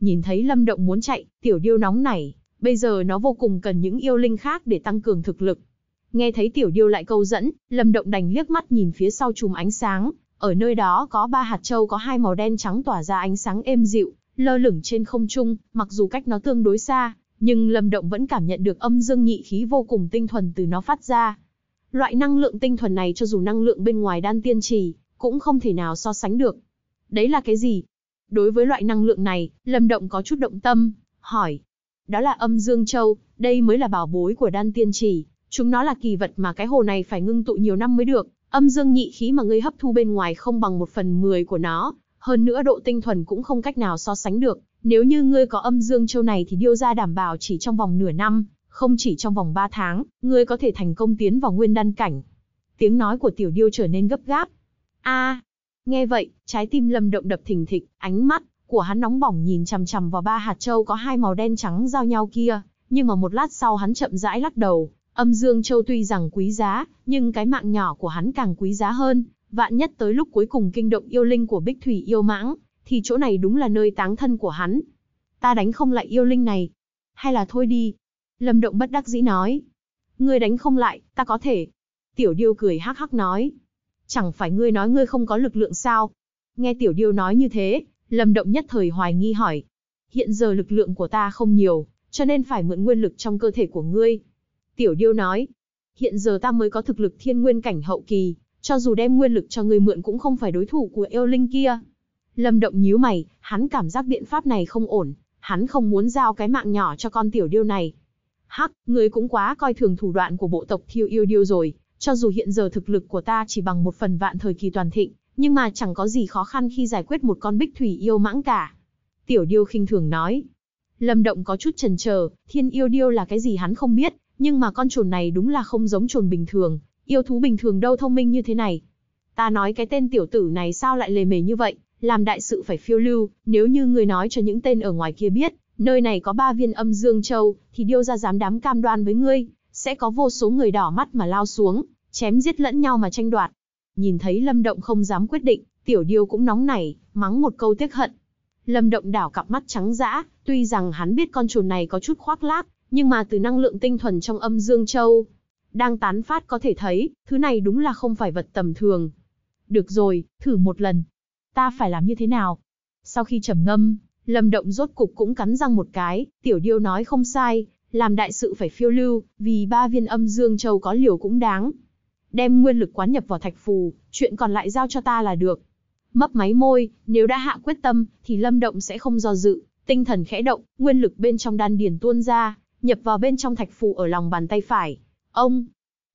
Nhìn thấy Lâm Động muốn chạy, Tiểu Điêu nóng nảy, bây giờ nó vô cùng cần những yêu linh khác để tăng cường thực lực. Nghe thấy Tiểu Điêu lại câu dẫn, Lâm Động đành liếc mắt nhìn phía sau chùm ánh sáng, ở nơi đó có ba hạt châu có hai màu đen trắng tỏa ra ánh sáng êm dịu, lơ lửng trên không trung, mặc dù cách nó tương đối xa. Nhưng Lâm Động vẫn cảm nhận được âm dương nhị khí vô cùng tinh thuần từ nó phát ra. Loại năng lượng tinh thuần này cho dù năng lượng bên ngoài đan tiên trì, cũng không thể nào so sánh được. Đấy là cái gì? Đối với loại năng lượng này, Lâm Động có chút động tâm, hỏi. Đó là âm dương châu, đây mới là bảo bối của đan tiên trì. Chúng nó là kỳ vật mà cái hồ này phải ngưng tụ nhiều năm mới được. Âm dương nhị khí mà ngươi hấp thu bên ngoài không bằng một phần mười của nó. Hơn nữa độ tinh thuần cũng không cách nào so sánh được. Nếu như ngươi có âm dương châu này thì điêu ra đảm bảo chỉ trong vòng nửa năm, không chỉ trong vòng ba tháng, ngươi có thể thành công tiến vào nguyên đan cảnh. Tiếng nói của Tiểu Điêu trở nên gấp gáp. A, à, nghe vậy, trái tim Lâm Động đập thình thịch, ánh mắt của hắn nóng bỏng nhìn chằm chằm vào ba hạt châu có hai màu đen trắng giao nhau kia, nhưng mà một lát sau hắn chậm rãi lắc đầu, âm dương châu tuy rằng quý giá, nhưng cái mạng nhỏ của hắn càng quý giá hơn, vạn nhất tới lúc cuối cùng kinh động yêu linh của Bích Thủy yêu mãng. Thì chỗ này đúng là nơi táng thân của hắn. Ta đánh không lại yêu linh này. Hay là thôi đi. Lâm Động bất đắc dĩ nói. Ngươi đánh không lại, ta có thể. Tiểu Điêu cười hắc hắc nói. Chẳng phải ngươi nói ngươi không có lực lượng sao? Nghe Tiểu Điêu nói như thế, Lâm Động nhất thời hoài nghi hỏi. Hiện giờ lực lượng của ta không nhiều, cho nên phải mượn nguyên lực trong cơ thể của ngươi. Tiểu Điêu nói. Hiện giờ ta mới có thực lực thiên nguyên cảnh hậu kỳ, cho dù đem nguyên lực cho ngươi mượn cũng không phải đối thủ của yêu linh kia. Lâm Động nhíu mày, hắn cảm giác biện pháp này không ổn, hắn không muốn giao cái mạng nhỏ cho con Tiểu Điêu này. Hắc, ngươi cũng quá coi thường thủ đoạn của bộ tộc Thiêu Yêu Điêu rồi, cho dù hiện giờ thực lực của ta chỉ bằng một phần vạn thời kỳ toàn thịnh, nhưng mà chẳng có gì khó khăn khi giải quyết một con Bích Thủy yêu mãng cả. Tiểu Điêu khinh thường nói. Lâm Động có chút chần chờ, Thiên Yêu Điêu là cái gì hắn không biết, nhưng mà con chồn này đúng là không giống chồn bình thường, yêu thú bình thường đâu thông minh như thế này. Ta nói cái tên tiểu tử này sao lại lề mề như vậy? Làm đại sự phải phiêu lưu, nếu như người nói cho những tên ở ngoài kia biết, nơi này có ba viên âm dương châu, thì điêu ra dám đám cam đoan với ngươi, sẽ có vô số người đỏ mắt mà lao xuống, chém giết lẫn nhau mà tranh đoạt. Nhìn thấy Lâm Động không dám quyết định, Tiểu Điêu cũng nóng nảy, mắng một câu tiếc hận. Lâm Động đảo cặp mắt trắng dã, tuy rằng hắn biết con chồn này có chút khoác lác, nhưng mà từ năng lượng tinh thuần trong âm dương châu đang tán phát có thể thấy, thứ này đúng là không phải vật tầm thường. Được rồi, thử một lần. Ta phải làm như thế nào? Sau khi trầm ngâm, Lâm Động rốt cục cũng cắn răng một cái, Tiểu Điêu nói không sai, làm đại sự phải phiêu lưu, vì ba viên âm dương châu có liều cũng đáng. Đem nguyên lực quán nhập vào thạch phù, chuyện còn lại giao cho ta là được. Mấp máy môi, nếu đã hạ quyết tâm, thì Lâm Động sẽ không do dự, tinh thần khẽ động, nguyên lực bên trong đan điền tuôn ra, nhập vào bên trong thạch phù ở lòng bàn tay phải. Ông!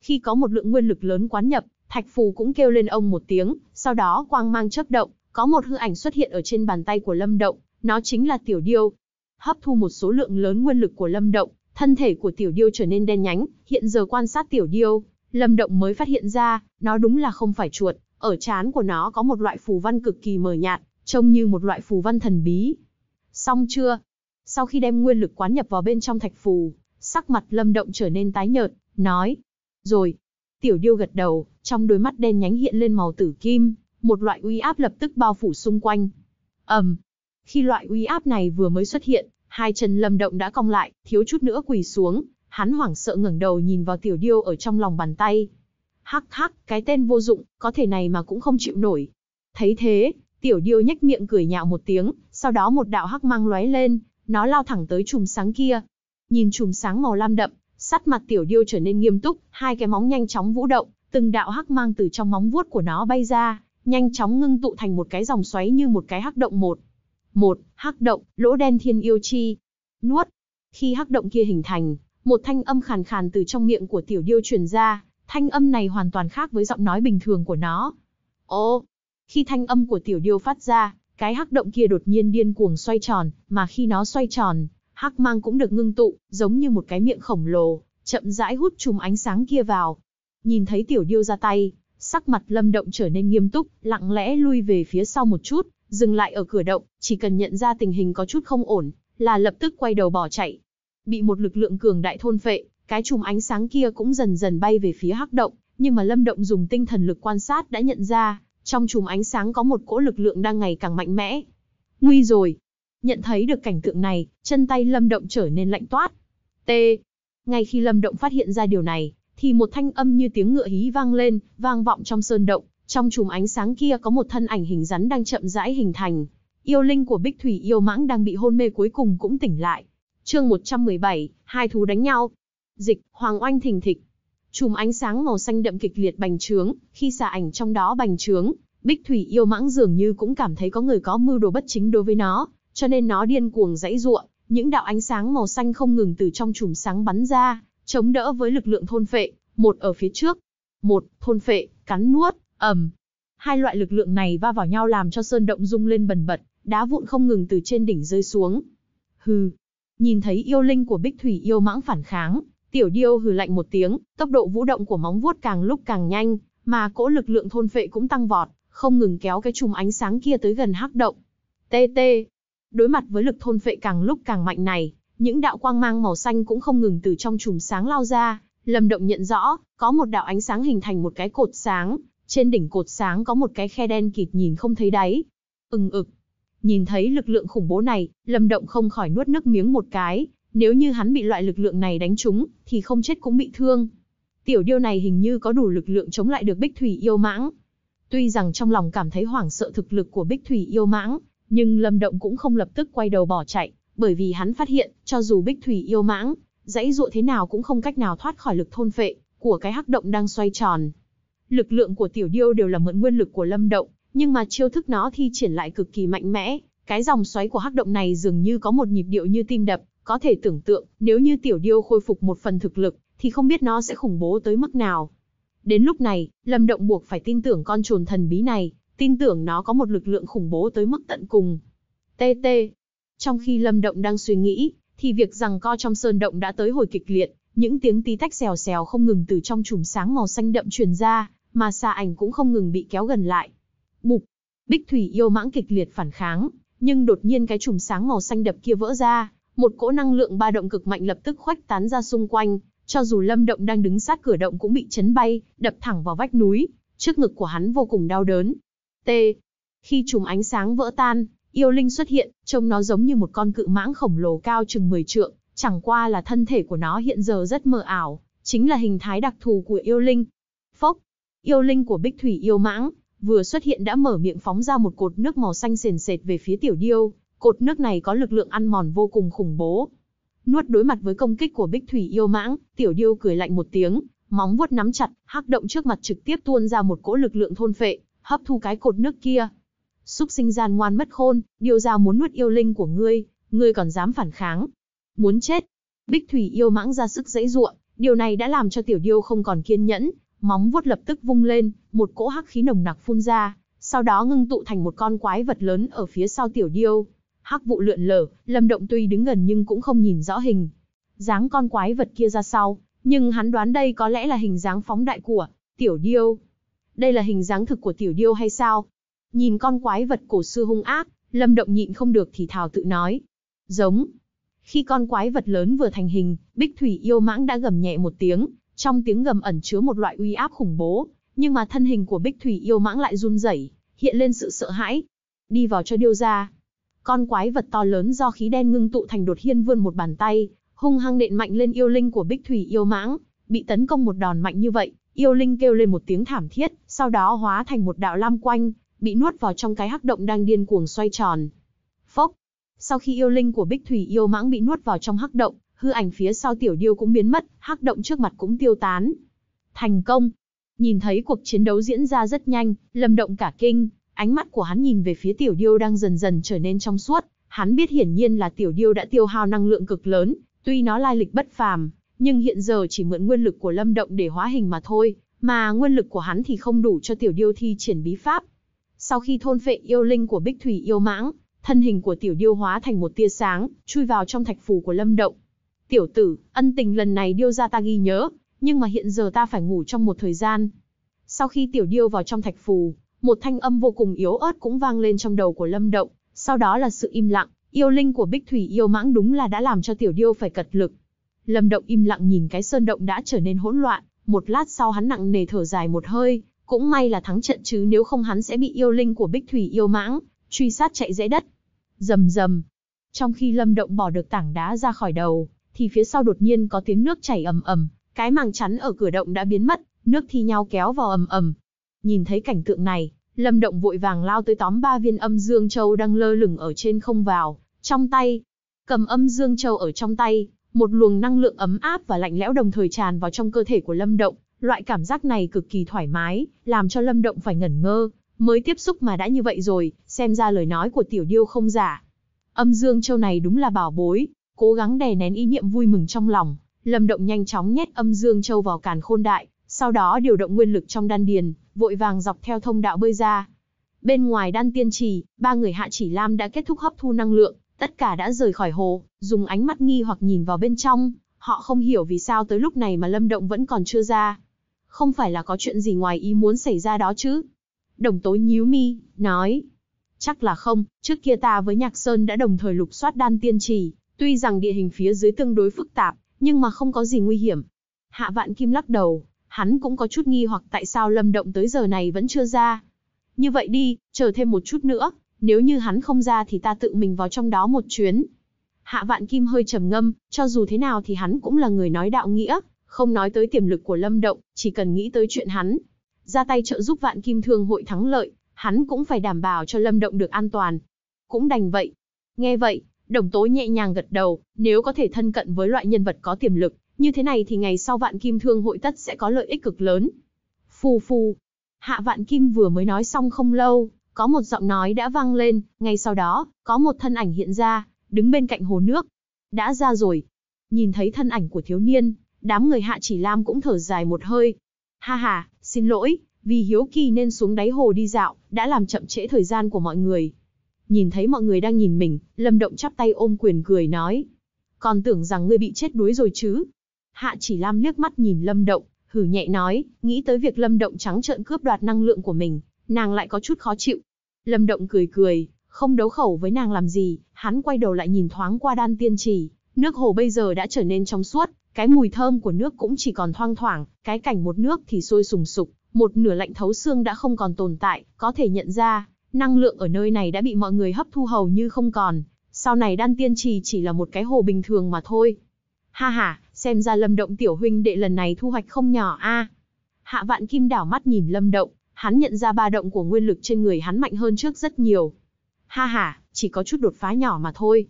Khi có một lượng nguyên lực lớn quán nhập, thạch phù cũng kêu lên ông một tiếng, sau đó quang mang chớp động. Có một hư ảnh xuất hiện ở trên bàn tay của Lâm Động, nó chính là Tiểu Điêu. Hấp thu một số lượng lớn nguyên lực của Lâm Động, thân thể của Tiểu Điêu trở nên đen nhánh, hiện giờ quan sát Tiểu Điêu, Lâm Động mới phát hiện ra, nó đúng là không phải chuột, ở trán của nó có một loại phù văn cực kỳ mờ nhạt, trông như một loại phù văn thần bí. Xong chưa? Sau khi đem nguyên lực quán nhập vào bên trong thạch phù, sắc mặt Lâm Động trở nên tái nhợt, nói. Rồi. Tiểu Điêu gật đầu, trong đôi mắt đen nhánh hiện lên màu tử kim. Một loại uy áp lập tức bao phủ xung quanh. Ầm. Um, khi loại uy áp này vừa mới xuất hiện, hai chân Lâm Động đã cong lại, thiếu chút nữa quỳ xuống, hắn hoảng sợ ngẩng đầu nhìn vào Tiểu Điêu ở trong lòng bàn tay. Hắc hắc, cái tên vô dụng, có thể này mà cũng không chịu nổi. Thấy thế, Tiểu Điêu nhếch miệng cười nhạo một tiếng, sau đó một đạo hắc mang lóe lên, nó lao thẳng tới chùm sáng kia. Nhìn chùm sáng màu lam đậm, sắc mặt Tiểu Điêu trở nên nghiêm túc, hai cái móng nhanh chóng vũ động, từng đạo hắc mang từ trong móng vuốt của nó bay ra. Nhanh chóng ngưng tụ thành một cái dòng xoáy như một cái hắc động một. Một, hắc động, lỗ đen thiên yêu chi. Nuốt. Khi hắc động kia hình thành, một thanh âm khàn khàn từ trong miệng của Tiểu Điêu truyền ra, Thanh âm này hoàn toàn khác với giọng nói bình thường của nó. Ô! Khi thanh âm của Tiểu Điêu phát ra, cái hắc động kia đột nhiên điên cuồng xoay tròn, mà khi nó xoay tròn, hắc mang cũng được ngưng tụ, giống như một cái miệng khổng lồ, chậm rãi hút chùm ánh sáng kia vào. Nhìn thấy Tiểu Điêu ra tay, sắc mặt Lâm Động trở nên nghiêm túc, lặng lẽ lui về phía sau một chút, dừng lại ở cửa động, chỉ cần nhận ra tình hình có chút không ổn, là lập tức quay đầu bỏ chạy. Bị một lực lượng cường đại thôn phệ, cái chùm ánh sáng kia cũng dần dần bay về phía hắc động, nhưng mà Lâm Động dùng tinh thần lực quan sát đã nhận ra, trong chùm ánh sáng có một cỗ lực lượng đang ngày càng mạnh mẽ. Nguy rồi! Nhận thấy được cảnh tượng này, chân tay Lâm Động trở nên lạnh toát. T. Ngay khi Lâm Động phát hiện ra điều này, thì một thanh âm như tiếng ngựa hí vang lên, vang vọng trong sơn động, trong chùm ánh sáng kia có một thân ảnh hình rắn đang chậm rãi hình thành. Yêu linh của Bích Thủy Yêu Mãng đang bị hôn mê cuối cùng cũng tỉnh lại. Chương một trăm mười bảy, hai thú đánh nhau. Dịch, hoàng oanh thình thịch. Chùm ánh sáng màu xanh đậm kịch liệt bành trướng, khi xà ảnh trong đó bành trướng, Bích Thủy Yêu Mãng dường như cũng cảm thấy có người có mưu đồ bất chính đối với nó, cho nên nó điên cuồng giãy giụa, những đạo ánh sáng màu xanh không ngừng từ trong chùm sáng bắn ra, chống đỡ với lực lượng thôn phệ, một ở phía trước, một thôn phệ, cắn nuốt, ầm. Hai loại lực lượng này va vào nhau làm cho sơn động rung lên bần bật, đá vụn không ngừng từ trên đỉnh rơi xuống. Hừ. Nhìn thấy yêu linh của Bích Thủy Yêu Mãng phản kháng, Tiểu Điêu hừ lạnh một tiếng, tốc độ vũ động của móng vuốt càng lúc càng nhanh, mà cỗ lực lượng thôn phệ cũng tăng vọt, không ngừng kéo cái chùm ánh sáng kia tới gần hắc động. Tt. Đối mặt với lực thôn phệ càng lúc càng mạnh này, những đạo quang mang màu xanh cũng không ngừng từ trong chùm sáng lao ra, Lâm Động nhận rõ, có một đạo ánh sáng hình thành một cái cột sáng, trên đỉnh cột sáng có một cái khe đen kịt nhìn không thấy đáy. Ừng ực. Nhìn thấy lực lượng khủng bố này, Lâm Động không khỏi nuốt nước miếng một cái, nếu như hắn bị loại lực lượng này đánh trúng, thì không chết cũng bị thương. Tiểu Điêu này hình như có đủ lực lượng chống lại được Bích Thủy Yêu Mãng. Tuy rằng trong lòng cảm thấy hoảng sợ thực lực của Bích Thủy Yêu Mãng, nhưng Lâm Động cũng không lập tức quay đầu bỏ chạy, bởi vì hắn phát hiện, cho dù Bích Thủy Yêu Mãng giãy giụa thế nào cũng không cách nào thoát khỏi lực thôn phệ của cái hắc động đang xoay tròn. Lực lượng của Tiểu Điêu đều là mượn nguyên lực của Lâm Động, nhưng mà chiêu thức nó thi triển lại cực kỳ mạnh mẽ, cái dòng xoáy của hắc động này dường như có một nhịp điệu như tim đập, có thể tưởng tượng, nếu như Tiểu Điêu khôi phục một phần thực lực, thì không biết nó sẽ khủng bố tới mức nào. Đến lúc này, Lâm Động buộc phải tin tưởng con trồn thần bí này, tin tưởng nó có một lực lượng khủng bố tới mức tận cùng. Tt. Trong khi Lâm Động đang suy nghĩ, thì việc giằng co trong sơn động đã tới hồi kịch liệt, những tiếng tí tách xèo xèo không ngừng từ trong chùm sáng màu xanh đậm truyền ra, mà xà ảnh cũng không ngừng bị kéo gần lại. Bục! Bích Thủy Yêu Mãng kịch liệt phản kháng, nhưng đột nhiên cái chùm sáng màu xanh đậm kia vỡ ra, một cỗ năng lượng ba động cực mạnh lập tức khuếch tán ra xung quanh, cho dù Lâm Động đang đứng sát cửa động cũng bị chấn bay, đập thẳng vào vách núi, trước ngực của hắn vô cùng đau đớn. T. Khi chùm ánh sáng vỡ tan, yêu linh xuất hiện, trông nó giống như một con cự mãng khổng lồ cao chừng mười trượng, chẳng qua là thân thể của nó hiện giờ rất mờ ảo, chính là hình thái đặc thù của yêu linh. Phốc! Yêu linh của Bích Thủy Yêu Mãng vừa xuất hiện đã mở miệng phóng ra một cột nước màu xanh sền sệt về phía Tiểu Điêu, cột nước này có lực lượng ăn mòn vô cùng khủng bố. Nuốt đối mặt với công kích của Bích Thủy Yêu Mãng, Tiểu Điêu cười lạnh một tiếng, móng vuốt nắm chặt, hắc động trước mặt trực tiếp tuôn ra một cỗ lực lượng thôn phệ, hấp thu cái cột nước kia. Súc sinh gian ngoan mất khôn, Điêu gia muốn nuốt yêu linh của ngươi, ngươi còn dám phản kháng. Muốn chết! Bích Thủy Yêu Mãng ra sức giãy giụa, điều này đã làm cho Tiểu Điêu không còn kiên nhẫn, móng vuốt lập tức vung lên, một cỗ hắc khí nồng nặc phun ra, sau đó ngưng tụ thành một con quái vật lớn ở phía sau Tiểu Điêu. Hắc vụ lượn lờ, Lâm Động tuy đứng gần nhưng cũng không nhìn rõ hình dáng con quái vật kia ra sau, nhưng hắn đoán đây có lẽ là hình dáng phóng đại của Tiểu Điêu. Đây là hình dáng thực của Tiểu Điêu hay sao? Nhìn con quái vật cổ xưa hung ác, Lâm Động nhịn không được thì thào tự nói. Giống. Khi con quái vật lớn vừa thành hình, Bích Thủy Yêu Mãng đã gầm nhẹ một tiếng, trong tiếng gầm ẩn chứa một loại uy áp khủng bố, nhưng mà thân hình của Bích Thủy Yêu Mãng lại run rẩy, hiện lên sự sợ hãi. Đi vào cho Điêu ra. Con quái vật to lớn do khí đen ngưng tụ thành đột hiên vươn một bàn tay, hung hăng nện mạnh lên yêu linh của Bích Thủy Yêu Mãng, bị tấn công một đòn mạnh như vậy, yêu linh kêu lên một tiếng thảm thiết, sau đó hóa thành một đạo lam quanh, bị nuốt vào trong cái hắc động đang điên cuồng xoay tròn. Phốc! Sau khi yêu linh của Bích Thủy Yêu Mãng bị nuốt vào trong hắc động, hư ảnh phía sau Tiểu Điêu cũng biến mất, hắc động trước mặt cũng tiêu tán. Thành công! Nhìn thấy cuộc chiến đấu diễn ra rất nhanh, Lâm Động cả kinh. Ánh mắt của hắn nhìn về phía Tiểu Điêu đang dần dần trở nên trong suốt, hắn biết hiển nhiên là Tiểu Điêu đã tiêu hao năng lượng cực lớn, tuy nó lai lịch bất phàm, nhưng hiện giờ chỉ mượn nguyên lực của Lâm Động để hóa hình mà thôi, mà nguyên lực của hắn thì không đủ cho Tiểu Điêu thi triển bí pháp. Sau khi thôn phệ yêu linh của Bích Thủy Yêu Mãng, thân hình của Tiểu Điêu hóa thành một tia sáng, chui vào trong thạch phù của Lâm Động. "Tiểu tử, ân tình lần này Điêu gia ta ghi nhớ, nhưng mà hiện giờ ta phải ngủ trong một thời gian." Sau khi Tiểu Điêu vào trong thạch phù, một thanh âm vô cùng yếu ớt cũng vang lên trong đầu của Lâm Động, sau đó là sự im lặng. Yêu linh của Bích Thủy Yêu Mãng đúng là đã làm cho Tiểu Điêu phải cật lực. Lâm Động im lặng nhìn cái sơn động đã trở nên hỗn loạn, một lát sau hắn nặng nề thở dài một hơi, cũng may là thắng trận chứ nếu không hắn sẽ bị yêu linh của Bích Thủy Yêu Mãng truy sát chạy rễ đất. Rầm rầm. Trong khi Lâm Động bỏ được tảng đá ra khỏi đầu, thì phía sau đột nhiên có tiếng nước chảy ầm ầm, cái màng chắn ở cửa động đã biến mất, nước thi nhau kéo vào ầm ầm. Nhìn thấy cảnh tượng này, Lâm Động vội vàng lao tới tóm ba viên âm dương châu đang lơ lửng ở trên không vào trong tay. Cầm âm dương châu ở trong tay, một luồng năng lượng ấm áp và lạnh lẽo đồng thời tràn vào trong cơ thể của Lâm Động, loại cảm giác này cực kỳ thoải mái, làm cho Lâm Động phải ngẩn ngơ, mới tiếp xúc mà đã như vậy rồi, xem ra lời nói của Tiểu Điêu không giả. Âm dương châu này đúng là bảo bối, cố gắng đè nén ý niệm vui mừng trong lòng, Lâm Động nhanh chóng nhét âm dương châu vào Càn Khôn đại, sau đó điều động nguyên lực trong đan điền, vội vàng dọc theo thông đạo bơi ra. Bên ngoài đan tiên trì, ba người Hạ Chỉ Lam đã kết thúc hấp thu năng lượng, tất cả đã rời khỏi hồ, dùng ánh mắt nghi hoặc nhìn vào bên trong, họ không hiểu vì sao tới lúc này mà Lâm Động vẫn còn chưa ra. Không phải là có chuyện gì ngoài ý muốn xảy ra đó chứ? Đồng Tố nhíu mi, nói. Chắc là không, trước kia ta với Nhạc Sơn đã đồng thời lục soát đan tiên trì, tuy rằng địa hình phía dưới tương đối phức tạp, nhưng mà không có gì nguy hiểm. Hạ Vạn Kim lắc đầu, hắn cũng có chút nghi hoặc tại sao Lâm Động tới giờ này vẫn chưa ra. Như vậy đi, chờ thêm một chút nữa, nếu như hắn không ra thì ta tự mình vào trong đó một chuyến. Hạ Vạn Kim hơi trầm ngâm, cho dù thế nào thì hắn cũng là người nói đạo nghĩa, không nói tới tiềm lực của Lâm Động, chỉ cần nghĩ tới chuyện hắn ra tay trợ giúp Vạn Kim Thương Hội thắng lợi, hắn cũng phải đảm bảo cho Lâm Động được an toàn. Cũng đành vậy. Nghe vậy, Đồng Tố nhẹ nhàng gật đầu, nếu có thể thân cận với loại nhân vật có tiềm lực như thế này thì ngày sau Vạn Kim Thương Hội tất sẽ có lợi ích cực lớn. Phù phù. Hạ Vạn Kim vừa mới nói xong không lâu, có một giọng nói đã vang lên, ngay sau đó, có một thân ảnh hiện ra, đứng bên cạnh hồ nước. Đã ra rồi. Nhìn thấy thân ảnh của thiếu niên, đám người Hạ Chỉ Lam cũng thở dài một hơi. Ha ha, xin lỗi, vì hiếu kỳ nên xuống đáy hồ đi dạo, đã làm chậm trễ thời gian của mọi người. Nhìn thấy mọi người đang nhìn mình, Lâm Động chắp tay ôm quyền cười nói. Còn tưởng rằng ngươi bị chết đuối rồi chứ. Hạ Chỉ Lam liếc mắt nhìn Lâm Động, hử nhẹ nói, nghĩ tới việc Lâm Động trắng trợn cướp đoạt năng lượng của mình, nàng lại có chút khó chịu. Lâm Động cười cười, không đấu khẩu với nàng làm gì, hắn quay đầu lại nhìn thoáng qua đan tiên trì, nước hồ bây giờ đã trở nên trong suốt, cái mùi thơm của nước cũng chỉ còn thoang thoảng, cái cảnh một nước thì sôi sùng sục, một nửa lạnh thấu xương đã không còn tồn tại, có thể nhận ra, năng lượng ở nơi này đã bị mọi người hấp thu hầu như không còn, sau này đan tiên trì chỉ là một cái hồ bình thường mà thôi. Ha ha, xem ra Lâm Động tiểu huynh đệ lần này thu hoạch không nhỏ a. À. Hạ Vạn Kim đảo mắt nhìn Lâm Động, hắn nhận ra ba động của nguyên lực trên người hắn mạnh hơn trước rất nhiều. Ha ha, chỉ có chút đột phá nhỏ mà thôi.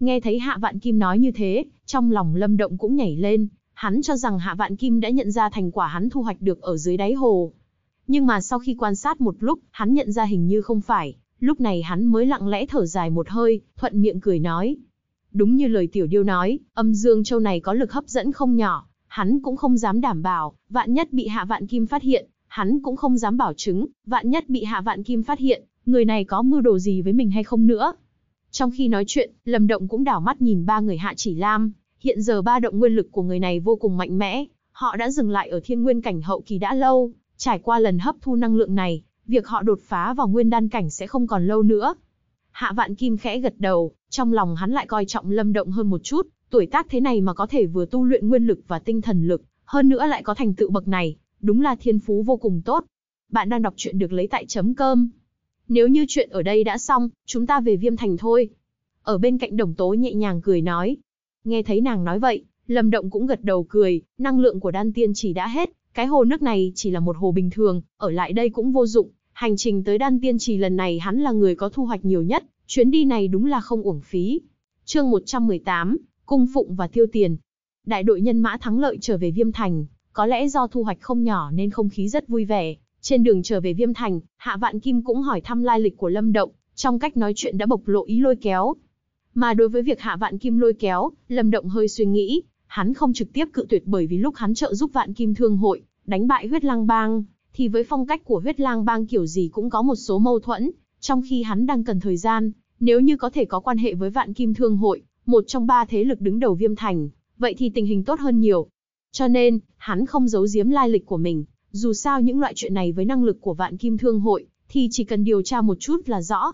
Nghe thấy Hạ Vạn Kim nói như thế, trong lòng Lâm Động cũng nhảy lên, hắn cho rằng Hạ Vạn Kim đã nhận ra thành quả hắn thu hoạch được ở dưới đáy hồ. Nhưng mà sau khi quan sát một lúc, hắn nhận ra hình như không phải, lúc này hắn mới lặng lẽ thở dài một hơi, thuận miệng cười nói. Đúng như lời Tiểu Điêu nói, âm dương châu này có lực hấp dẫn không nhỏ, hắn cũng không dám đảm bảo, vạn nhất bị Hạ Vạn Kim phát hiện, hắn cũng không dám bảo chứng, vạn nhất bị Hạ Vạn Kim phát hiện, người này có mưu đồ gì với mình hay không nữa. Trong khi nói chuyện, Lâm Động cũng đảo mắt nhìn ba người Hạ Chỉ Lam, hiện giờ ba động nguyên lực của người này vô cùng mạnh mẽ, họ đã dừng lại ở thiên nguyên cảnh hậu kỳ đã lâu, trải qua lần hấp thu năng lượng này, việc họ đột phá vào nguyên đan cảnh sẽ không còn lâu nữa. Hạ Vạn Kim khẽ gật đầu, trong lòng hắn lại coi trọng Lâm Động hơn một chút, tuổi tác thế này mà có thể vừa tu luyện nguyên lực và tinh thần lực, hơn nữa lại có thành tựu bậc này, đúng là thiên phú vô cùng tốt. Bạn đang đọc truyện được lấy tại chấm cơm. Nếu như chuyện ở đây đã xong, chúng ta về Viêm Thành thôi. Ở bên cạnh Đồng Tố nhẹ nhàng cười nói. Nghe thấy nàng nói vậy, Lâm Động cũng gật đầu cười, năng lượng của đan tiên chỉ đã hết, cái hồ nước này chỉ là một hồ bình thường, ở lại đây cũng vô dụng. Hành trình tới đan tiên trì lần này hắn là người có thu hoạch nhiều nhất, chuyến đi này đúng là không uổng phí. Chương một trăm mười tám, cung phụng và tiêu tiền. Đại đội nhân mã thắng lợi trở về Viêm Thành, có lẽ do thu hoạch không nhỏ nên không khí rất vui vẻ. Trên đường trở về Viêm Thành, Hạ Vạn Kim cũng hỏi thăm lai lịch của Lâm Động, trong cách nói chuyện đã bộc lộ ý lôi kéo. Mà đối với việc Hạ Vạn Kim lôi kéo, Lâm Động hơi suy nghĩ, Hắn không trực tiếp cự tuyệt bởi vì lúc hắn trợ giúp Vạn Kim Thương Hội đánh bại Huyết Lang Bang, thì với phong cách của Huyết Lang Bang kiểu gì cũng có một số mâu thuẫn, trong khi hắn đang cần thời gian, nếu như có thể có quan hệ với Vạn Kim Thương Hội, một trong ba thế lực đứng đầu Viêm Thành, vậy thì tình hình tốt hơn nhiều. Cho nên, hắn không giấu giếm lai lịch của mình, dù sao những loại chuyện này với năng lực của Vạn Kim Thương Hội, thì chỉ cần điều tra một chút là rõ.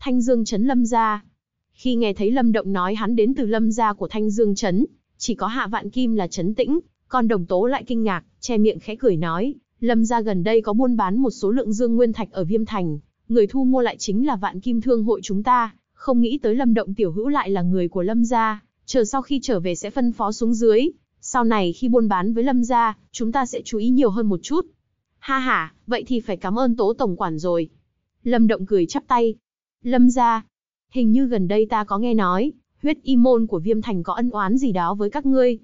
Thanh Dương Trấn Lâm Gia. Khi nghe thấy Lâm Động nói hắn đến từ Lâm Gia của Thanh Dương Trấn, chỉ có Hạ Vạn Kim là trấn tĩnh, còn Đồng Tố lại kinh ngạc, che miệng khẽ cười nói, Lâm Gia gần đây có buôn bán một số lượng dương nguyên thạch ở Viêm Thành, người thu mua lại chính là Vạn Kim Thương Hội chúng ta, không nghĩ tới Lâm Động tiểu hữu lại là người của Lâm Gia, chờ sau khi trở về sẽ phân phó xuống dưới, sau này khi buôn bán với Lâm Gia, chúng ta sẽ chú ý nhiều hơn một chút. Ha ha, vậy thì phải cảm ơn Tố tổng quản rồi. Lâm Động cười chắp tay. Lâm Gia, hình như gần đây ta có nghe nói, Huyết Y Môn của Viêm Thành có ân oán gì đó với các ngươi.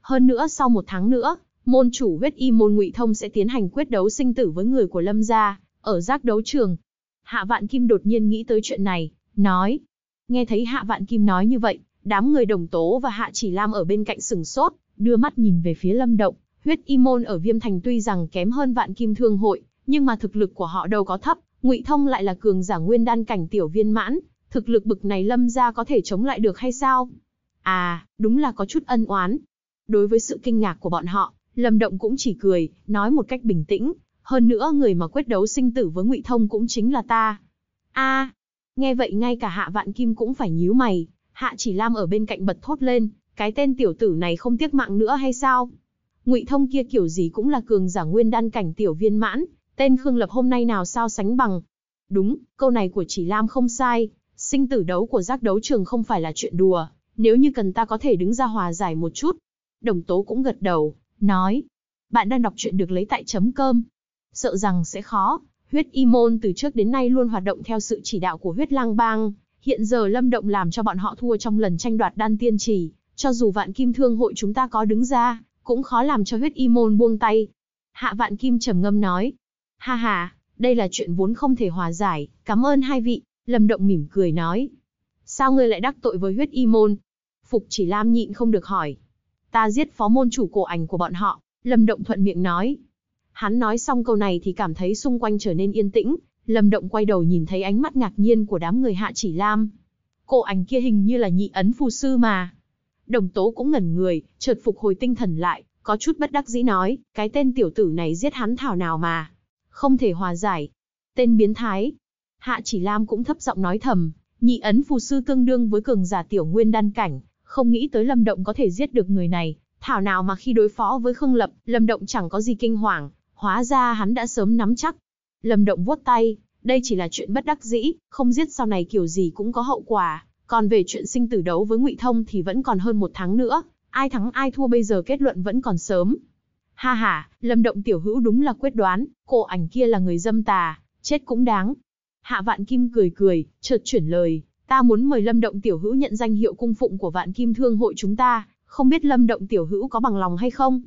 Hơn nữa sau một tháng nữa, môn chủ Huyết Y Môn Ngụy Thông sẽ tiến hành quyết đấu sinh tử với người của Lâm Gia, ở giác đấu trường. Hạ Vạn Kim đột nhiên nghĩ tới chuyện này, nói. Nghe thấy Hạ Vạn Kim nói như vậy, đám người Đồng Tố và Hạ Chỉ Lam ở bên cạnh sửng sốt, đưa mắt nhìn về phía Lâm Động. Huyết Y Môn ở Viêm Thành tuy rằng kém hơn Vạn Kim Thương Hội, nhưng mà thực lực của họ đâu có thấp. Ngụy Thông lại là cường giả nguyên đan cảnh tiểu viên mãn, thực lực bực này Lâm Gia có thể chống lại được hay sao? À, đúng là có chút ân oán. Đối với sự kinh ngạc của bọn họ, Lâm Động cũng chỉ cười, nói một cách bình tĩnh. Hơn nữa người mà quyết đấu sinh tử với Ngụy Thông cũng chính là ta. A, à, nghe vậy ngay cả Hạ Vạn Kim cũng phải nhíu mày. Hạ Chỉ Lam ở bên cạnh bật thốt lên, cái tên tiểu tử này không tiếc mạng nữa hay sao? Ngụy Thông kia kiểu gì cũng là cường giả nguyên đan cảnh tiểu viên mãn, tên Khương Lập hôm nay nào sao sánh bằng. Đúng, câu này của Chỉ Lam không sai, sinh tử đấu của giác đấu trường không phải là chuyện đùa, nếu như cần ta có thể đứng ra hòa giải một chút. Đồng Tố cũng gật đầu, nói, bạn đang đọc truyện được lấy tại chấm cơm. Sợ rằng sẽ khó, Huyết Y Môn từ trước đến nay luôn hoạt động theo sự chỉ đạo của Huyết Lang Bang, hiện giờ Lâm Động làm cho bọn họ thua trong lần tranh đoạt Đan Tiên Chỉ, cho dù Vạn Kim Thương Hội chúng ta có đứng ra, cũng khó làm cho Huyết Y Môn buông tay. Hạ Vạn Kim trầm ngâm nói, ha ha, đây là chuyện vốn không thể hòa giải, cảm ơn hai vị. Lâm Động mỉm cười nói, sao ngươi lại đắc tội với Huyết Y Môn? Phục Chỉ Lam nhịn không được hỏi. Ta giết phó môn chủ cổ ảnh của bọn họ, Lâm Động thuận miệng nói. Hắn nói xong câu này thì cảm thấy xung quanh trở nên yên tĩnh, Lâm Động quay đầu nhìn thấy ánh mắt ngạc nhiên của đám người Hạ Chỉ Lam. Cổ ảnh kia hình như là nhị ấn phù sư mà. Đồng Tố cũng ngẩn người, chợt phục hồi tinh thần lại, có chút bất đắc dĩ nói, cái tên tiểu tử này giết hắn thảo nào mà. Không thể hòa giải. Tên biến thái. Hạ Chỉ Lam cũng thấp giọng nói thầm, nhị ấn phù sư tương đương với cường giả tiểu nguyên đan cảnh, không nghĩ tới Lâm Động có thể giết được người này, thảo nào mà khi đối phó với Khương Lập, Lâm Động chẳng có gì kinh hoàng, hóa ra hắn đã sớm nắm chắc. Lâm Động vuốt tay, đây chỉ là chuyện bất đắc dĩ, không giết sau này kiểu gì cũng có hậu quả, còn về chuyện sinh tử đấu với Ngụy Thông thì vẫn còn hơn một tháng nữa, ai thắng ai thua bây giờ kết luận vẫn còn sớm. Ha ha, Lâm Động tiểu hữu đúng là quyết đoán, cô ảnh kia là người dâm tà, chết cũng đáng. Hạ Vạn Kim cười cười, chợt chuyển lời, ta muốn mời Lâm Động tiểu hữu nhận danh hiệu cung phụng của Vạn Kim Thương Hội chúng ta, không biết Lâm Động tiểu hữu có bằng lòng hay không?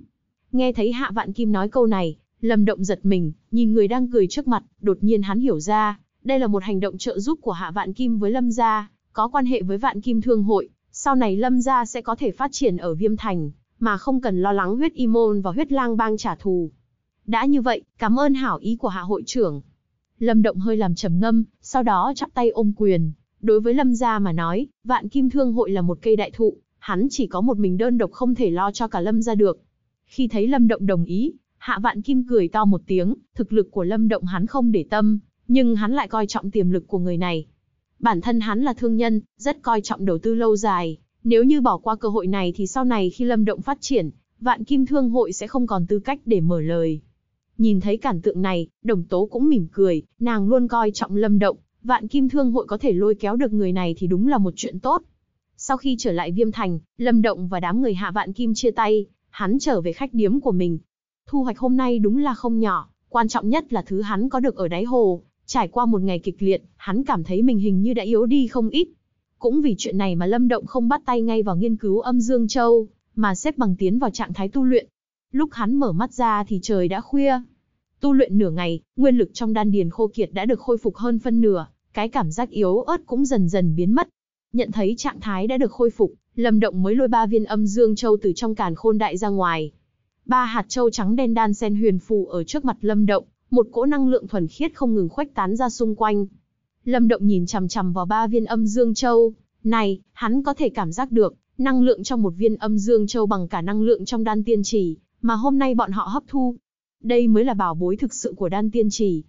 Nghe thấy Hạ Vạn Kim nói câu này, Lâm Động giật mình, nhìn người đang cười trước mặt, đột nhiên hắn hiểu ra, đây là một hành động trợ giúp của Hạ Vạn Kim với Lâm Gia, có quan hệ với Vạn Kim Thương Hội, sau này Lâm Gia sẽ có thể phát triển ở Viêm Thành, mà không cần lo lắng Huyết Y Môn và Huyết Lang Bang trả thù. Đã như vậy, cảm ơn hảo ý của Hạ hội trưởng. Lâm Động hơi làm trầm ngâm, sau đó chắp tay ôm quyền. Đối với Lâm Gia mà nói, Vạn Kim Thương Hội là một cây đại thụ, hắn chỉ có một mình đơn độc không thể lo cho cả Lâm Gia được. Khi thấy Lâm Động đồng ý, Hạ Vạn Kim cười to một tiếng, thực lực của Lâm Động hắn không để tâm, nhưng hắn lại coi trọng tiềm lực của người này. Bản thân hắn là thương nhân, rất coi trọng đầu tư lâu dài, nếu như bỏ qua cơ hội này thì sau này khi Lâm Động phát triển, Vạn Kim Thương Hội sẽ không còn tư cách để mở lời. Nhìn thấy cảnh tượng này, Đồng Tố cũng mỉm cười, nàng luôn coi trọng Lâm Động, Vạn Kim Thương Hội có thể lôi kéo được người này thì đúng là một chuyện tốt. Sau khi trở lại Viêm Thành, Lâm Động và đám người Hạ Vạn Kim chia tay, hắn trở về khách điếm của mình. Thu hoạch hôm nay đúng là không nhỏ, quan trọng nhất là thứ hắn có được ở đáy hồ. Trải qua một ngày kịch liệt, hắn cảm thấy mình hình như đã yếu đi không ít. Cũng vì chuyện này mà Lâm Động không bắt tay ngay vào nghiên cứu âm dương châu, mà xếp bằng tiến vào trạng thái tu luyện. Lúc hắn mở mắt ra thì trời đã khuya. Tu luyện nửa ngày, nguyên lực trong đan điền khô kiệt đã được khôi phục hơn phân nửa, cái cảm giác yếu ớt cũng dần dần biến mất. Nhận thấy trạng thái đã được khôi phục, Lâm Động mới lôi ba viên âm dương châu từ trong càn khôn đại ra ngoài. Ba hạt châu trắng đen đan sen huyền phù ở trước mặt Lâm Động, một cỗ năng lượng thuần khiết không ngừng khuếch tán ra xung quanh. Lâm Động nhìn chằm chằm vào ba viên âm dương châu, này, hắn có thể cảm giác được, năng lượng trong một viên âm dương châu bằng cả năng lượng trong đan tiên chỉ, mà hôm nay bọn họ hấp thu. Đây mới là bảo bối thực sự của đan tiên chỉ.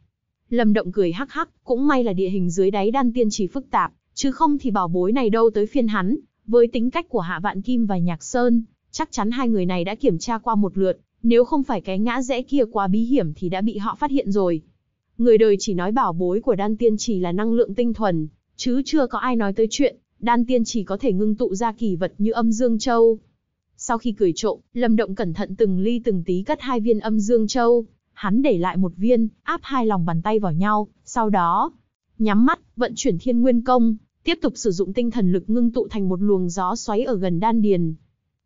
Lâm Động cười hắc hắc, cũng may là địa hình dưới đáy đan tiên chỉ phức tạp, chứ không thì bảo bối này đâu tới phiên hắn. Với tính cách của Hạ Vạn Kim và Nhạc Sơn, chắc chắn hai người này đã kiểm tra qua một lượt, nếu không phải cái ngã rẽ kia quá bí hiểm thì đã bị họ phát hiện rồi. Người đời chỉ nói bảo bối của đan tiên chỉ là năng lượng tinh thuần, chứ chưa có ai nói tới chuyện đan tiên chỉ có thể ngưng tụ ra kỳ vật như âm dương châu. Sau khi cười trộm, Lâm Động cẩn thận từng ly từng tí cất hai viên âm dương châu, hắn để lại một viên, áp hai lòng bàn tay vào nhau, sau đó nhắm mắt, vận chuyển Thiên Nguyên Công, tiếp tục sử dụng tinh thần lực ngưng tụ thành một luồng gió xoáy ở gần đan điền.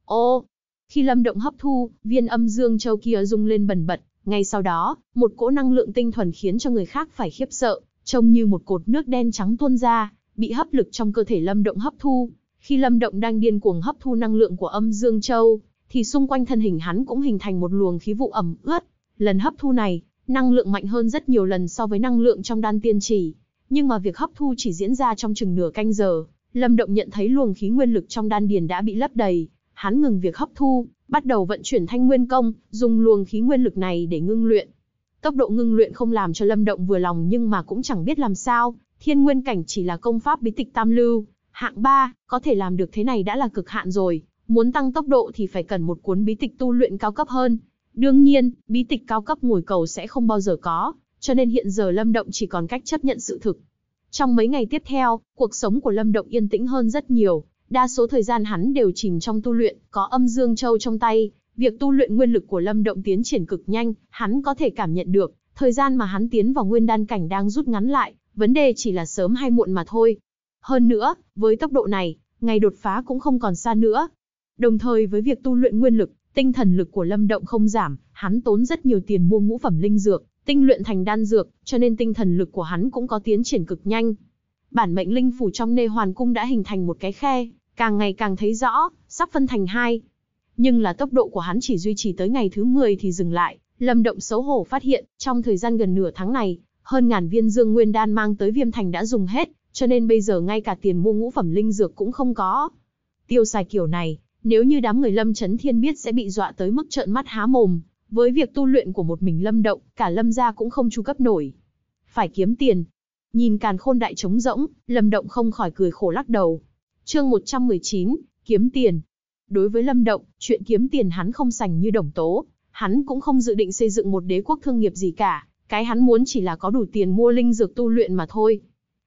Ô, khi Lâm Động hấp thu, viên âm dương châu kia rung lên bần bật, ngay sau đó, một cỗ năng lượng tinh thuần khiến cho người khác phải khiếp sợ, trông như một cột nước đen trắng tuôn ra, bị hấp lực trong cơ thể Lâm Động hấp thu. Khi Lâm Động đang điên cuồng hấp thu năng lượng của âm dương châu, thì xung quanh thân hình hắn cũng hình thành một luồng khí vụ ẩm ướt. Lần hấp thu này, năng lượng mạnh hơn rất nhiều lần so với năng lượng trong đan tiên chỉ, nhưng mà việc hấp thu chỉ diễn ra trong chừng nửa canh giờ, Lâm Động nhận thấy luồng khí nguyên lực trong đan điền đã bị lấp đầy, hắn ngừng việc hấp thu, bắt đầu vận chuyển Thanh Nguyên Công, dùng luồng khí nguyên lực này để ngưng luyện. Tốc độ ngưng luyện không làm cho Lâm Động vừa lòng, nhưng mà cũng chẳng biết làm sao, Thiên Nguyên Cảnh chỉ là công pháp bí tịch tam lưu, hạng ba, có thể làm được thế này đã là cực hạn rồi, muốn tăng tốc độ thì phải cần một cuốn bí tịch tu luyện cao cấp hơn. Đương nhiên, bí tịch cao cấp ngồi cầu sẽ không bao giờ có, cho nên hiện giờ Lâm Động chỉ còn cách chấp nhận sự thực. Trong mấy ngày tiếp theo, cuộc sống của Lâm Động yên tĩnh hơn rất nhiều, đa số thời gian hắn đều chìm trong tu luyện, có âm dương châu trong tay, việc tu luyện nguyên lực của Lâm Động tiến triển cực nhanh, hắn có thể cảm nhận được, thời gian mà hắn tiến vào nguyên đan cảnh đang rút ngắn lại, vấn đề chỉ là sớm hay muộn mà thôi. Hơn nữa, với tốc độ này, ngày đột phá cũng không còn xa nữa. Đồng thời với việc tu luyện nguyên lực, tinh thần lực của Lâm Động không giảm, hắn tốn rất nhiều tiền mua ngũ phẩm linh dược, tinh luyện thành đan dược, cho nên tinh thần lực của hắn cũng có tiến triển cực nhanh. Bản mệnh linh phủ trong Nê Hoàn Cung đã hình thành một cái khe, càng ngày càng thấy rõ, sắp phân thành hai. Nhưng là tốc độ của hắn chỉ duy trì tới ngày thứ mười thì dừng lại, Lâm Động xấu hổ phát hiện, trong thời gian gần nửa tháng này, hơn ngàn viên dương nguyên đan mang tới Viêm Thành đã dùng hết, cho nên bây giờ ngay cả tiền mua ngũ phẩm linh dược cũng không có. Tiêu xài kiểu này, nếu như đám người Lâm Chấn Thiên biết sẽ bị dọa tới mức trợn mắt há mồm, với việc tu luyện của một mình Lâm Động, cả Lâm gia cũng không chu cấp nổi. Phải kiếm tiền. Nhìn càn khôn đại trống rỗng, Lâm Động không khỏi cười khổ lắc đầu. Chương một trăm mười chín, kiếm tiền. Đối với Lâm Động, chuyện kiếm tiền hắn không sành như Đồng Tố, hắn cũng không dự định xây dựng một đế quốc thương nghiệp gì cả, cái hắn muốn chỉ là có đủ tiền mua linh dược tu luyện mà thôi.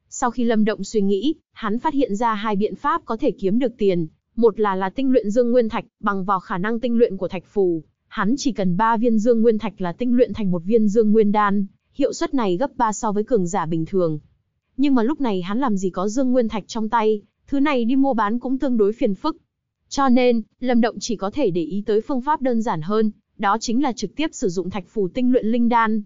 Sau khi Lâm Động suy nghĩ, hắn phát hiện ra hai biện pháp có thể kiếm được tiền. Một là là tinh luyện dương nguyên thạch, bằng vào khả năng tinh luyện của thạch phù, hắn chỉ cần ba viên dương nguyên thạch là tinh luyện thành một viên dương nguyên đan, hiệu suất này gấp ba so với cường giả bình thường. Nhưng mà lúc này hắn làm gì có dương nguyên thạch trong tay, thứ này đi mua bán cũng tương đối phiền phức. Cho nên, Lâm Động chỉ có thể để ý tới phương pháp đơn giản hơn, đó chính là trực tiếp sử dụng thạch phù tinh luyện linh đan.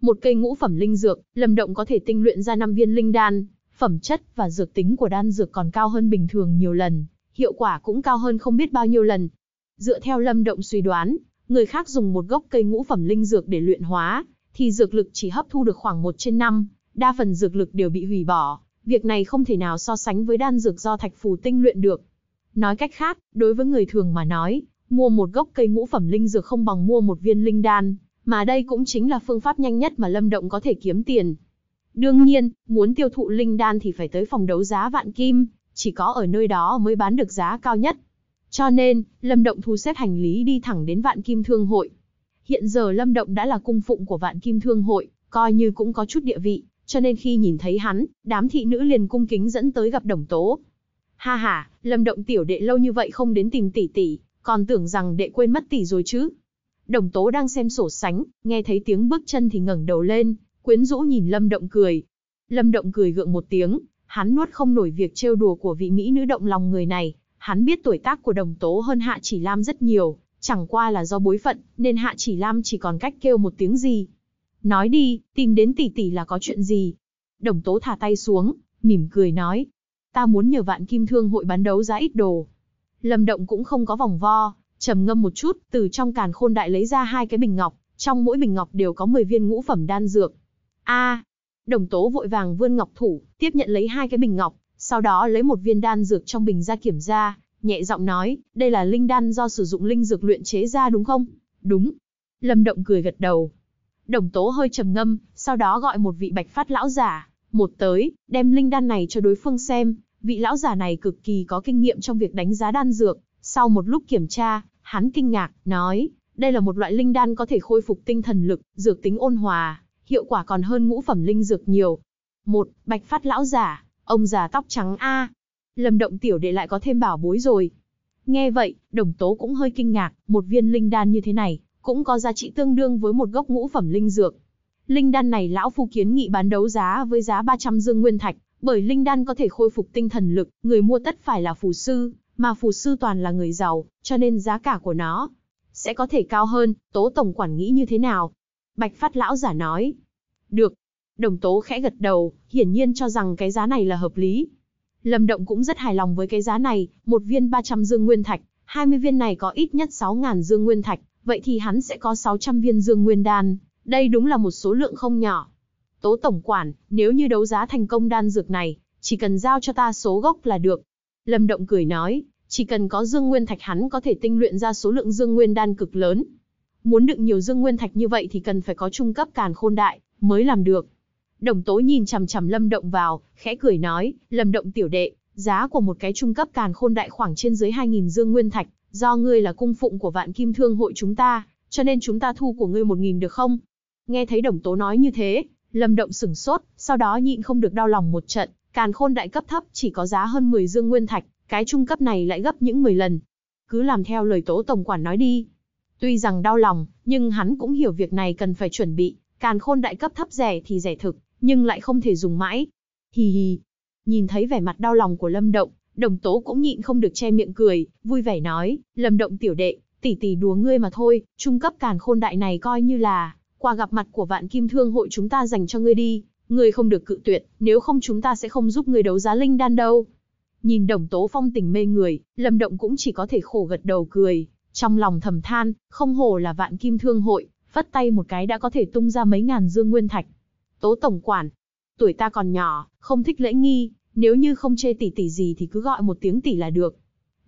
Một cây ngũ phẩm linh dược, Lâm Động có thể tinh luyện ra năm viên linh đan, phẩm chất và dược tính của đan dược còn cao hơn bình thường nhiều lần. Hiệu quả cũng cao hơn không biết bao nhiêu lần. Dựa theo Lâm Động suy đoán, người khác dùng một gốc cây ngũ phẩm linh dược để luyện hóa, thì dược lực chỉ hấp thu được khoảng một trên năm, đa phần dược lực đều bị hủy bỏ. Việc này không thể nào so sánh với đan dược do thạch phù tinh luyện được. Nói cách khác, đối với người thường mà nói, mua một gốc cây ngũ phẩm linh dược không bằng mua một viên linh đan, mà đây cũng chính là phương pháp nhanh nhất mà Lâm Động có thể kiếm tiền. Đương nhiên, muốn tiêu thụ linh đan thì phải tới phòng đấu giá Vạn Kim, chỉ có ở nơi đó mới bán được giá cao nhất. Cho nên, Lâm Động thu xếp hành lý đi thẳng đến Vạn Kim Thương Hội. Hiện giờ Lâm Động đã là cung phụng của Vạn Kim Thương Hội, coi như cũng có chút địa vị, cho nên khi nhìn thấy hắn, đám thị nữ liền cung kính dẫn tới gặp Đồng Tố. Ha ha, Lâm Động tiểu đệ lâu như vậy không đến tìm tỷ tỷ, còn tưởng rằng đệ quên mất tỷ rồi chứ. Đồng Tố đang xem sổ sánh, nghe thấy tiếng bước chân thì ngẩng đầu lên, quyến rũ nhìn Lâm Động cười. Lâm Động cười gượng một tiếng. Hắn nuốt không nổi việc trêu đùa của vị mỹ nữ động lòng người này, hắn biết tuổi tác của Đồng Tố hơn Hạ Chỉ Lam rất nhiều, chẳng qua là do bối phận, nên Hạ Chỉ Lam chỉ còn cách kêu một tiếng gì. Nói đi, tìm đến tỷ tỷ là có chuyện gì? Đồng Tố thả tay xuống, mỉm cười nói, ta muốn nhờ Vạn Kim Thương Hội bán đấu giá ít đồ. Lâm Động cũng không có vòng vo, trầm ngâm một chút, từ trong càn khôn đại lấy ra hai cái bình ngọc, trong mỗi bình ngọc đều có mười viên ngũ phẩm đan dược. A, à, Đồng Tố vội vàng vươn ngọc thủ, tiếp nhận lấy hai cái bình ngọc, sau đó lấy một viên đan dược trong bình ra kiểm tra, nhẹ giọng nói, đây là linh đan do sử dụng linh dược luyện chế ra đúng không? Đúng. Lâm Động cười gật đầu. Đồng Tố hơi trầm ngâm, sau đó gọi một vị Bạch Phát lão giả, một tới, đem linh đan này cho đối phương xem. Vị lão giả này cực kỳ có kinh nghiệm trong việc đánh giá đan dược, sau một lúc kiểm tra, hắn kinh ngạc, nói, đây là một loại linh đan có thể khôi phục tinh thần lực, dược tính ôn hòa, hiệu quả còn hơn ngũ phẩm linh dược nhiều. Một, Bạch Phát lão giả, ông già tóc trắng a, Lâm Động tiểu đệ lại có thêm bảo bối rồi. Nghe vậy, Đồng Tố cũng hơi kinh ngạc, một viên linh đan như thế này, cũng có giá trị tương đương với một gốc ngũ phẩm linh dược. Linh đan này lão phu kiến nghị bán đấu giá với giá ba trăm dương nguyên thạch. Bởi linh đan có thể khôi phục tinh thần lực, người mua tất phải là phù sư, mà phù sư toàn là người giàu, cho nên giá cả của nó sẽ có thể cao hơn. Tố tổng quản nghĩ như thế nào? Bạch Phát lão giả nói. Được. Đồng Tố khẽ gật đầu, hiển nhiên cho rằng cái giá này là hợp lý. Lâm Động cũng rất hài lòng với cái giá này, một viên ba trăm dương nguyên thạch, hai mươi viên này có ít nhất sáu nghìn dương nguyên thạch, vậy thì hắn sẽ có sáu trăm viên dương nguyên đan, đây đúng là một số lượng không nhỏ. Tố tổng quản, nếu như đấu giá thành công đan dược này, chỉ cần giao cho ta số gốc là được. Lâm Động cười nói, chỉ cần có dương nguyên thạch hắn có thể tinh luyện ra số lượng dương nguyên đan cực lớn. Muốn đựng nhiều dương nguyên thạch như vậy thì cần phải có trung cấp càn khôn đại, mới làm được. Đồng Tố nhìn chằm chằm Lâm Động vào, khẽ cười nói, Lâm Động tiểu đệ, giá của một cái trung cấp càn khôn đại khoảng trên dưới hai nghìn dương nguyên thạch, do ngươi là cung phụng của Vạn Kim Thương hội chúng ta, cho nên chúng ta thu của ngươi một nghìn được không? Nghe thấy Đồng Tố nói như thế, Lâm Động sửng sốt, sau đó nhịn không được đau lòng một trận, càn khôn đại cấp thấp chỉ có giá hơn mười dương nguyên thạch, cái trung cấp này lại gấp những mười lần. Cứ làm theo lời Tố tổng quản nói đi. Tuy rằng đau lòng, nhưng hắn cũng hiểu việc này cần phải chuẩn bị, càn khôn đại cấp thấp rẻ thì rẻ thực, nhưng lại không thể dùng mãi. Hì hì. Nhìn thấy vẻ mặt đau lòng của Lâm Động, Đồng Tố cũng nhịn không được che miệng cười, vui vẻ nói, Lâm Động tiểu đệ, tỷ tỷ đùa ngươi mà thôi, trung cấp càn khôn đại này coi như là quà gặp mặt của Vạn Kim Thương hội chúng ta dành cho ngươi đi, ngươi không được cự tuyệt, nếu không chúng ta sẽ không giúp ngươi đấu giá linh đan đâu. Nhìn Đồng Tố phong tình mê người, Lâm Động cũng chỉ có thể khổ gật đầu cười, trong lòng thầm than, không hổ là Vạn Kim Thương hội, phất tay một cái đã có thể tung ra mấy ngàn dương nguyên thạch. Tố tổng quản, tuổi ta còn nhỏ, không thích lễ nghi, nếu như không chê tỷ tỷ gì thì cứ gọi một tiếng tỷ là được.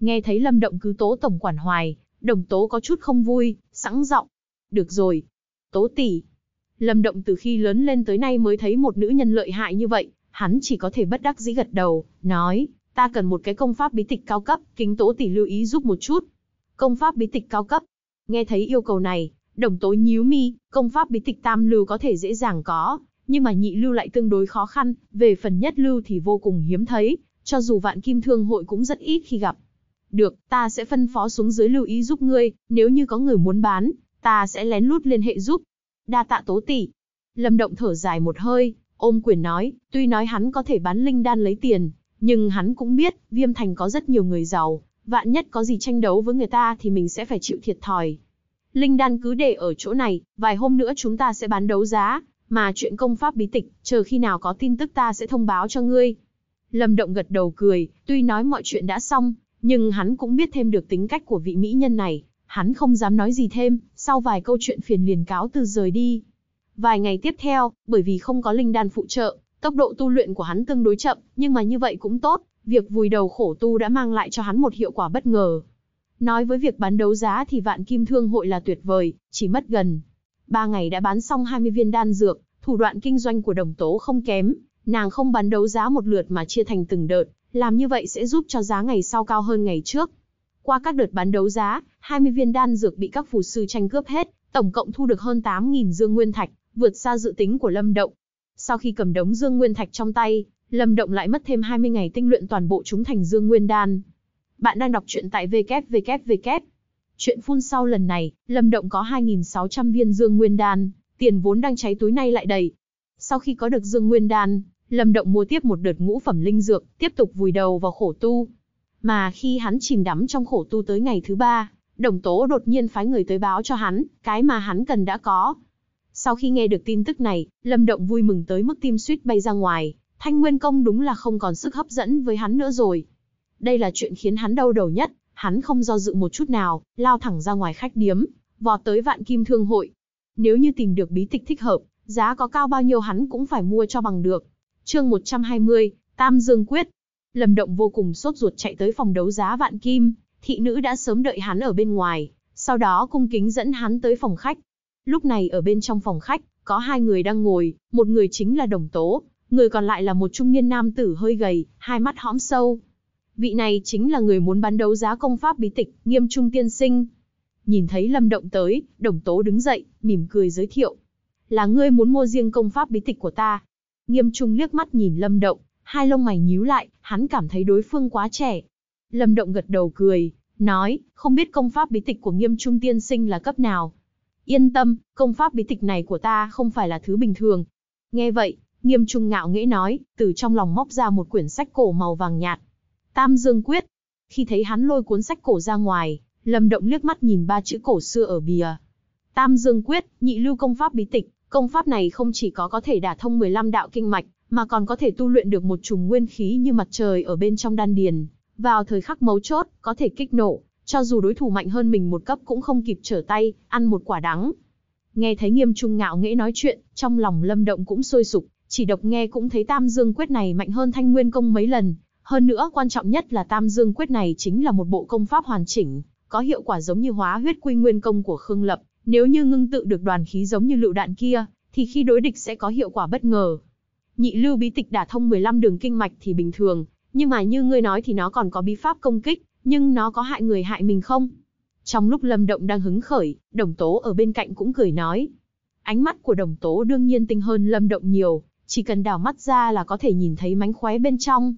Nghe thấy Lâm Động cứ Tố tổng quản hoài, Đồng Tố có chút không vui, sẵn giọng, được rồi. Tố tỷ. Lâm Động từ khi lớn lên tới nay mới thấy một nữ nhân lợi hại như vậy, hắn chỉ có thể bất đắc dĩ gật đầu, nói, ta cần một cái công pháp bí tịch cao cấp, kính Tố tỷ lưu ý giúp một chút. Công pháp bí tịch cao cấp. Nghe thấy yêu cầu này, Đồng Tố nhíu mi, công pháp bí tịch tam lưu có thể dễ dàng có, nhưng mà nhị lưu lại tương đối khó khăn, về phần nhất lưu thì vô cùng hiếm thấy, cho dù Vạn Kim Thương hội cũng rất ít khi gặp. Được, ta sẽ phân phó xuống dưới lưu ý giúp ngươi, nếu như có người muốn bán, ta sẽ lén lút liên hệ giúp. Đa tạ Tố tỷ. Lâm Động thở dài một hơi, ôm quyền nói, tuy nói hắn có thể bán linh đan lấy tiền, nhưng hắn cũng biết, Viêm Thành có rất nhiều người giàu, vạn nhất có gì tranh đấu với người ta thì mình sẽ phải chịu thiệt thòi. Linh đan cứ để ở chỗ này, vài hôm nữa chúng ta sẽ bán đấu giá, mà chuyện công pháp bí tịch, chờ khi nào có tin tức ta sẽ thông báo cho ngươi. Lâm Động gật đầu cười, tuy nói mọi chuyện đã xong, nhưng hắn cũng biết thêm được tính cách của vị mỹ nhân này. Hắn không dám nói gì thêm, sau vài câu chuyện phiền liền cáo từ rời đi. Vài ngày tiếp theo, bởi vì không có linh đan phụ trợ, tốc độ tu luyện của hắn tương đối chậm, nhưng mà như vậy cũng tốt, việc vùi đầu khổ tu đã mang lại cho hắn một hiệu quả bất ngờ. Nói với việc bán đấu giá thì Vạn Kim Thương hội là tuyệt vời, chỉ mất gần ba ngày đã bán xong hai mươi viên đan dược, thủ đoạn kinh doanh của Đồng Tố không kém, nàng không bán đấu giá một lượt mà chia thành từng đợt, làm như vậy sẽ giúp cho giá ngày sau cao hơn ngày trước. Qua các đợt bán đấu giá, hai mươi viên đan dược bị các phù sư tranh cướp hết, tổng cộng thu được hơn tám nghìn dương nguyên thạch, vượt xa dự tính của Lâm Động. Sau khi cầm đống dương nguyên thạch trong tay, Lâm Động lại mất thêm hai mươi ngày tinh luyện toàn bộ chúng thành dương nguyên đan. Bạn đang đọc truyện tại w w w chấm chuyện phun sau lần này, Lâm Động có hai nghìn sáu trăm viên dương nguyên đan, tiền vốn đang cháy túi nay lại đầy. Sau khi có được dương nguyên đan, Lâm Động mua tiếp một đợt ngũ phẩm linh dược, tiếp tục vùi đầu vào khổ tu. Mà khi hắn chìm đắm trong khổ tu tới ngày thứ ba, Đồng Tố đột nhiên phái người tới báo cho hắn, cái mà hắn cần đã có. Sau khi nghe được tin tức này, Lâm Động vui mừng tới mức tim suýt bay ra ngoài, Thanh Nguyên Công đúng là không còn sức hấp dẫn với hắn nữa rồi. Đây là chuyện khiến hắn đau đầu nhất, hắn không do dự một chút nào, lao thẳng ra ngoài khách điếm, vọt tới Vạn Kim Thương Hội. Nếu như tìm được bí tịch thích hợp, giá có cao bao nhiêu hắn cũng phải mua cho bằng được. Chương một trăm hai mươi, Tam Dương Quyết. Lâm Động vô cùng sốt ruột chạy tới phòng đấu giá Vạn Kim, thị nữ đã sớm đợi hắn ở bên ngoài, sau đó cung kính dẫn hắn tới phòng khách. Lúc này ở bên trong phòng khách, có hai người đang ngồi, một người chính là Đồng Tố, người còn lại là một trung niên nam tử hơi gầy, hai mắt hõm sâu. Vị này chính là người muốn bán đấu giá công pháp bí tịch, Nghiêm Trung tiên sinh. Nhìn thấy Lâm Động tới, Đồng Tố đứng dậy, mỉm cười giới thiệu. Là ngươi muốn mua riêng công pháp bí tịch của ta. Nghiêm Trung liếc mắt nhìn Lâm Động, hai lông mày nhíu lại, hắn cảm thấy đối phương quá trẻ. Lâm Động gật đầu cười, nói, không biết công pháp bí tịch của Nghiêm Trung tiên sinh là cấp nào. Yên tâm, công pháp bí tịch này của ta không phải là thứ bình thường. Nghe vậy, Nghiêm Trung ngạo nghễ nói, từ trong lòng móc ra một quyển sách cổ màu vàng nhạt. Tam Dương Quyết. Khi thấy hắn lôi cuốn sách cổ ra ngoài, Lâm Động liếc mắt nhìn ba chữ cổ xưa ở bìa. Tam Dương Quyết, nhị lưu công pháp bí tịch, công pháp này không chỉ có có thể đả thông mười lăm đạo kinh mạch, mà còn có thể tu luyện được một chùm nguyên khí như mặt trời ở bên trong đan điền, vào thời khắc mấu chốt, có thể kích nổ, cho dù đối thủ mạnh hơn mình một cấp cũng không kịp trở tay, ăn một quả đắng. Nghe thấy Nghiêm Trung ngạo nghễ nói chuyện, trong lòng Lâm Động cũng sôi sục, chỉ độc nghe cũng thấy Tam Dương Quyết này mạnh hơn Thanh Nguyên Công mấy lần. Hơn nữa quan trọng nhất là Tam Dương Quyết này chính là một bộ công pháp hoàn chỉnh, có hiệu quả giống như Hóa Huyết Quy Nguyên Công của Khương Lập, nếu như ngưng tụ được đoàn khí giống như lựu đạn kia, thì khi đối địch sẽ có hiệu quả bất ngờ. Nhị lưu bí tịch đả thông mười lăm đường kinh mạch thì bình thường, nhưng mà như ngươi nói thì nó còn có bí pháp công kích, nhưng nó có hại người hại mình không? Trong lúc Lâm Động đang hứng khởi, Đồng Tố ở bên cạnh cũng cười nói. Ánh mắt của Đồng Tố đương nhiên tinh hơn Lâm Động nhiều, chỉ cần đảo mắt ra là có thể nhìn thấy mánh khóe bên trong.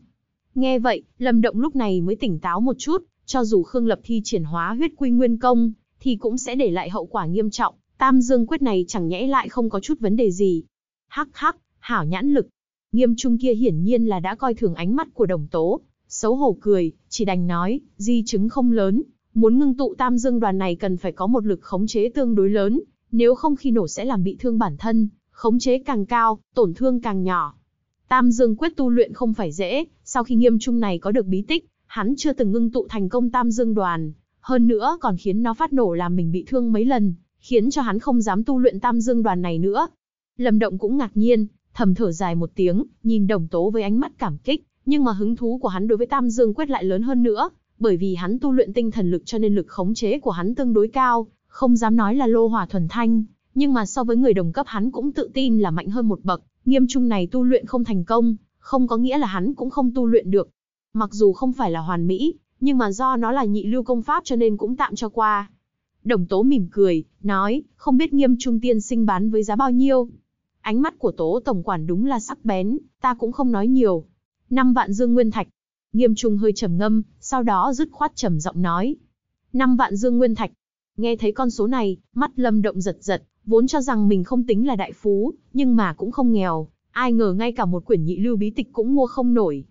Nghe vậy, Lâm Động lúc này mới tỉnh táo một chút, cho dù Khương Lập thi triển Hóa Huyết Quy Nguyên Công, thì cũng sẽ để lại hậu quả nghiêm trọng, Tam Dương Quyết này chẳng nhẽ lại không có chút vấn đề gì. Hắc hắc, hảo nhãn lực. Nghiêm Trung kia hiển nhiên là đã coi thường ánh mắt của Đồng Tố, xấu hổ cười, chỉ đành nói, di chứng không lớn, muốn ngưng tụ Tam Dương đoàn này cần phải có một lực khống chế tương đối lớn, nếu không khi nổ sẽ làm bị thương bản thân, khống chế càng cao, tổn thương càng nhỏ. Tam Dương Quyết tu luyện không phải dễ, sau khi Nghiêm Trung này có được bí tích, hắn chưa từng ngưng tụ thành công Tam Dương đoàn, hơn nữa còn khiến nó phát nổ làm mình bị thương mấy lần, khiến cho hắn không dám tu luyện Tam Dương đoàn này nữa. Lâm Động cũng ngạc nhiên, thầm thở dài một tiếng, nhìn Đồng Tố với ánh mắt cảm kích, nhưng mà hứng thú của hắn đối với Tam Dương Quyết lại lớn hơn nữa, bởi vì hắn tu luyện tinh thần lực cho nên lực khống chế của hắn tương đối cao, không dám nói là lô hỏa thuần thanh, nhưng mà so với người đồng cấp hắn cũng tự tin là mạnh hơn một bậc. Nghiêm Trung này tu luyện không thành công, không có nghĩa là hắn cũng không tu luyện được. Mặc dù không phải là hoàn mỹ, nhưng mà do nó là nhị lưu công pháp cho nên cũng tạm cho qua. Đồng Tố mỉm cười, nói, không biết Nghiêm Trung tiên sinh bán với giá bao nhiêu. Ánh mắt của Tố tổng quản đúng là sắc bén, ta cũng không nói nhiều. Năm vạn dương nguyên thạch. Nghiêm Trung hơi trầm ngâm, sau đó dứt khoát trầm giọng nói. Năm vạn dương nguyên thạch. Nghe thấy con số này, mắt Lâm Động giật giật, vốn cho rằng mình không tính là đại phú, nhưng mà cũng không nghèo, ai ngờ ngay cả một quyển nhị lưu bí tịch cũng mua không nổi.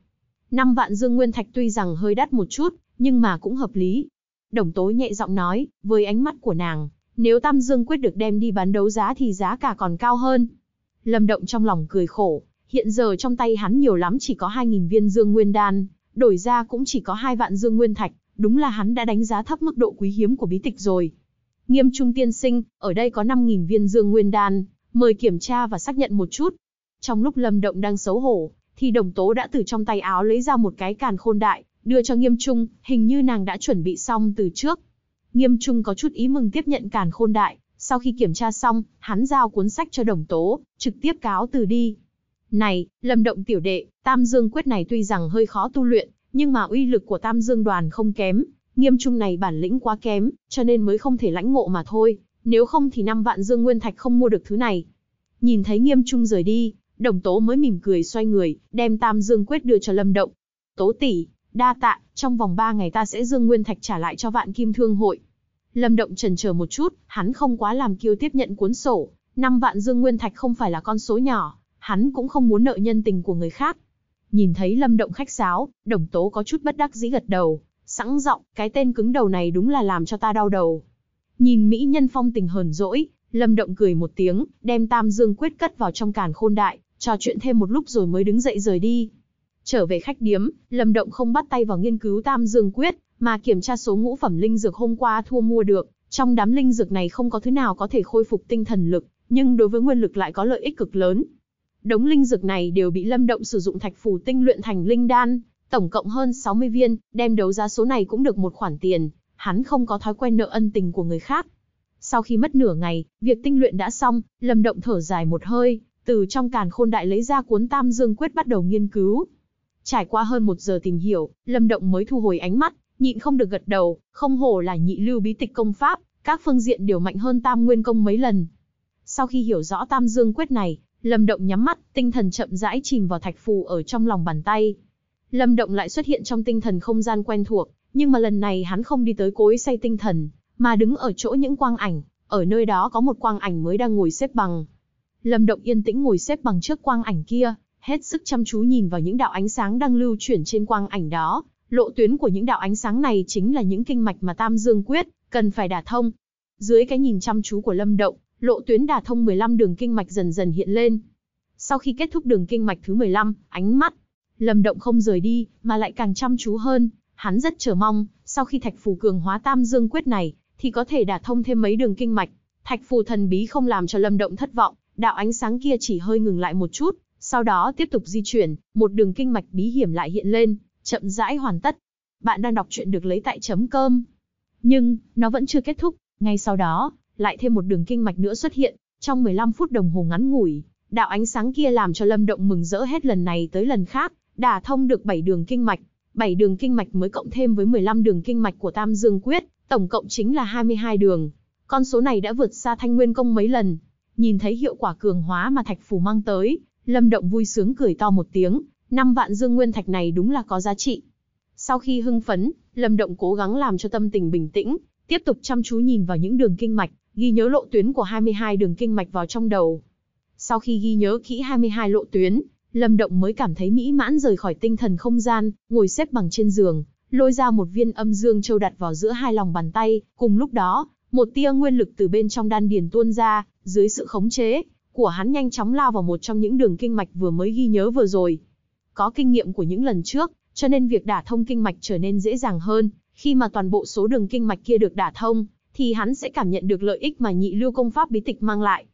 Năm vạn dương nguyên thạch tuy rằng hơi đắt một chút, nhưng mà cũng hợp lý. Đồng Tố nhẹ giọng nói, với ánh mắt của nàng, nếu Tam Dương Quyết được đem đi bán đấu giá thì giá cả còn cao hơn. Lâm Động trong lòng cười khổ, hiện giờ trong tay hắn nhiều lắm chỉ có hai nghìn viên dương nguyên đan, đổi ra cũng chỉ có hai vạn dương nguyên thạch, đúng là hắn đã đánh giá thấp mức độ quý hiếm của bí tịch rồi. Nghiêm Trung tiên sinh, ở đây có năm nghìn viên dương nguyên đan, mời kiểm tra và xác nhận một chút. Trong lúc Lâm Động đang xấu hổ, thì Đồng Tố đã từ trong tay áo lấy ra một cái càn khôn đại, đưa cho Nghiêm Trung, hình như nàng đã chuẩn bị xong từ trước. Nghiêm Trung có chút ý mừng tiếp nhận càn khôn đại, sau khi kiểm tra xong, hắn giao cuốn sách cho Đồng Tố, trực tiếp cáo từ đi. Này, Lâm Động tiểu đệ, Tam Dương Quyết này tuy rằng hơi khó tu luyện, nhưng mà uy lực của Tam Dương đoàn không kém. Nghiêm Trung này bản lĩnh quá kém, cho nên mới không thể lãnh ngộ mà thôi, nếu không thì năm vạn dương nguyên thạch không mua được thứ này. Nhìn thấy Nghiêm Trung rời đi, Đồng Tố mới mỉm cười xoay người, đem Tam Dương Quyết đưa cho Lâm Động. Tố tỷ, đa tạ, trong vòng ba ngày ta sẽ dương nguyên thạch trả lại cho Vạn Kim Thương Hội. Lâm Động chần chờ một chút, hắn không quá làm kiêu tiếp nhận cuốn sổ, năm vạn dương nguyên thạch không phải là con số nhỏ, hắn cũng không muốn nợ nhân tình của người khác. Nhìn thấy Lâm Động khách sáo, Đồng Tố có chút bất đắc dĩ gật đầu. Sẵn giọng, cái tên cứng đầu này đúng là làm cho ta đau đầu. Nhìn mỹ nhân phong tình hờn dỗi, Lâm Động cười một tiếng, đem Tam Dương Quyết cất vào trong càn khôn đại, trò chuyện thêm một lúc rồi mới đứng dậy rời đi. Trở về khách điếm, Lâm Động không bắt tay vào nghiên cứu Tam Dương Quyết, Mà kiểm tra số ngũ phẩm linh dược hôm qua thua mua được, trong đám linh dược này không có thứ nào có thể khôi phục tinh thần lực, nhưng đối với nguyên lực lại có lợi ích cực lớn. Đống linh dược này đều bị Lâm Động sử dụng thạch phù tinh luyện thành linh đan, tổng cộng hơn sáu mươi viên, đem đấu giá số này cũng được một khoản tiền, hắn không có thói quen nợ ân tình của người khác. Sau khi mất nửa ngày, việc tinh luyện đã xong, Lâm Động thở dài một hơi, từ trong càn khôn đại lấy ra cuốn Tam Dương Quyết bắt đầu nghiên cứu. Trải qua hơn một giờ tìm hiểu, Lâm Động mới thu hồi ánh mắt, nhịn không được gật đầu, không hổ là nhị lưu bí tịch công pháp, các phương diện đều mạnh hơn Tam Nguyên Công mấy lần. Sau khi hiểu rõ Tam Dương Quyết này, Lâm Động nhắm mắt, tinh thần chậm rãi chìm vào thạch phù ở trong lòng bàn tay. Lâm Động lại xuất hiện trong tinh thần không gian quen thuộc, nhưng mà lần này hắn không đi tới cối xay tinh thần, mà đứng ở chỗ những quang ảnh, ở nơi đó có một quang ảnh mới đang ngồi xếp bằng. Lâm Động yên tĩnh ngồi xếp bằng trước quang ảnh kia, hết sức chăm chú nhìn vào những đạo ánh sáng đang lưu chuyển trên quang ảnh đó, lộ tuyến của những đạo ánh sáng này chính là những kinh mạch mà Tam Dương Quyết cần phải đả thông. Dưới cái nhìn chăm chú của Lâm Động, lộ tuyến đả thông mười lăm đường kinh mạch dần dần hiện lên. Sau khi kết thúc đường kinh mạch thứ mười lăm, ánh mắt Lâm Động không rời đi, mà lại càng chăm chú hơn, hắn rất chờ mong, sau khi thạch phù cường hóa Tam Dương Quyết này thì có thể đả thông thêm mấy đường kinh mạch. Thạch phù thần bí không làm cho Lâm Động thất vọng, đạo ánh sáng kia chỉ hơi ngừng lại một chút, sau đó tiếp tục di chuyển, một đường kinh mạch bí hiểm lại hiện lên, chậm rãi hoàn tất. Bạn đang đọc truyện được lấy tại chấm com. Nhưng, nó vẫn chưa kết thúc, ngay sau đó, lại thêm một đường kinh mạch nữa xuất hiện, trong mười lăm phút đồng hồ ngắn ngủi, đạo ánh sáng kia làm cho Lâm Động mừng rỡ hết lần này tới lần khác, đả thông được bảy đường kinh mạch, bảy đường kinh mạch mới cộng thêm với mười lăm đường kinh mạch của Tam Dương Quyết, tổng cộng chính là hai mươi hai đường. Con số này đã vượt xa Thanh Nguyên Công mấy lần. Nhìn thấy hiệu quả cường hóa mà thạch phù mang tới, Lâm Động vui sướng cười to một tiếng, năm vạn dương nguyên thạch này đúng là có giá trị. Sau khi hưng phấn, Lâm Động cố gắng làm cho tâm tình bình tĩnh, tiếp tục chăm chú nhìn vào những đường kinh mạch, ghi nhớ lộ tuyến của hai mươi hai đường kinh mạch vào trong đầu. Sau khi ghi nhớ kỹ hai mươi hai lộ tuyến, Lâm Động mới cảm thấy mỹ mãn rời khỏi tinh thần không gian, ngồi xếp bằng trên giường, lôi ra một viên âm dương châu đặt vào giữa hai lòng bàn tay, cùng lúc đó, một tia nguyên lực từ bên trong đan điền tuôn ra, dưới sự khống chế của hắn nhanh chóng lao vào một trong những đường kinh mạch vừa mới ghi nhớ vừa rồi. Có kinh nghiệm của những lần trước, cho nên việc đả thông kinh mạch trở nên dễ dàng hơn, khi mà toàn bộ số đường kinh mạch kia được đả thông, thì hắn sẽ cảm nhận được lợi ích mà nhị lưu công pháp bí tịch mang lại.